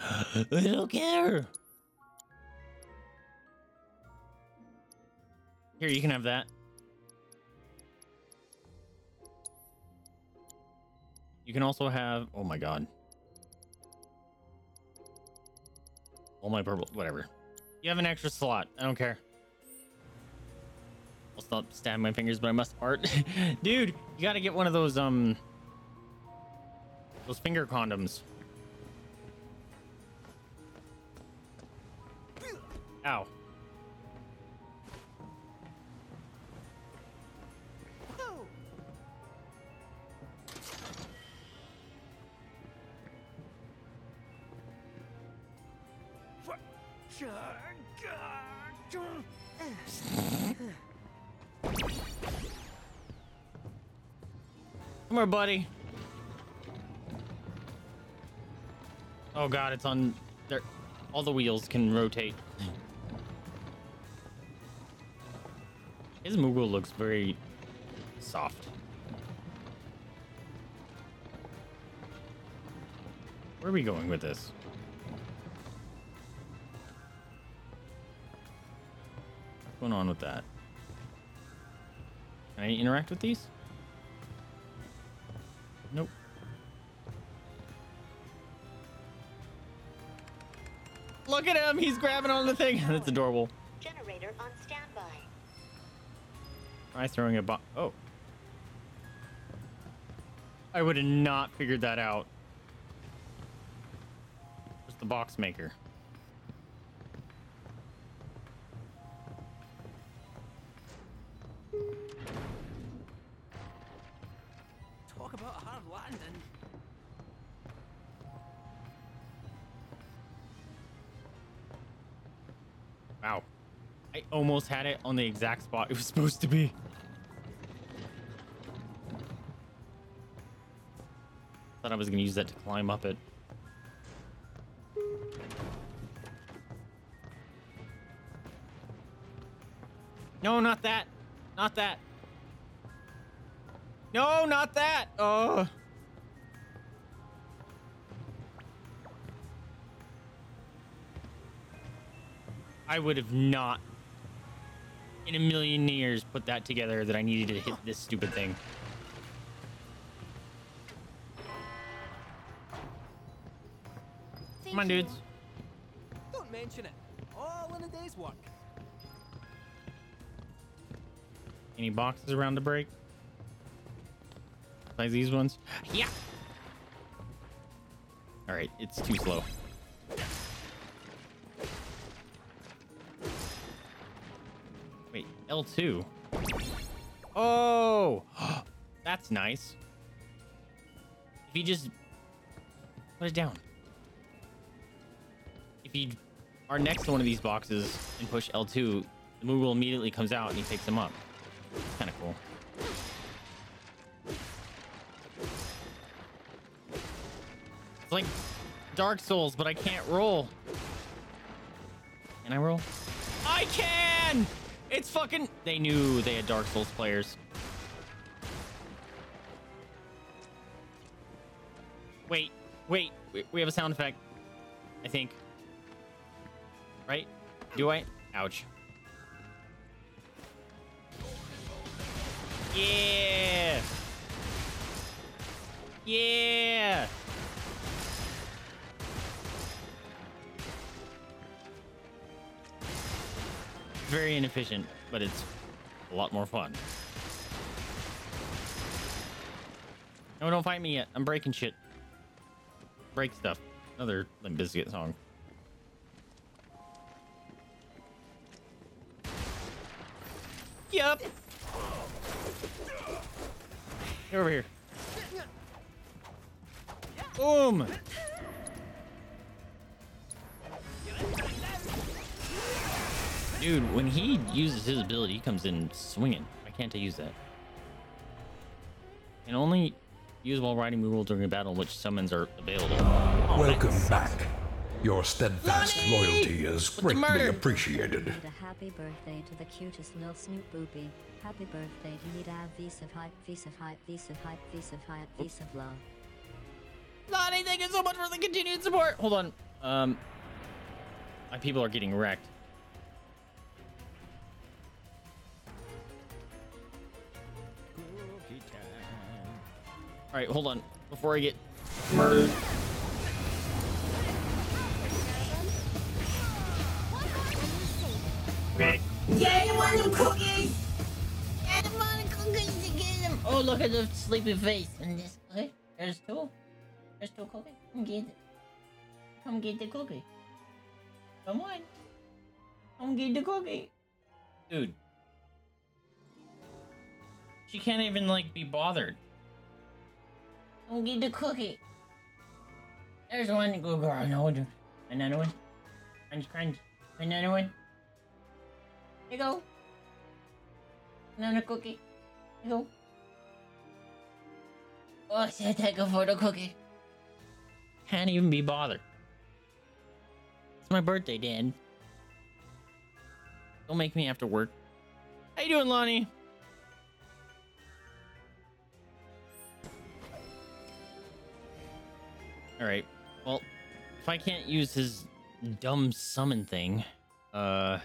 I don't care. Here, you can have that. You can also have, oh my God. All my purple, whatever. You have an extra slot. I don't care. I'll stop stabbing my fingers, but I must art. Dude, you gotta get one of those, um... those finger condoms. Ow. Whoa. Come here, buddy. Oh god, it's on there. All the wheels can rotate. His Moogle looks very soft. Where are we going with this? What's going on with that? Can I interact with these? Nope. Look at him, he's grabbing on the thing. That's adorable. Generator on standby. Try throwing a bomb. Oh. I would have not figured that out. Where's the box maker? Talk about hard landing. Wow. I almost had it on the exact spot it was supposed to be. Thought I was gonna use that to climb up it. No, not that. Not that. No, not that. Oh. I would have not in a million years put that together that I needed to hit this stupid thing. Thank Come on, dudes. You. Don't mention it. All in a day's work. Any boxes around to break? Besides these ones? Yeah. All right, it's too slow. L two. Oh, that's nice. If he just put it down. If he are next to one of these boxes and push L two, the Moogle immediately comes out and he picks them up. Kind of cool. It's like Dark Souls, but I can't roll. Can I roll? I can! It's fucking... They knew they had Dark Souls players. Wait, wait. We have a sound effect. I think. Right? Do I? Ouch. Yeah! Yeah! Very inefficient, but it's a lot more fun. No, don't fight me yet. I'm breaking shit. Break stuff. Another Limp Bizkit song. Yup. Get over here. Boom. Dude, when he uses his ability, he comes in swinging. Why can't I use that? And only use while riding Moogle during a battle, which summons are available. Oh, welcome back. Your steadfast Lonnie! Loyalty is greatly appreciated. And a happy birthday to the cutest little Snoop Boopy. Happy birthday to you, Dad. Vaesive hype, Vaesive hype, Vaesive hype, Vaesive hype, Vaesive love. Lonnie, thank you so much for the continued support. Hold on. Um, my people are getting wrecked. All right, hold on, before I get murdered. Yeah, you want them cookies? Yeah, you want them cookies to get them. Oh, look at the sleepy face. And this, okay, there's two. There's two cookies. Come get it. Come get the cookie. Come on. Ungi the cookie. Dude. She can't even, like, be bothered. Ungi the cookie. There's one good girl, no one. Another one. Crunch, crunch. Another one. Here you go. Another cookie. Here you go. Oh, should I take a photo cookie? Can't even be bothered. It's my birthday, Dad. Don't make me have to work. How you doing, Lonnie? Alright, well, if I can't use his dumb summon thing, uh...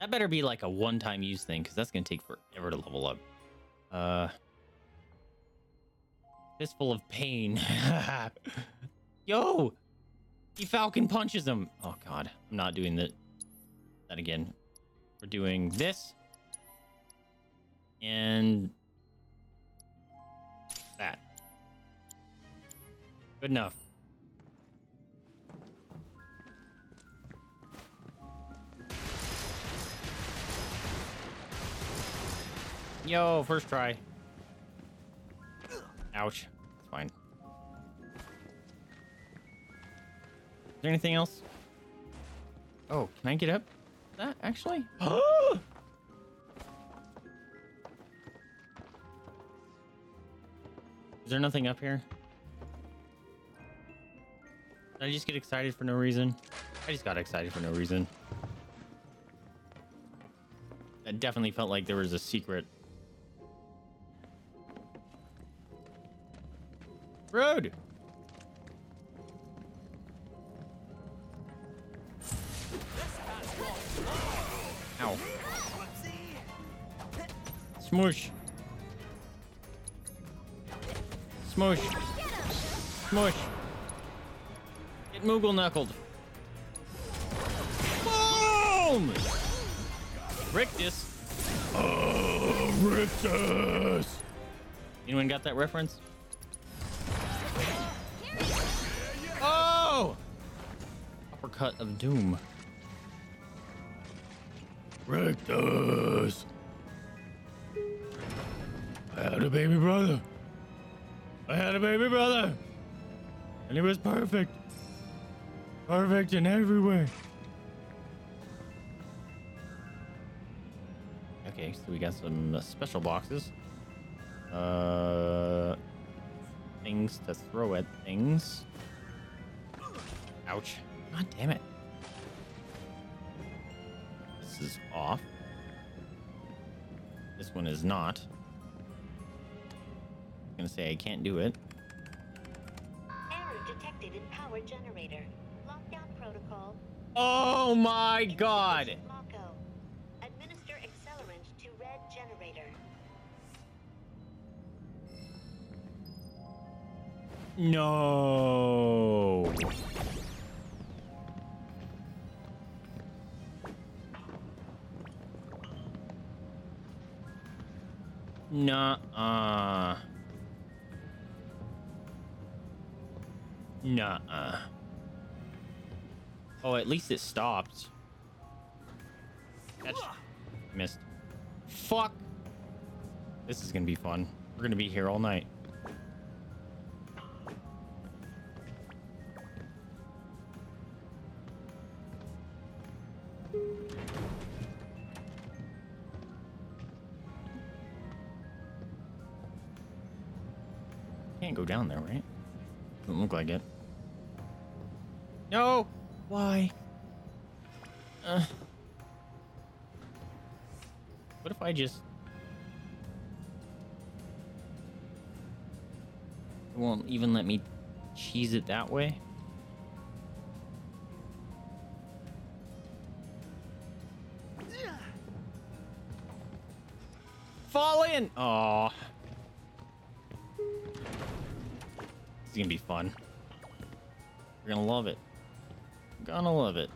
that better be like a one-time use thing, because that's going to take forever to level up. Uh... Fistful of pain. Yo! He Falcon punches him. Oh god, I'm not doing that that again. We're doing this and that. Good enough. Yo, first try. Ouch. That's fine. Is there anything else? Oh, can I get up? That actually? Oh! Is there nothing up here? Did I just get excited for no reason? I just got excited for no reason. That definitely felt like there was a secret. Road. Ow. Smoosh. Smoosh. Smoosh. Get Moogle knuckled. Boom! Rictus. Oh, Rictus. Anyone got that reference? Uppercut of doom. Rictus. I had a baby brother. I had a baby brother. And he was perfect. Perfect in every way. Okay, so we got some uh, special boxes. Uh, things to throw at things. Ouch. God damn it. This is off. This one is not. I'm gonna say I can't do it. Error detected in power generator. Lockdown protocol. Oh my god. Mako. Administer accelerant to red generator. No. Nuh-uh. Nuh-uh. Oh, at least it stopped. Catch. Missed. Fuck. This is gonna be fun. We're gonna be here all night. Go down there, right? Doesn't look like it. No! Why? Uh. What if I just... It won't even let me cheese it that way? Fall in! Aww. It's gonna be fun. You're gonna love it. You're gonna love it.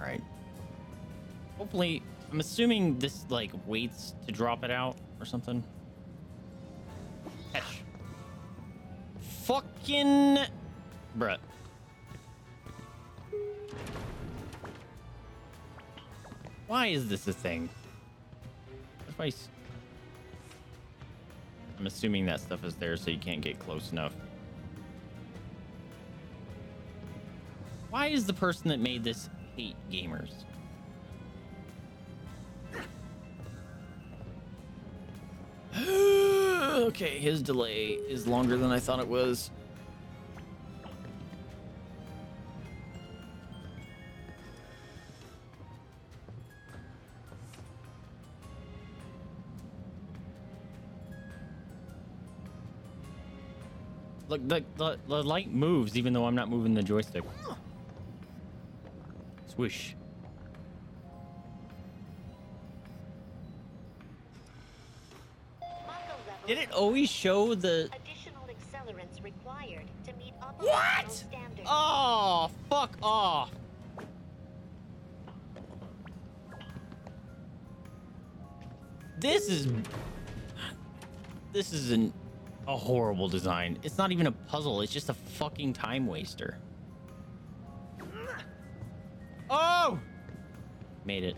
All right. Hopefully, I'm assuming this like waits to drop it out or something. Catch. fucking... Bruh. Why is this a thing? That's why I'm assuming that stuff is there so you can't get close enough. Why is the person that made this hate gamers? Okay, his delay is longer than I thought it was. Look, the, the, the light moves even though I'm not moving the joystick. Swoosh. Did it always show the... Additional accelerants required to meet what? Standards. Oh, fuck off. This is... This is an... a horrible design. It's not even a puzzle. It's just a fucking time waster. Oh! Made it.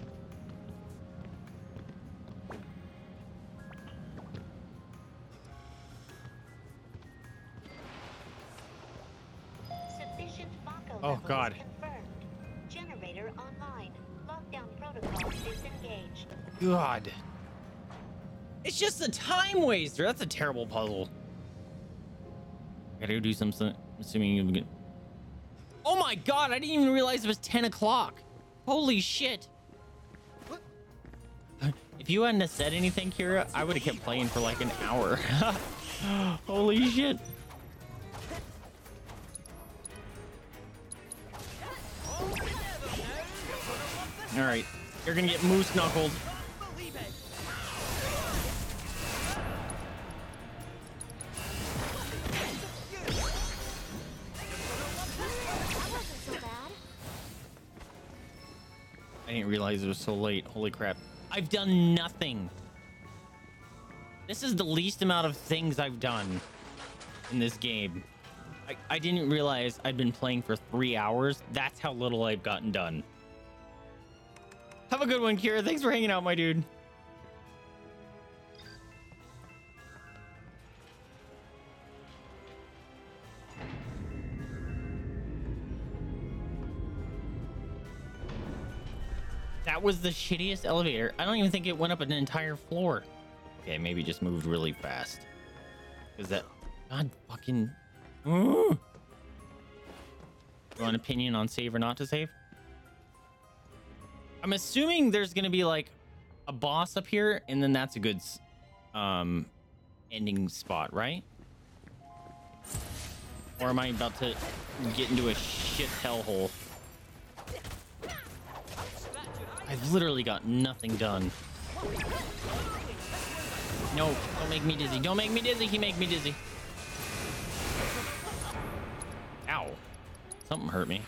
Sufficient Mako oh, God. Confirmed. Generator online. Lockdown protocol disengaged. God. It's just a time waster. That's a terrible puzzle. I gotta go do something. Assuming you get... Oh my God, I didn't even realize it was ten o'clock. Holy shit. If you hadn't said anything, Kira, I would have kept playing for like an hour. Holy shit. All right, you're gonna get moose knuckled. I didn't realize it was so late. Holy crap. I've done nothing. This is the least amount of things I've done in this game. I, I didn't realize I'd been playing for three hours. That's how little I've gotten done. Have a good one, Kira. Thanks for hanging out, my dude. That was the shittiest elevator. I don't even think it went up an entire floor. Okay, maybe just moved really fast. Is that... God fucking... Ooh. You want an opinion on save or not to save? I'm assuming there's going to be like a boss up here and then that's a good um, ending spot, right? Or am I about to get into a shit hellhole? I've literally got nothing done. No, don't make me dizzy. Don't make me dizzy. He make me dizzy. Ow. Something hurt me.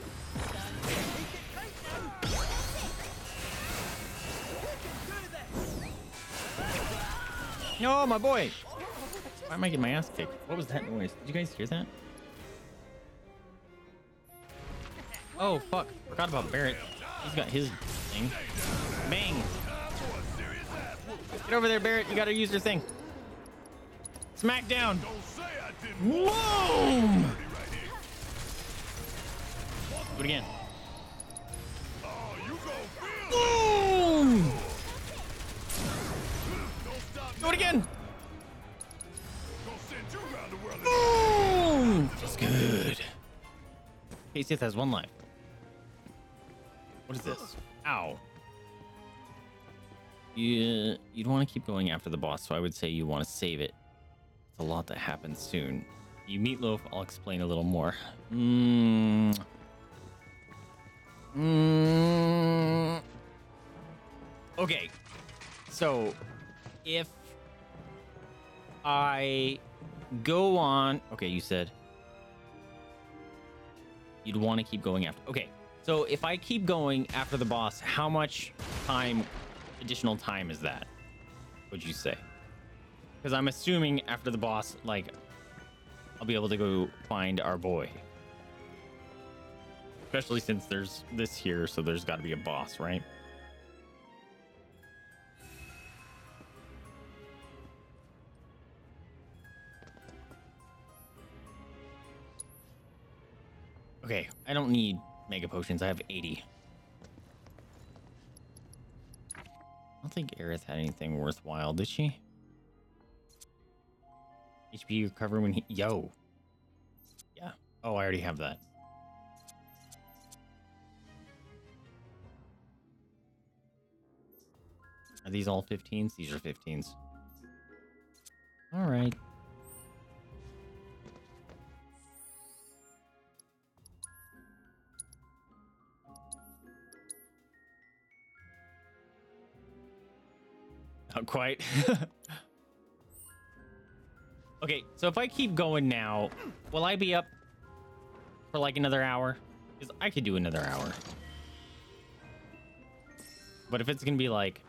No, my boy. Why am I getting my ass kicked? What was that noise? Did you guys hear that? Oh, fuck. Forgot about Barrett. He's got his thing. Bang! Get over there, Barrett. You gotta use your thing. Smack down. Whoa! Do it again. Boom! Do it again. Boom! That's good. Cait Sith has one life. What is this? Ow. You, you'd want to keep going after the boss, so I would say you want to save it. It's a lot that happens soon. You meatloaf, I'll explain a little more. Mmm. Mmm. Okay. So, if I go on... Okay, you said... You'd want to keep going after... Okay. So if I keep going after the boss, how much time, additional time is that? Would you say? Because I'm assuming after the boss, like I'll be able to go find our boy. Especially since there's this here, so there's got to be a boss, right? Okay, I don't need mega potions. I have eighty. I don't think Aerith had anything worthwhile, did she? H P recover when he... Yo! Yeah. Oh, I already have that. Are these all fifteens? These are fifteens. Alright. Not quite. Okay, so if I keep going now, will I be up for like another hour? Because I could do another hour. But if it's going to be like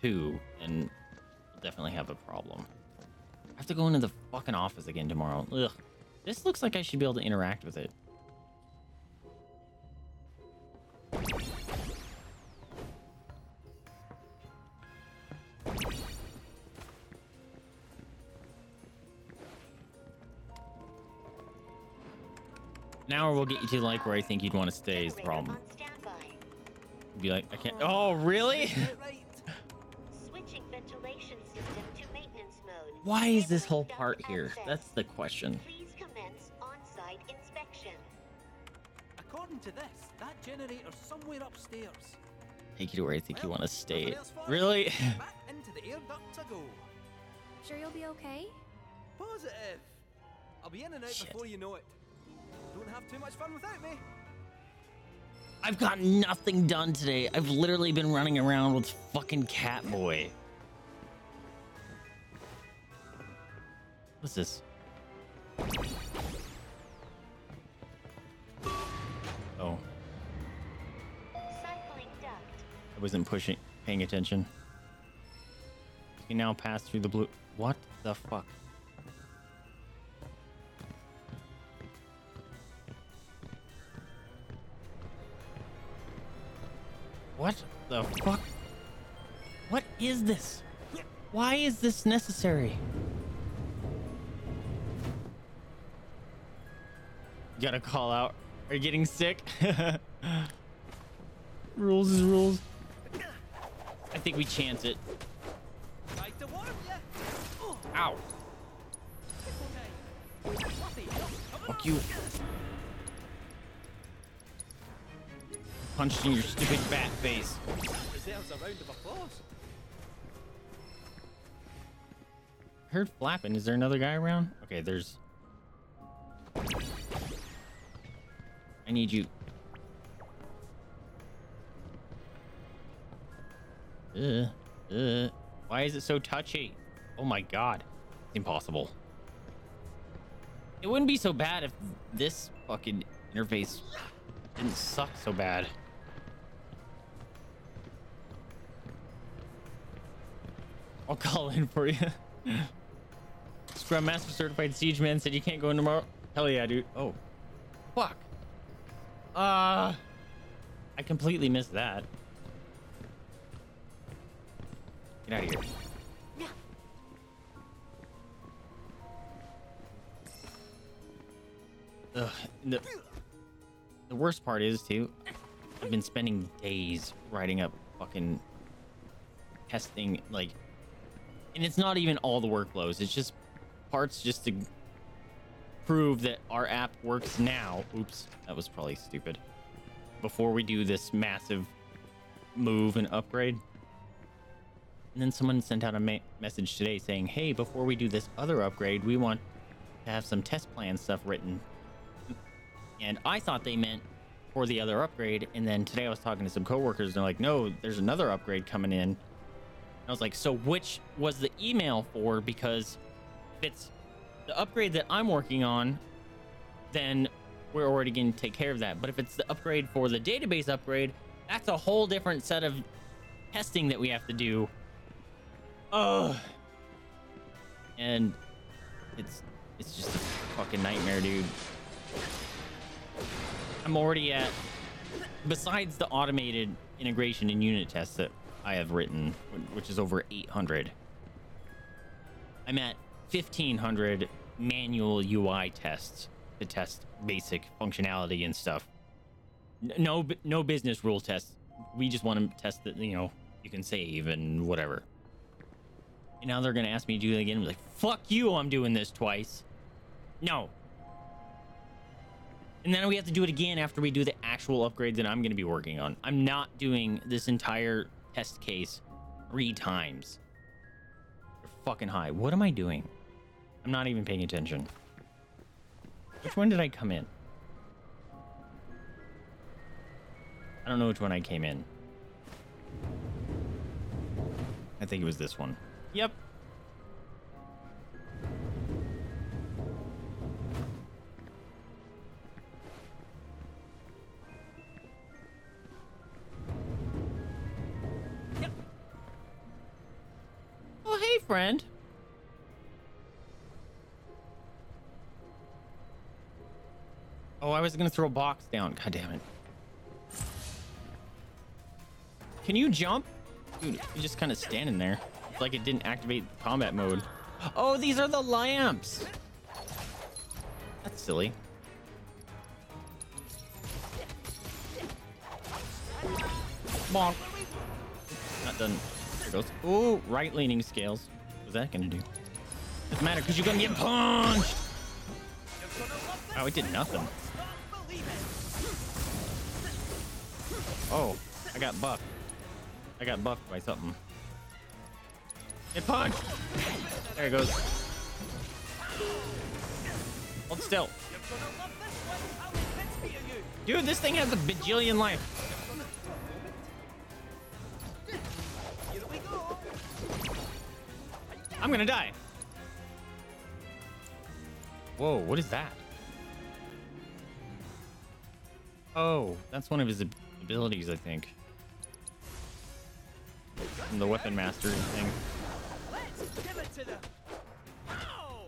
two, then we'll definitely have a problem. I have to go into the fucking office again tomorrow. Ugh. This looks like I should be able to interact with it. An hour will get you to like where I think you'd want to stay is the problem. Be like, I can't. Oh, really? Switching ventilation system to maintenance mode. Why is this whole part here? That's the question. Please commence on-site inspection. According to this, that generator's somewhere upstairs. Take you to where I think you want to stay. Really? Back into the air duct to go. Sure you'll be okay? Positive. I'll be in and out Shit. Before you know it. Don't have too much fun without me. I've got nothing done today. I've literally been running around with fucking Catboy. What's this? Oh. Cycling duct. I wasn't pushing, paying attention. You can now pass through the blue. What the fuck? What the fuck? What is this? Why is this necessary? You gotta call out. Are you getting sick? Rules is rules. I think we chance it. Ow. Fuck you. Punched in your stupid bat face. Heard flapping. Is there another guy around? Okay, there's. I need you. Uh, uh. Why is it so touchy? Oh my god. It's impossible. It wouldn't be so bad if this fucking interface didn't suck so bad. I'll call in for you. Scrum Master Certified Siege Man said you can't go in tomorrow. Hell yeah, dude. Oh, fuck. Uh, I completely missed that. Get out of here. Yeah. Ugh. No. The worst part is too, I've been spending days writing up fucking testing, like. And it's not even all the workflows. It's just parts just to prove that our app works now. Oops, that was probably stupid. Before we do this massive move and upgrade. And then someone sent out a ma message today saying, hey, before we do this other upgrade, we want to have some test plan stuff written. And I thought they meant for the other upgrade. And then today I was talking to some coworkers and they're like, no, there's another upgrade coming in. I was like, so which was the email for? Because if it's the upgrade that I'm working on, then we're already going to take care of that. But if it's the upgrade for the database upgrade, that's a whole different set of testing that we have to do. Oh, and it's It's just a fucking nightmare, dude. I'm already at, besides the automated integration and unit tests that I have written, which is over eight hundred, I'm at fifteen hundred manual U I tests to test basic functionality and stuff. No, no business rule tests. We just want to test that, you know, you can save and whatever. And now they're going to ask me to do it again. I'm like, fuck you, I'm doing this twice. No. And then we have to do it again after we do the actual upgrades that I'm going to be working on. I'm not doing this entire test case three times. You're fucking high. What am I doing? I'm not even paying attention. Which one did I come in? I don't know which one I came in. I think it was this one. Yep. Yep. Oh, hey, friend. Oh, I was gonna throw a box down. God damn it. Can you jump? Dude, you're just kind of standing there. It's like it didn't activate combat mode. Oh, these are the lamps. That's silly. Come on. Not done. There it goes. Ooh, right leaning scales. What's that gonna do? Doesn't matter because you're gonna get punched. Oh, it did nothing. Oh, I got buffed. I got buffed by something. Get punched! There it goes. Hold still. Dude, this thing has a bajillion life. I'm gonna die. Whoa, what is that? Oh, that's one of his abilities, I think. And the weapon mastery thing. Let's give it to them. Oh.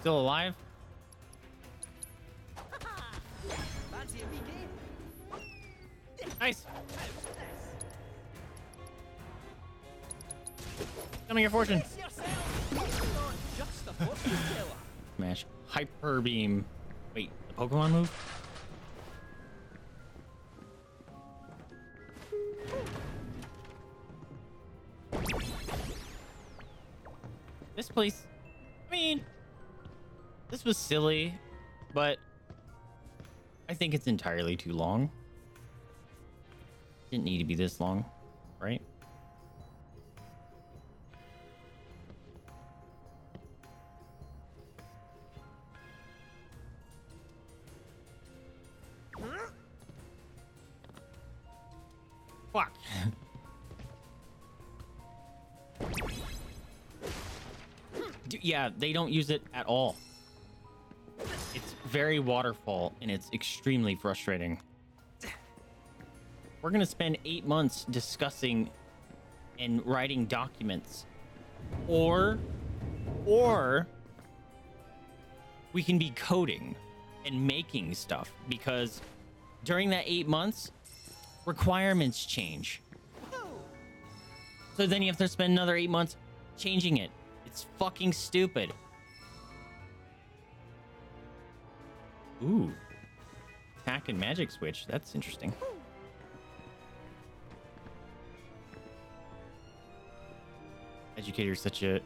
Still alive? Nice. Tell me your fortune. Smash. Hyper beam. Wait, the Pokemon move? This place, I mean, this was silly, but I think it's entirely too long. Didn't need to be this long, right? Fuck. Yeah, they don't use it at all. It's very waterfall and it's extremely frustrating. We're gonna spend eight months discussing and writing documents, or or we can be coding and making stuff, because during that eight months requirements change. So then you have to spend another eight months changing it. It's fucking stupid. Ooh. Attack and magic switch. That's interesting. Educator is such a...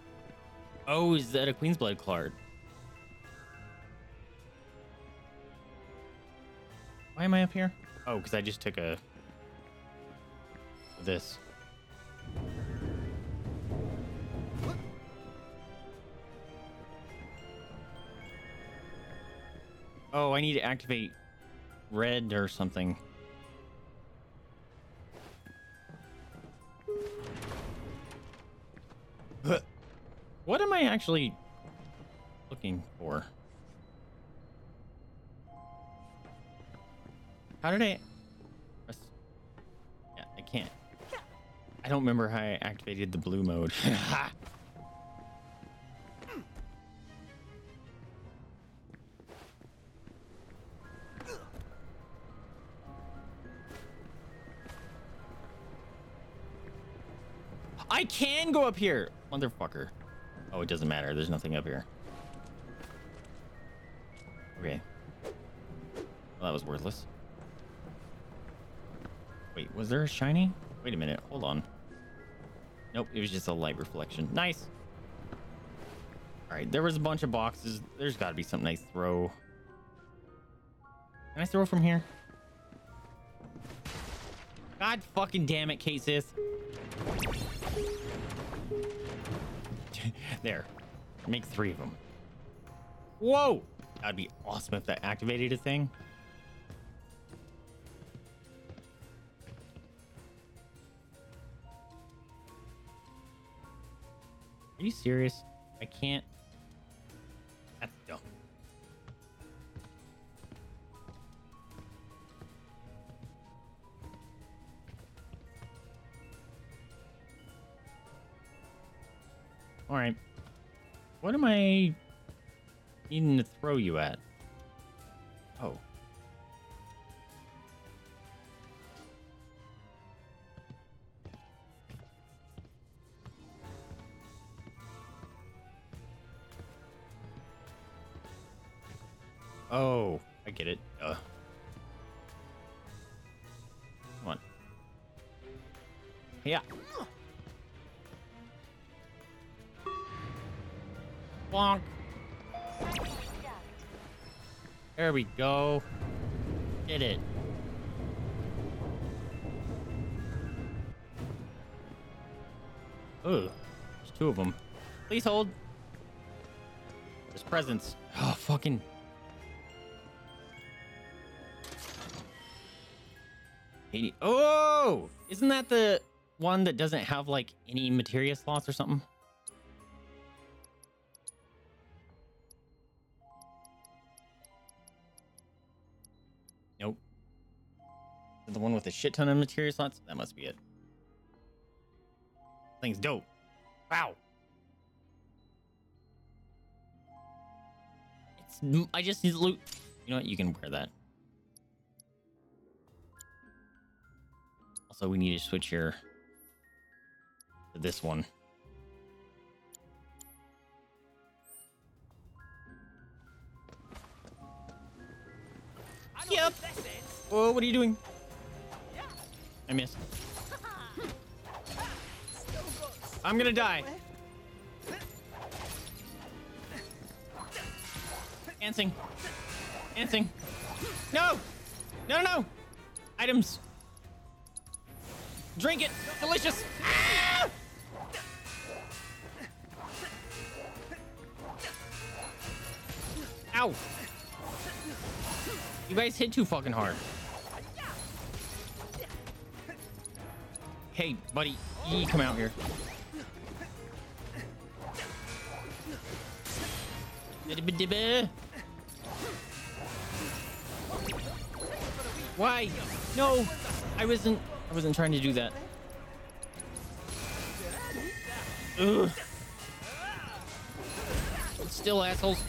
Oh, is that a Queen's Blood card? Why am I up here? Oh, because I just took a... This. Oh, I need to activate red or something. What am I actually looking for? How did I... Yeah, I can't. I don't remember how I activated the blue mode. I can go up here, motherfucker. Oh, it doesn't matter. There's nothing up here. Okay. Well, that was worthless. Wait, was there a shiny? Wait a minute. Hold on. Nope, it was just a light reflection. Nice. All right, there was a bunch of boxes. There's got to be something I throw. Can I throw from here? God fucking damn it, Cait Sith. There. Make three of them. Whoa! That'd be awesome if that activated a thing. Are you serious? I can't. That's dumb. All right. What am I needing to throw you at? Oh. Oh, I get it. Duh. Come on. Yeah. Bonk. There we go. Get it. Ugh. There's two of them. Please hold. There's presents. Oh, fucking... eighty. Oh, isn't that the one that doesn't have like any materia slots or something? Nope. The one with a shit ton of materia slots? That must be it. Thing's dope. Wow. It's, I just need to loot. You know what? You can wear that. So we need to switch here to this one. Yep. Whoa, what are you doing? Yeah. I missed. I'm gonna die. Dancing. Dancing. No! No, no, no! Items. Drink it! Delicious! Ah! Ow! You guys hit too fucking hard. Hey, buddy, you come out here. Why? No! I wasn't... I wasn't trying to do that. Ugh. Still assholes.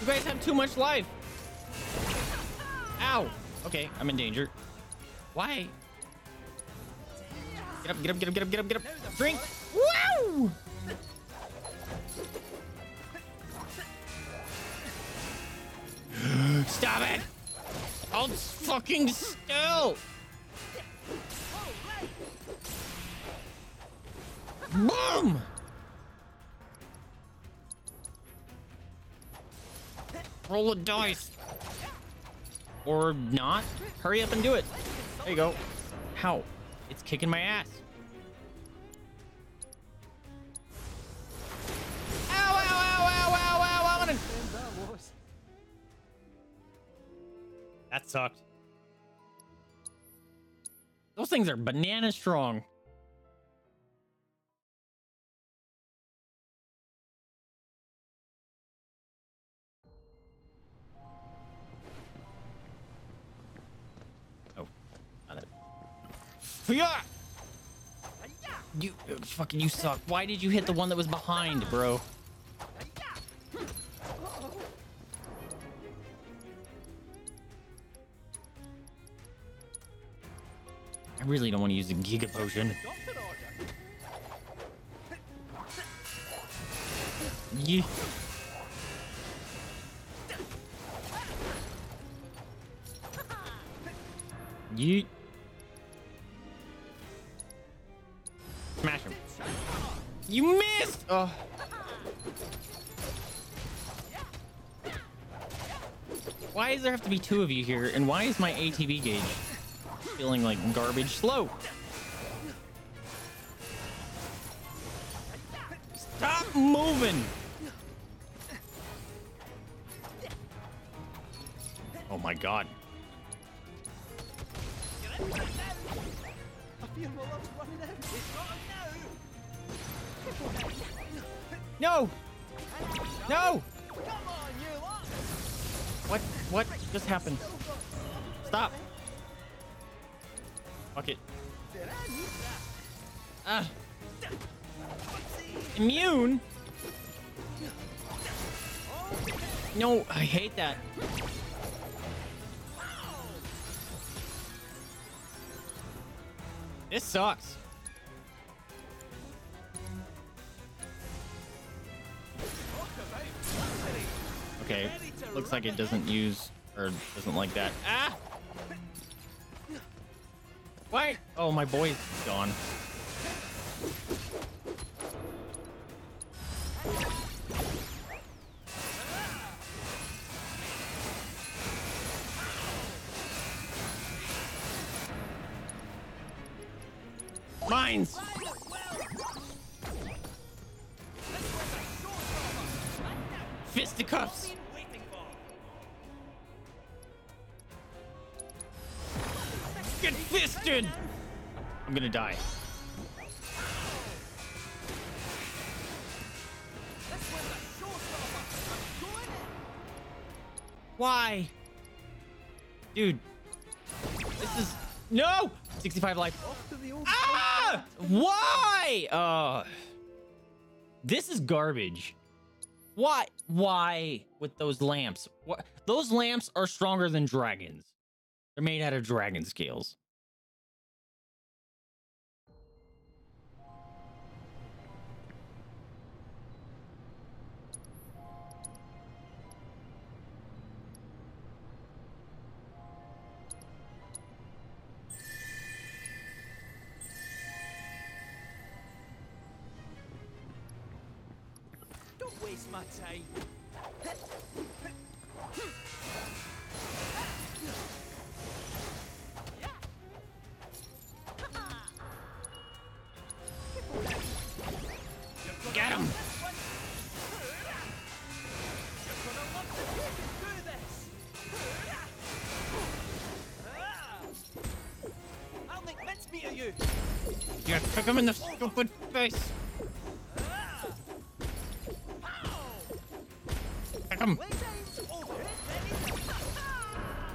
You guys have too much life. Ow. Okay, I'm in danger. Why? Get up, get up, get up, get up, get up, get up. Drink. Woo! Stop it! I'll fucking still! Boom! Roll a dice. Or not. Hurry up and do it. There you go. How? It's kicking my ass. Ow, ow, ow, ow, ow, ow, I wanna... That sucked. Those things are banana strong. You uh, fucking you suck. Why did you hit the one that was behind, bro? I really don't want to use the Giga Potion. You. You. Smash him. You missed! Oh. Why does there have to be two of you here? And why is my A T B gauge feeling like garbage slow? Stop moving! Oh my god. No! No! What? What just happened? Stop! Fuck it. Uh, immune? No, I hate that. This sucks. Okay, looks like it doesn't use or doesn't like that. Ah! Why? Oh, my boy's gone. Mines! Fisticuffs! Get fisted! I'm gonna die. Why? Dude. This is... No! sixty-five life. Ah! Why? Uh, this is garbage. Why? Why with those lamps? What? Those lamps are stronger than dragons. They're made out of dragon scales. Don't waste my time. Get him! I'll make mincemeat of you. Yeah, kick him in the stupid face.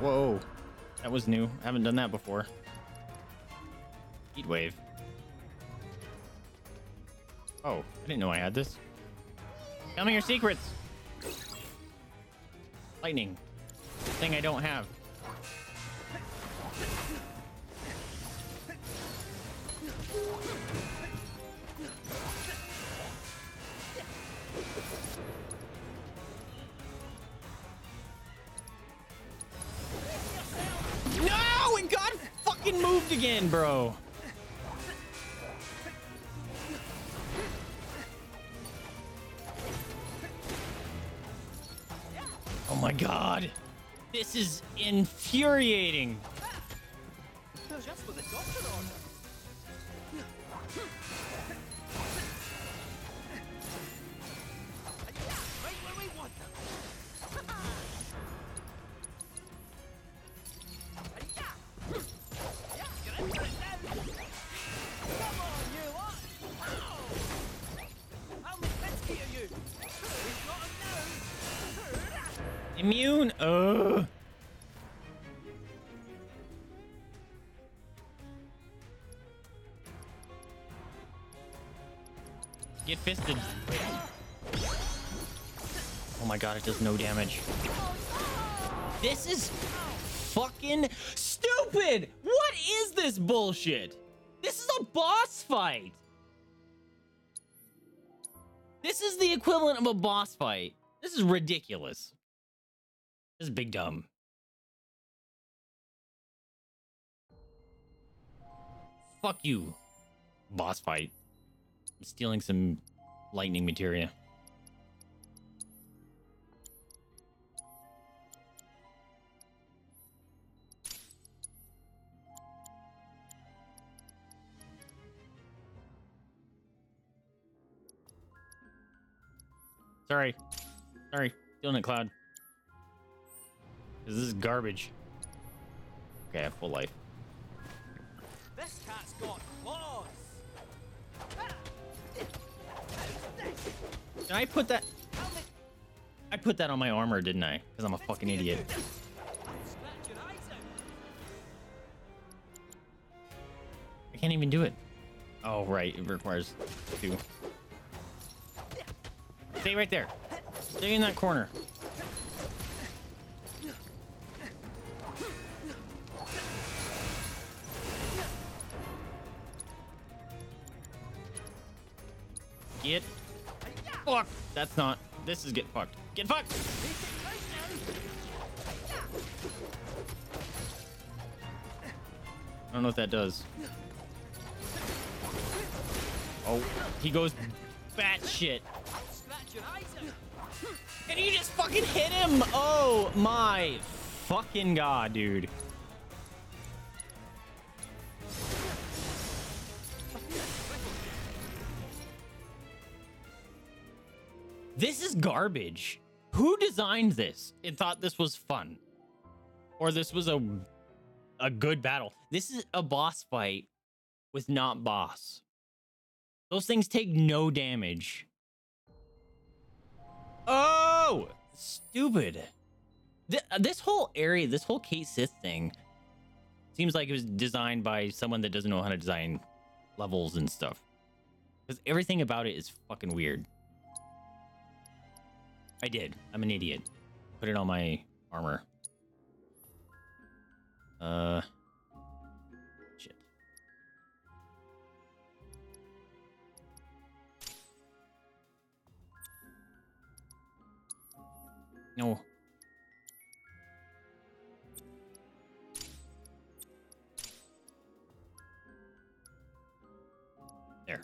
Whoa, that was new. I haven't done that before. Heat wave. Oh, I didn't know I had this. Tell me your secrets. Lightning. The thing I don't have. Moved again, bro. Oh my god, this is infuriating. Just with a doctor order. Immune? Uh. Get fisted. Oh my god, it does no damage. This is fucking stupid. What is this bullshit? This is a boss fight. This is the equivalent of a boss fight. This is ridiculous. This is big dumb. Fuck you, boss fight. I'm stealing some lightning materia. Sorry. Sorry. Doing it, Cloud. Because this is garbage. Okay, I have full life. This cat's got claws. Did I put that? I put that on my armor, didn't I? Because I'm a fucking idiot. I can't even do it. Oh, right. It requires two. Stay right there. Stay in that corner. Get fucked. That's not. This is get fucked. Get fucked. I don't know what that does. Oh, he goes batshit. And you just fucking hit him! Oh my fucking god, dude. This is garbage. Who designed this and thought this was fun? Or this was a a good battle. This is a boss fight with not boss. Those things take no damage. Oh, stupid. Th this whole area, this whole Cait Sith thing seems like it was designed by someone that doesn't know how to design levels and stuff. Because everything about it is fucking weird. I did. I'm an idiot. Put it on my armor. Uh... No. There.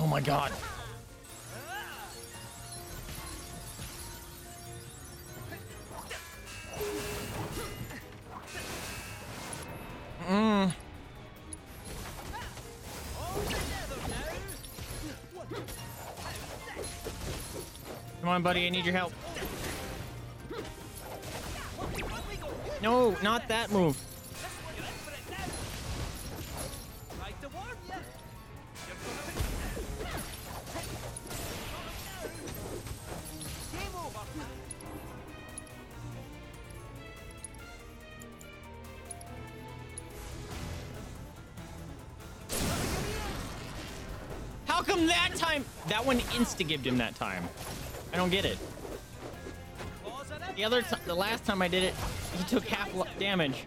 Oh my god. Mm. Come on, buddy, I need your help. No, not that move. That one insta-gibbed him that time. I don't get it. The other time, the last time I did it, he took half damage.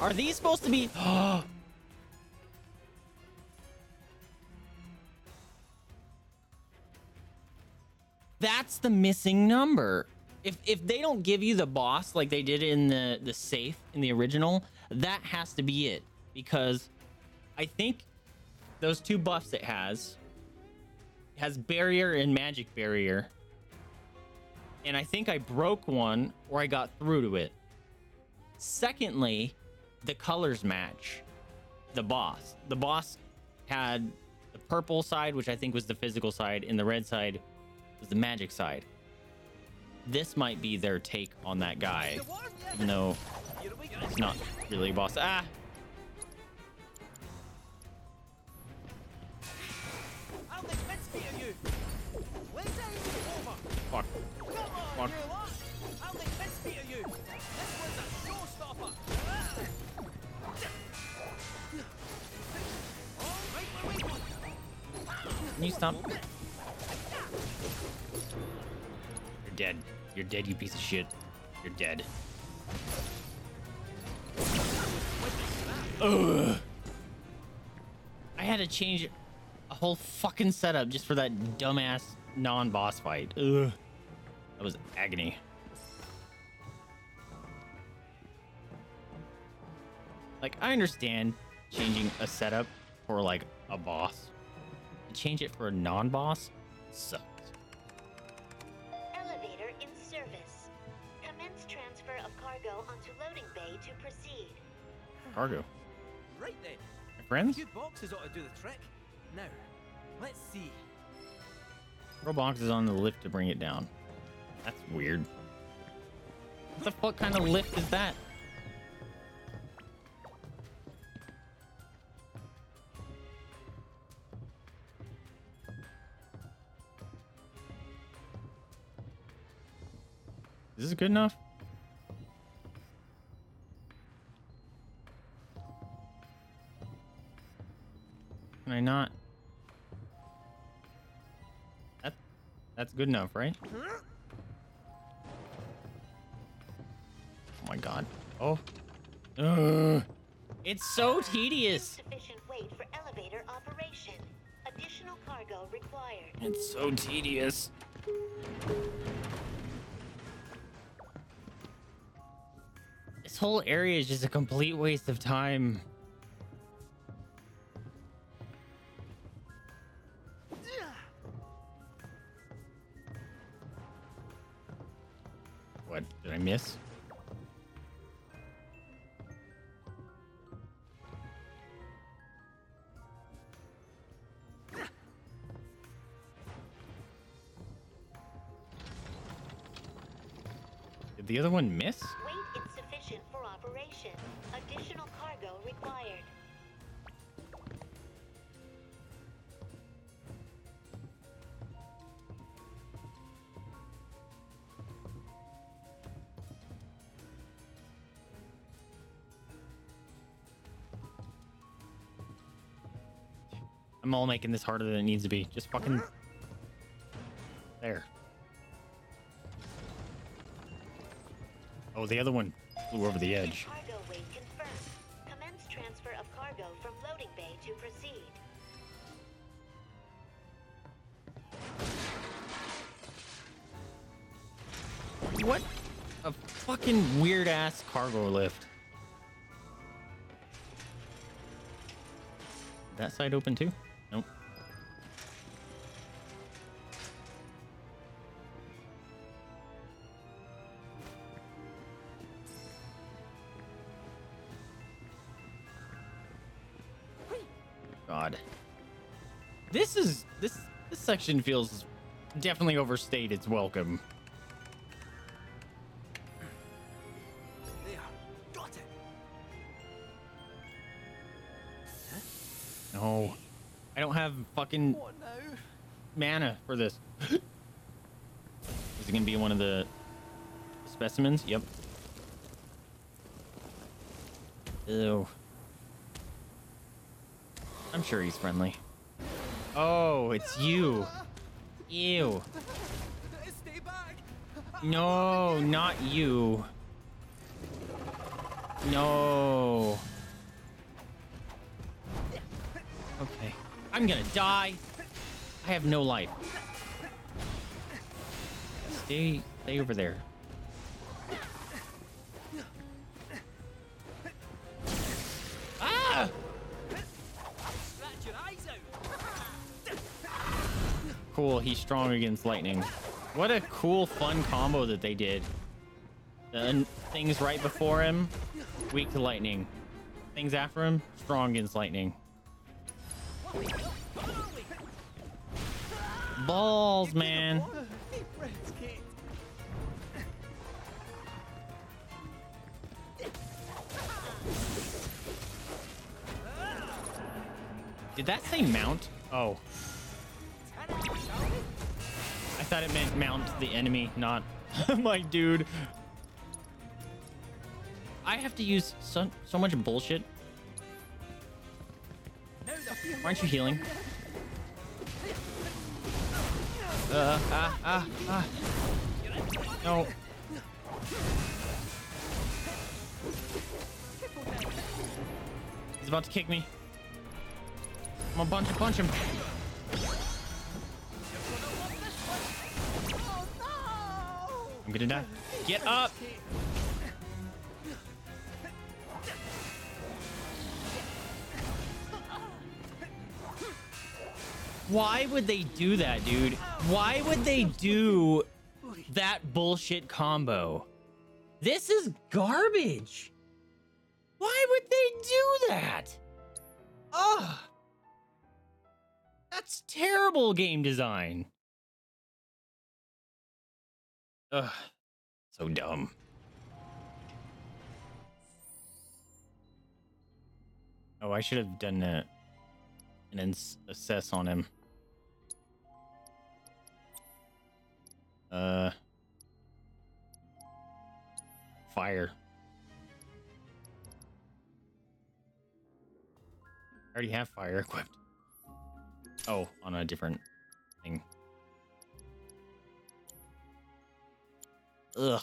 Are these supposed to be? That's the missing number. If if they don't give you the boss like they did in the the safe in the original, that has to be it, because I think those two buffs it has it has barrier and magic barrier, and I think I broke one or I got through to it. Secondly, the colors match the boss. The boss had the purple side, which I think was the physical side, and the red side was the magic side. this might be their take on that guy. No, it's not really boss. Ah! Fuck. Fuck. Can you stop? You're dead. You're dead, you piece of shit. You're dead. Ugh. I had to change a whole fucking setup just for that dumbass non-boss fight. Ugh. That was agony. Like, I understand changing a setup for like a boss. Change it for a non-boss sucked. Elevator in service. Commence transfer of cargo onto loading bay to proceed. Cargo. Right then. My friends? Good boxes ought to do the trick. Now, let's see. Robox is on the lift to bring it down. That's weird. What the fuck kind of lift is that? Is this good enough? Can I not? That, that's good enough, right? Oh my god. Oh. Ugh. It's so tedious. Insufficient weight for elevator operation. Additional cargo required. It's so tedious. This whole area is just a complete waste of time. What did I miss? Did the other one miss? Additional cargo required. I'm all making this harder than it needs to be. Just fucking there. Oh, the other one flew over the edge. Cargo weight confirmed. Commence transfer of cargo from loading bay to proceed. What a fucking weird ass cargo lift. That side open too? Nope. This is this this section feels definitely overstayed its welcome. There, got it. Huh? No, I don't have fucking oh, no. mana for this. Is it gonna be one of the specimens? Yep. Ew. I'm sure he's friendly. Oh, it's you. Ew. Stay back. No, not you. No. Okay. I'm gonna die. I have no life. Stay, stay over there. Ah! Cool, he's strong against lightning. What a cool fun combo that they did. The things right before him, weak to lightning. Things after him, strong against lightning. Balls, man. Did that say mount? Oh. I thought it meant mount the enemy, not... I'm like, dude. I have to use so, so much bullshit. Aren't you healing? Uh, ah, ah, ah. No. He's about to kick me. I'm gonna bunch, bunch him. I'm gonna die. Get up! Why would they do that, dude? Why would they do that bullshit combo? This is garbage. Why would they do that? Ugh. That's terrible game design. Ugh. So dumb. Oh, I should have done that. And then assess on him. Uh, fire. I already have fire equipped. Oh, on a different thing. Ugh.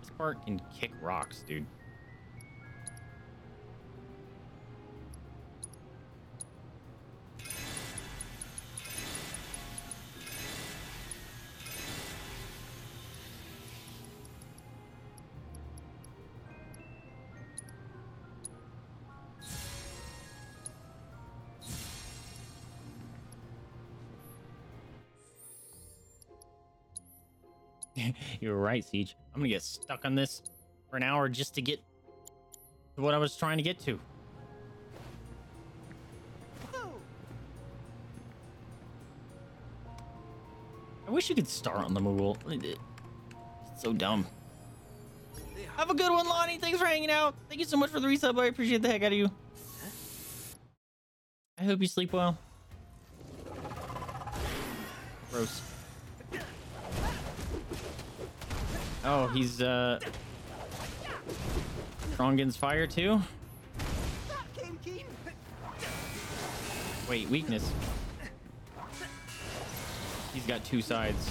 This part can kick rocks, dude. You're right, Siege. I'm gonna get stuck on this for an hour just to get to what I was trying to get to. I wish you could start on the Moogle. It's so dumb. Have a good one, Lonnie. Thanks for hanging out. Thank you so much for the resub. I appreciate the heck out of you. I hope you sleep well. Gross. Oh, he's, uh... Strongen's fire, too? Wait, weakness. He's got two sides.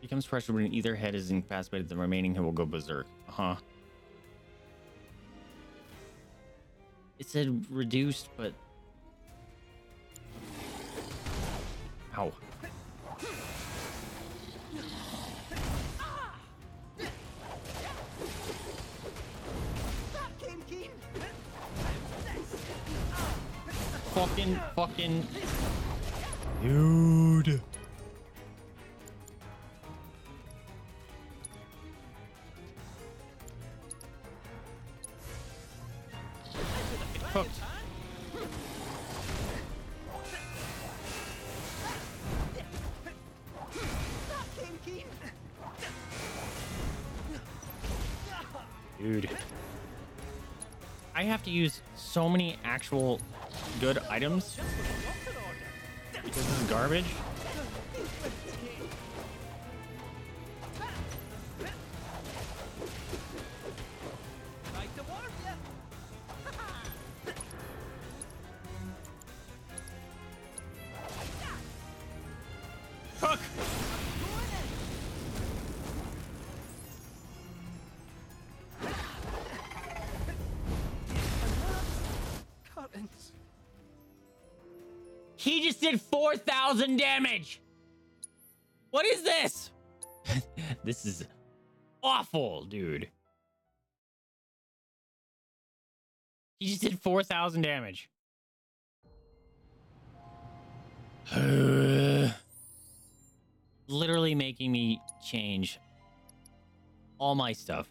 Becomes pressure when either head is incapacitated, the remaining head will go berserk. Uh-huh. It said reduced, but... Ow. Fucking, fucking... Dude. Dude, I have to use so many actual good items because this is garbage. Damage. What is this? This is awful, dude. He just did four thousand damage. Literally making me change all my stuff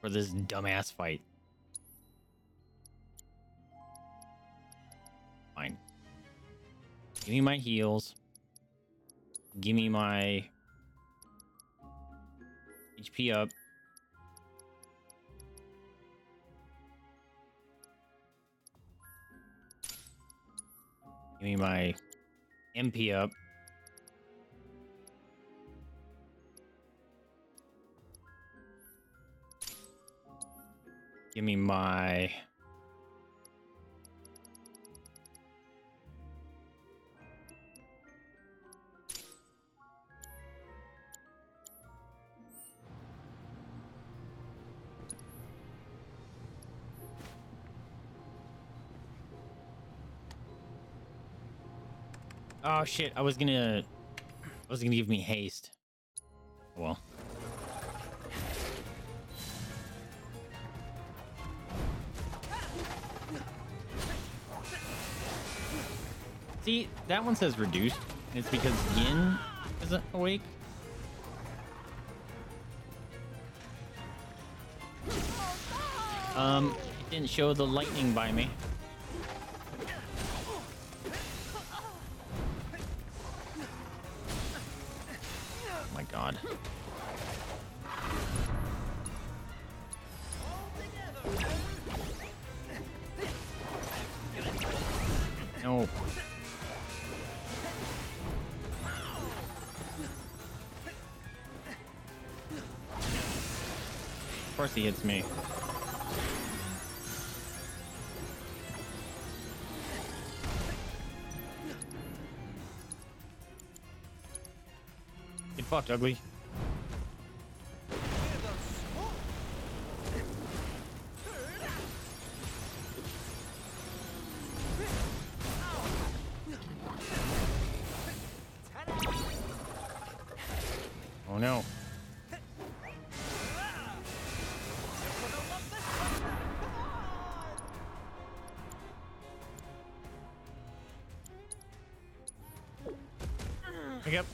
for this dumbass fight. Fine. Give me my heals. give me my H P up. Give me my M P up. Give me my Oh shit, I was gonna I was gonna give me haste. Well. See, that one says reduced. It's because Yin isn't awake. Um, it didn't show the lightning by me. God. No. Of course he hits me. Fuck, ugly. Oh no. Pick up.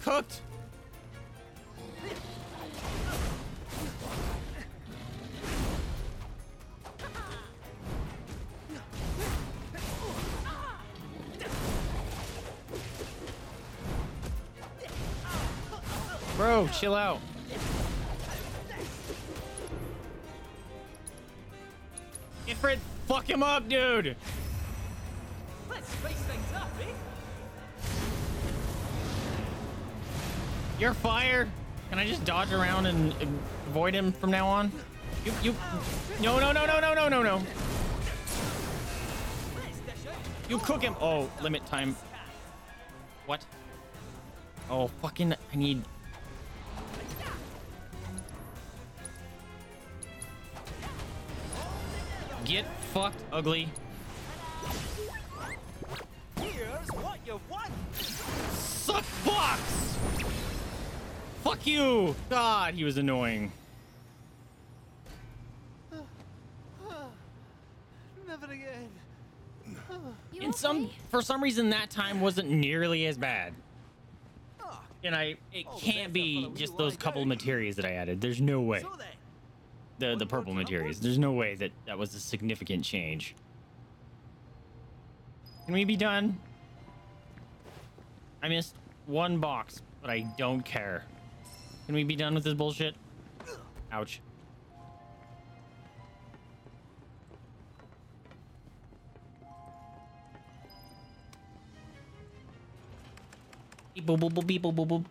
Cooked. Bro, chill out. Ifrit, fuck him up, dude. Let's face things up, eh? You're fire. Can I just dodge around and avoid him from now on? You, you, no, no, no, no, no, no, no, no. You cook him. Oh, limit time. What? Oh, fucking, I need. Get fucked, ugly. Here's what you want. Suck box. Fuck you! God, he was annoying. Uh, uh, never again. Uh, in okay? some, for some reason, that time wasn't nearly as bad. And I, it oh, can't be just those couple of materials that I added. There's no way. The the purple materials. There's no way that that was a significant change. Can we be done? I missed one box, but I don't care. Can we be done with this bullshit? Ouch. Beep, boop, boop, beep, boop, boop, boop.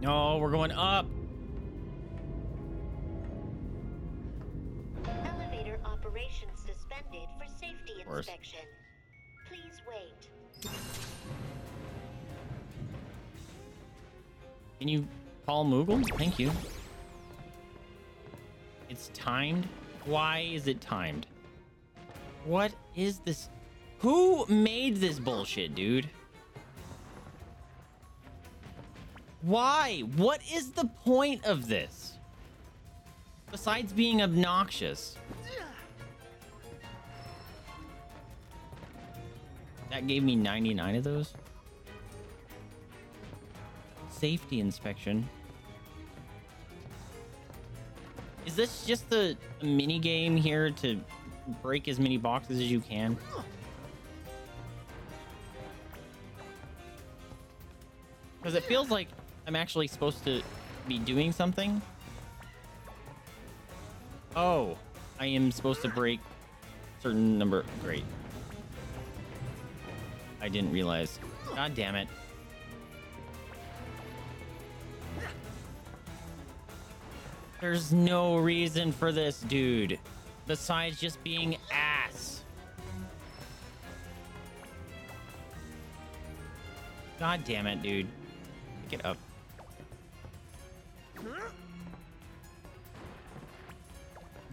No, we're going up. Elevator operation suspended for safety inspection. Please wait. Can you call Moogle? Thank you. It's timed? Why is it timed? What is this? Who made this bullshit, dude? Why? What is the point of this? Besides being obnoxious. That gave me ninety-nine of those. Safety inspection. Is this just the mini game here to break as many boxes as you can? Because it feels like I'm actually supposed to be doing something. Oh, I am supposed to break a certain number. Great. I didn't realize. God damn it. There's no reason for this, dude. Besides just being ass. God damn it, dude. Pick it up.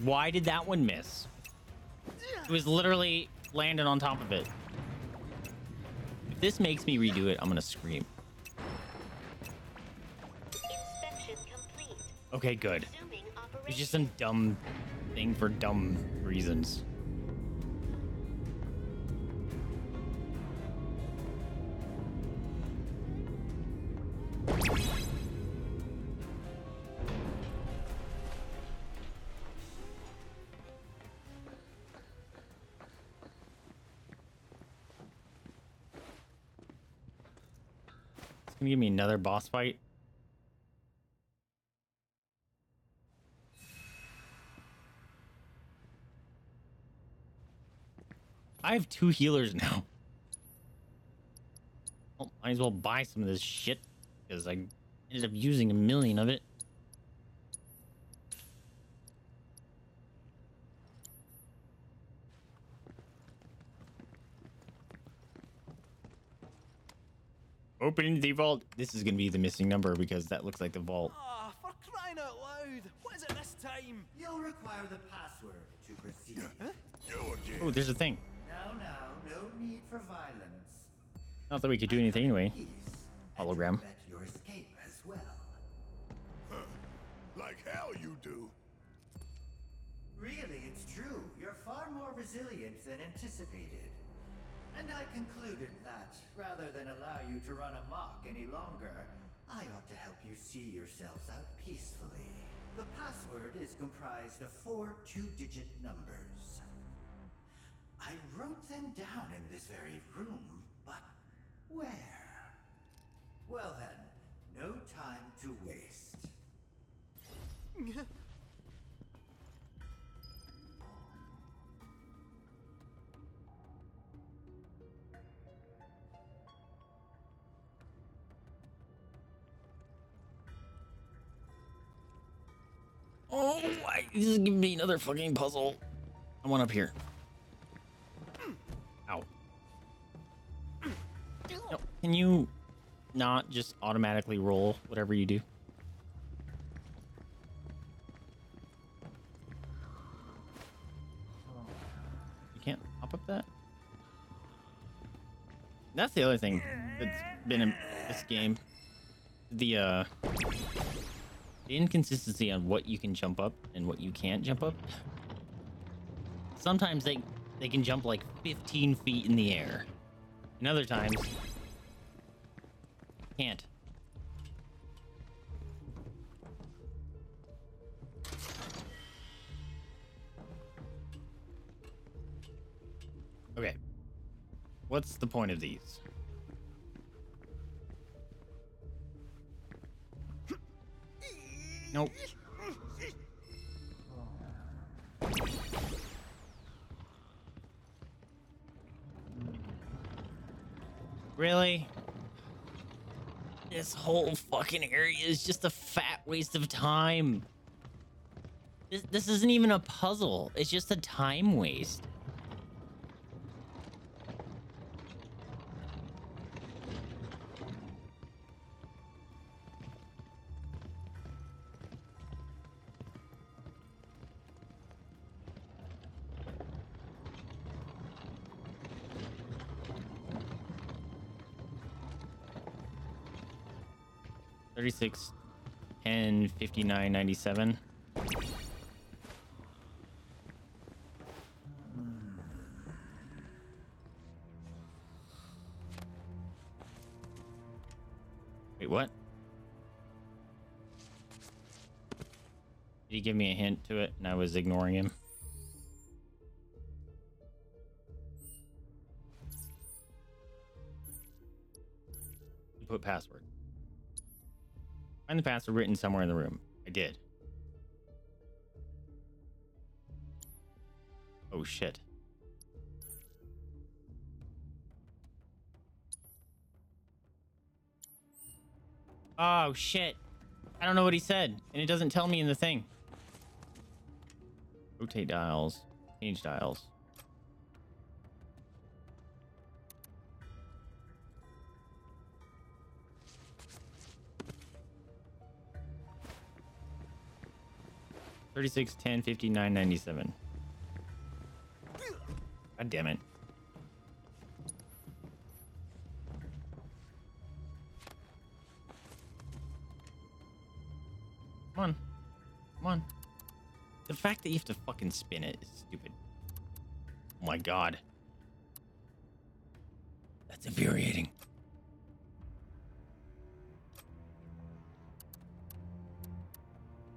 Why did that one miss? It was literally landed on top of it. If this makes me redo it, I'm gonna scream. Inspection complete. Okay, good. It's just some dumb thing for dumb reasons. Can you give me another boss fight? I have two healers now. Well, might as well buy some of this shit because I ended up using a million of it. Opening the vault. This is gonna be the missing number because that looks like the vault. Ah, oh, for crying out loud! What is it this time? You'll require the password to proceed. Huh? Oh, there's a thing. No, no, no need for violence. Not that we could do anything anyway. Hologram. Bet your escape as well. Huh. Like hell you do. Really, it's true. You're far more resilient than anticipated. And I concluded that, rather than allow you to run amok any longer, I ought to help you see yourselves out peacefully. The password is comprised of four two-digit numbers. I wrote them down in this very room, but where? Well then, no time to waste. Oh, I, this is giving me another fucking puzzle. I want up here. Ow. No, can you not just automatically roll whatever you do? You can't hop up that? That's the other thing that's been in this game. The, uh... The inconsistency on what you can jump up and what you can't jump up. Sometimes they they can jump like fifteen feet in the air, and other times can't. Okay, what's the point of these? Nope. Really? This whole fucking area is just a fat waste of time. This, this isn't even a puzzle. It's just a time waste. thirty-six, ten, fifty-nine, ninety-seven. Wait, what? Did he give me a hint to it and I was ignoring him? Put password. Find the password written somewhere in the room. I did. Oh shit. Oh shit. I don't know what he said, and it doesn't tell me in the thing. Rotate dials. Change dials. thirty-six, ten, fifty-nine, ninety-seven. God damn it. Come on. Come on. The fact that you have to fucking spin it is stupid. Oh my god. That's infuriating.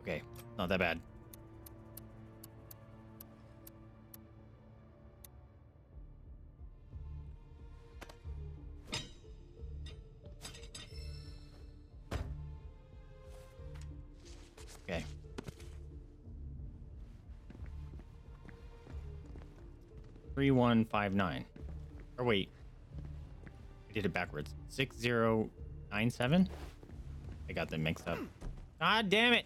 Okay, not that bad. three one five nine. Or wait, I did it backwards. six zero nine seven. I got them mixed up. God damn it.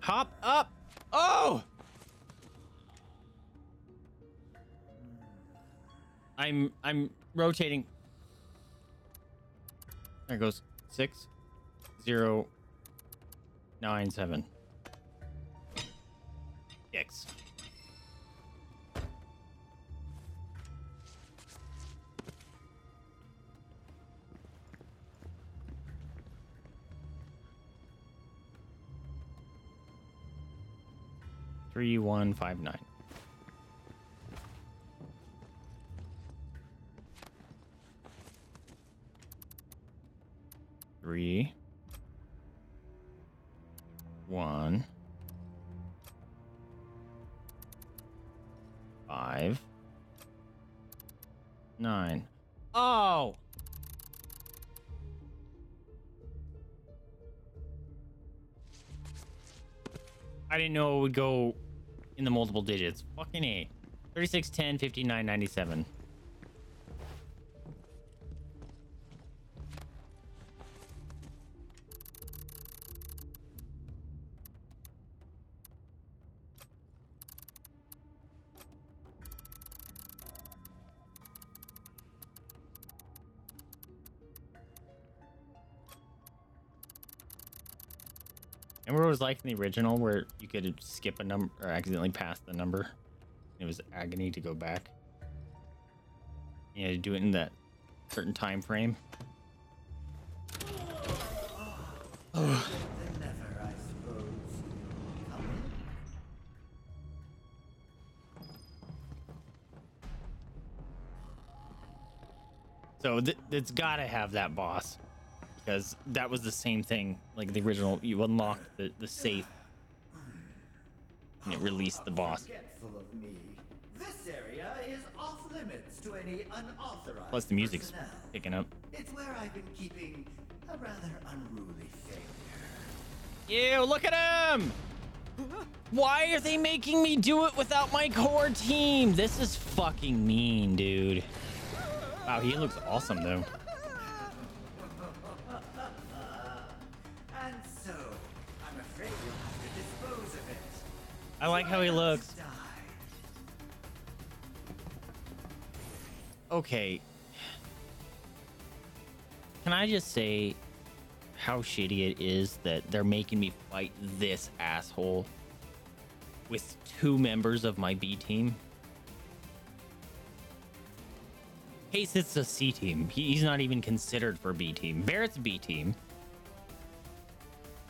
Hop up. Oh, I'm I'm rotating. There it goes. Six zero nine seven. X. three one five nine. Three. One. Five. Nine. Oh! I didn't know it would go in the multiple digits. Fucking A. thirty-six, ten, fifty-nine, ninety-seven. Like in the original where you could skip a number or accidentally pass the number, it was agony to go back. You had to do it in that certain time frame. Oh. So th it's gotta have that boss, because that was the same thing. Like the original, you unlocked the, the safe and it released the boss. This area is off limits to any unauthorized. Plus the music's personnel. Picking up. It's where I've been keeping a rather unruly failure. Ew, look at him! Why are they making me do it without my core team? This is fucking mean, dude. Wow, he looks awesome though. I like how he looks. Okay. Can I just say how shitty it is that they're making me fight this asshole with two members of my B team? Cait Sith's a C team. He, he's not even considered for B team. Barrett's B team.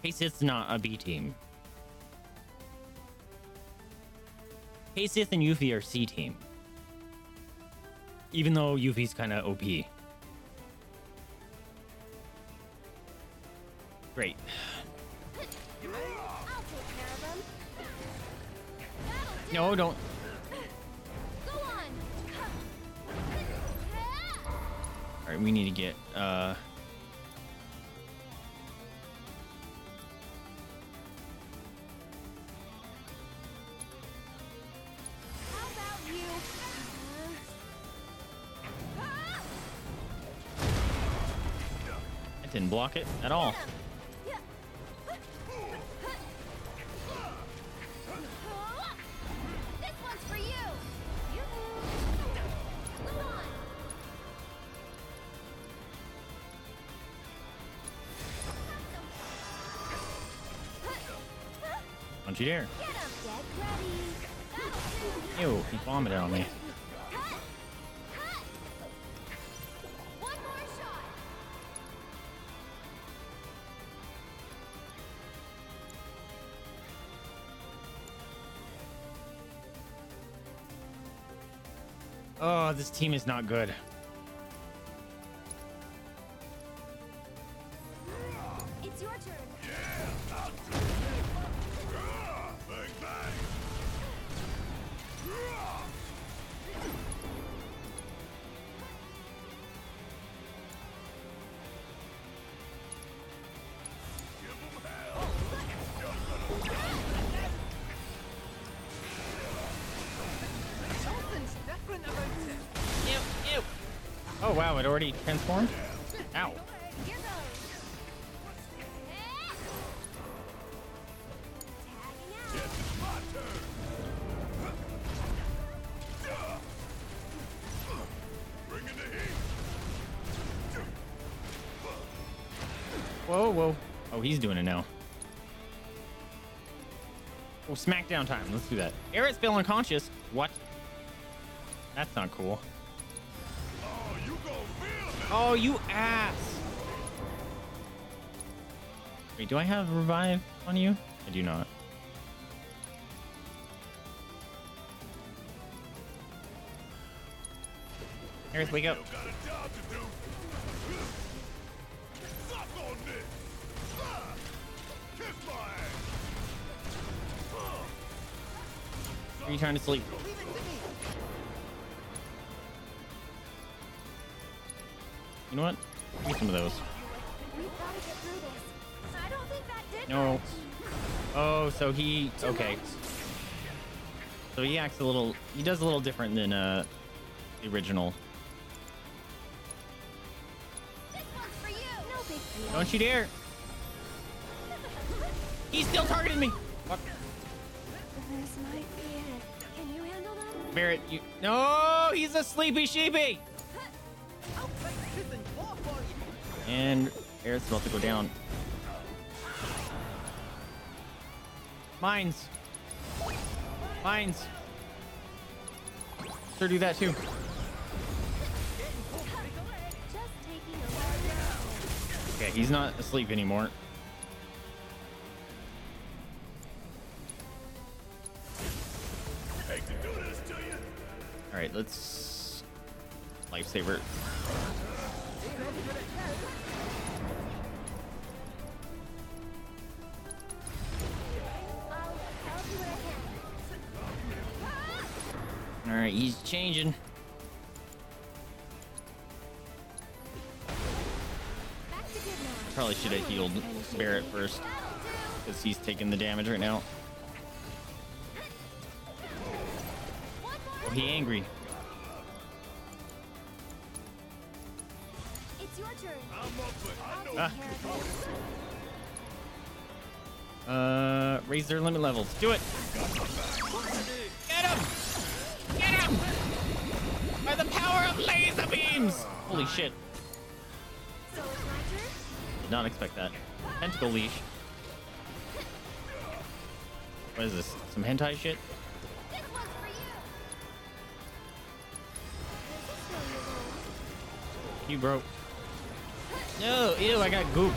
Cait Sith's not a B team. Cait Sith and Yuffie are C team. Even though Yuffie's kind of O P. Great. No, don't. Go on. All right, we need to get uh How about you? I didn't block it at all. You dare. Ew, he vomited on me. Oh, this team is not good. Wow, it already transformed? Ow. Whoa, whoa. Oh, he's doing it now. Oh, smackdown time. Let's do that. Aerith's still unconscious. What? That's not cool. Oh, you ass! Wait, do I have revive on you? I do not. Aerith, wake up. Are you trying to sleep? You know what? Give me some of those. No. Oh, so he... Okay. So he acts a little... He does a little different than uh, the original. Don't you dare! He's still targeting me! Fuck. This might be it. Can you handle that? Barrett, you... No! He's a sleepy sheepy! And Aerith's about to go down. Mines. Mines. Sure, do that too. Okay, he's not asleep anymore. All right, let's lifesaver. All right, he's changing. Probably should have healed Barrett first because he's taking the damage right now. Oh, he angry. Ah. Uh, raise their limit levels. Do it. Get him! Get him! By the power of laser beams! Holy shit! Did not expect that. Tentacle leash. What is this? Some hentai shit? You broke. No, ew, I got gooped.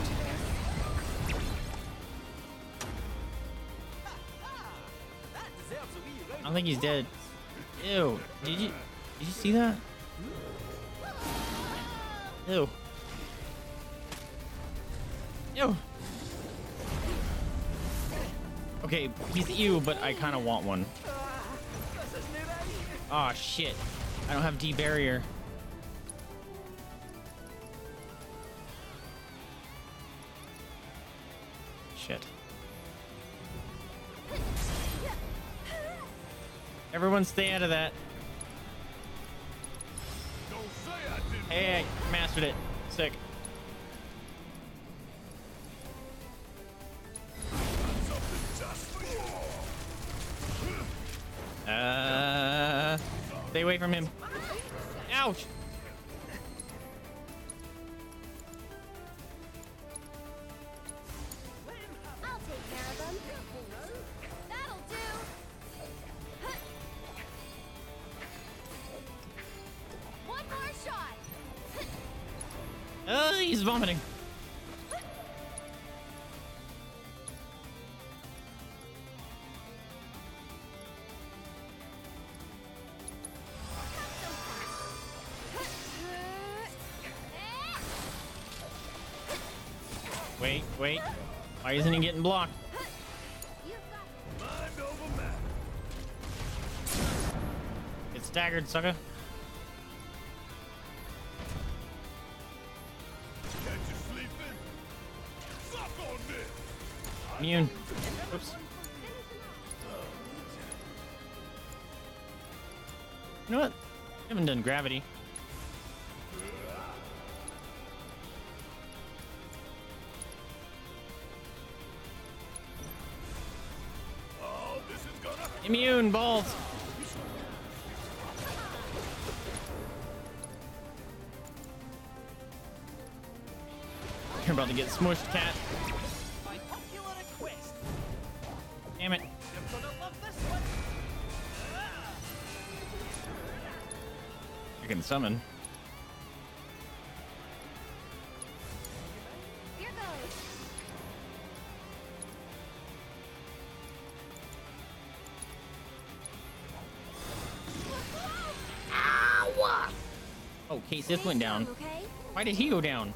I don't think he's dead. Ew, did you, did you see that? Ew. Ew. Okay, he's ew, but I kind of want one. Aw, oh, shit. I don't have D-barrier. Shit. Everyone stay out of that. Hey, I mastered it. Sick. Uh, stay away from him. Ouch! Oh, he's vomiting. Wait, wait. Why isn't he getting blocked? Get staggered, sucker. Immune. Oops. You know what? I haven't done gravity. Immune balls. You're about to get smushed, cat. Damn it. You can summon. Here goes. Ow! Oh, Cait Sith went down. Okay? Why did he go down?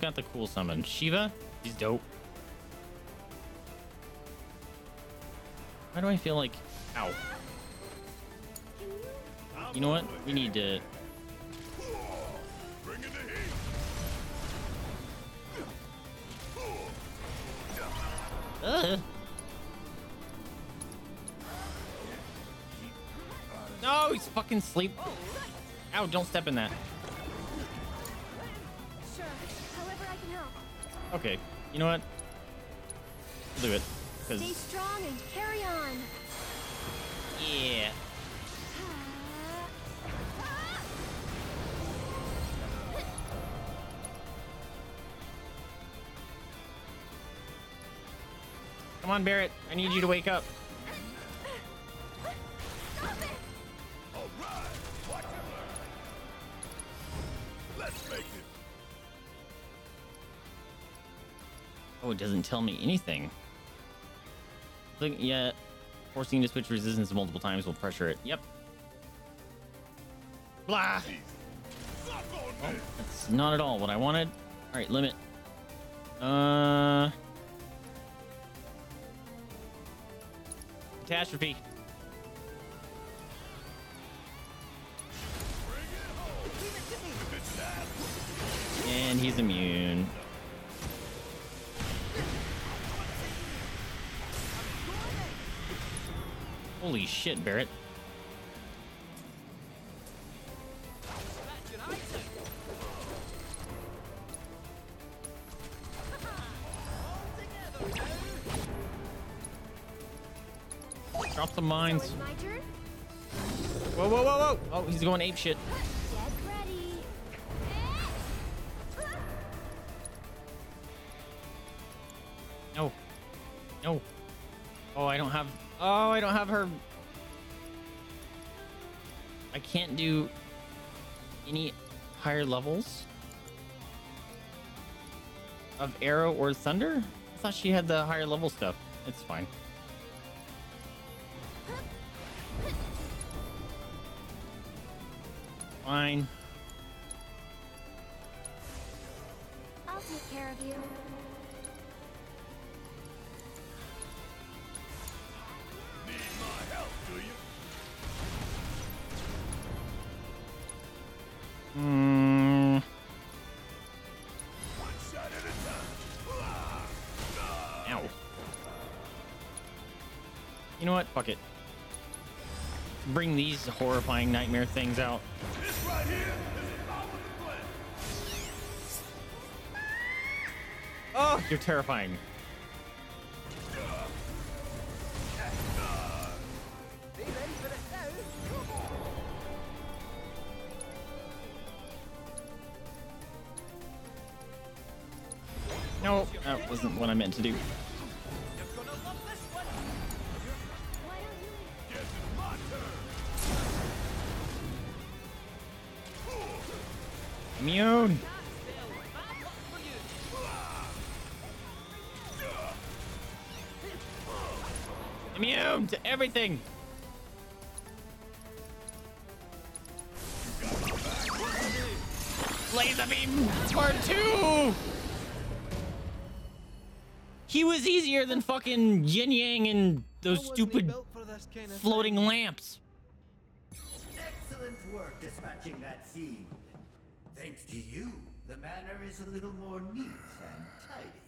Got the cool summon. Shiva? He's dope. Why do I feel like... Ow. You know what? We need to... Uh. No, he's fucking asleep. Ow, don't step in that. Okay, you know what? I'll do it. Cause... Stay strong and carry on. Yeah. Come on, Barrett. I need you to wake up. Stop it. All right. Watch it. Let's make it. Oh, it doesn't tell me anything. Click, yeah, forcing to switch resistance multiple times will pressure it. Yep. Blah. Oh, that's not at all what I wanted. All right, limit. Uh. Catastrophe. And he's immune. Holy shit, Barrett. Drop the mines. Whoa, whoa, whoa, whoa! Oh, he's going apeshit. Get ready. No. Oh, I don't have... Oh, I don't have her... I can't do any higher levels of arrow or thunder? I thought she had the higher level stuff. It's fine. Fine. I'll take care of you. Need my help, do you? Hmm. One shot at a time. Ow. You know what? Fuck it. Bring these horrifying nightmare things out. This right here is not what the plan. Oh, you're terrifying. No, that wasn't what I meant to do. Immune. Immune to everything. Laser beam part two. He was easier than fucking yin yang and those stupid floating lamps. Excellent work dispatching that seed. Thanks to you, the manor is a little more neat and tidy.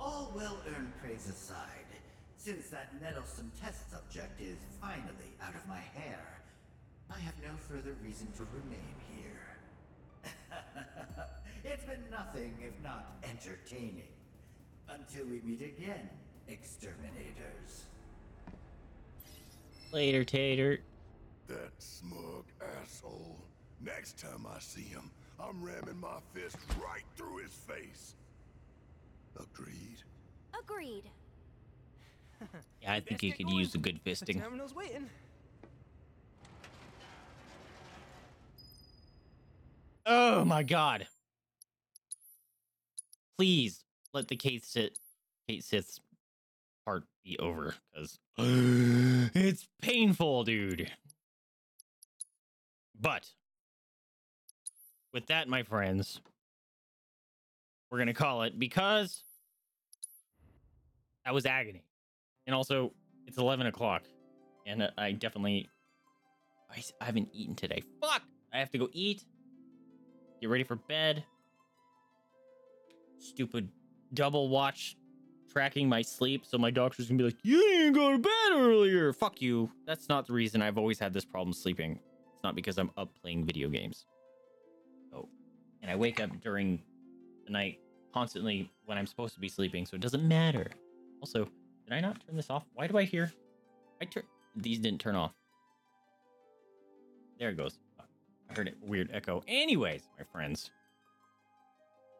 All well-earned praise aside, since that nettlesome test subject is finally out of my hair, I have no further reason to remain here. It's been nothing if not entertaining. Until we meet again, exterminators. Later, Tater. That smug asshole. Next time I see him, I'm ramming my fist right through his face. Agreed? Agreed. Yeah, I think you could use a good fisting. The terminal's waiting. Oh my god. Please let the Cait Sith, Cait Sith part be over, because uh, it's painful, dude. But with that, my friends, we're going to call it, because that was agony. And also, it's eleven o'clock, and I definitely... I, I haven't eaten today. Fuck! I have to go eat, get ready for bed. Stupid double watch tracking my sleep, so my doctor's going to be like, you didn't go to bed earlier! Fuck you. That's not the reason I've always had this problem sleeping. It's not because I'm up playing video games. And I wake up during the night constantly when I'm supposed to be sleeping, so it doesn't matter. Also, did I not turn this off? Why do I hear? I turn these didn't turn off. There it goes. I heard it weird echo. Anyways, my friends.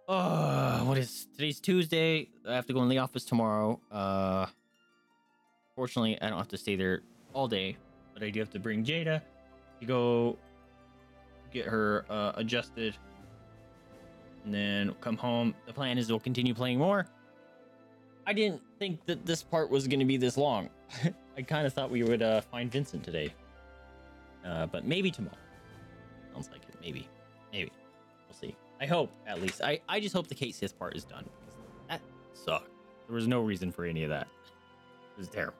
Oh, what is today's Tuesday? I have to go in the office tomorrow. Uh, fortunately, I don't have to stay there all day, but I do have to bring Jada to go get her uh, adjusted. And then we'll come home. The plan is we'll continue playing more. I didn't think that this part was going to be this long. I kind of thought we would uh, find Vincent today. Uh, but maybe tomorrow. Sounds like it. Maybe. Maybe. We'll see. I hope, at least. I, I just hope the Cait Sith part is done. That sucked. There was no reason for any of that. It was terrible.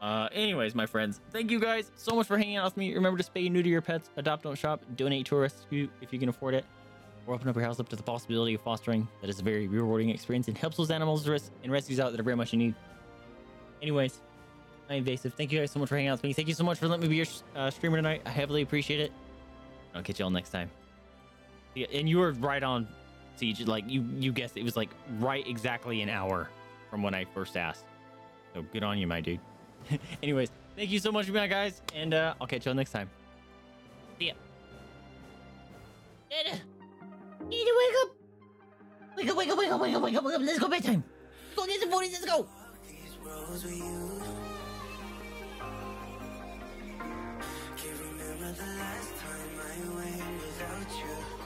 Uh, anyways, my friends, thank you guys so much for hanging out with me. Remember to spay and neuter your pets. Adopt, don't shop. Donate to a rescue if you can afford it. Or open up your house up to the possibility of fostering. That is a very rewarding experience and helps those animals and rescues out that are very much in need. Anyways, I'm Vaesive. Thank you guys so much for hanging out with me. Thank you so much for letting me be your uh, streamer tonight. I heavily appreciate it. I'll catch y'all next time. Yeah, and you were right on, Siege. Like you, you guessed it was like right exactly an hour from when I first asked. So good on you, my dude. Anyways, thank you so much for being on, guys, and uh, I'll catch y'all next time. See ya. Jada. Need to wake up! Wake up, wake up, wake up, wake up, wake up, wake up, let's go bedtime! Go get some booties, let's go! Can't remember the last time I went without you.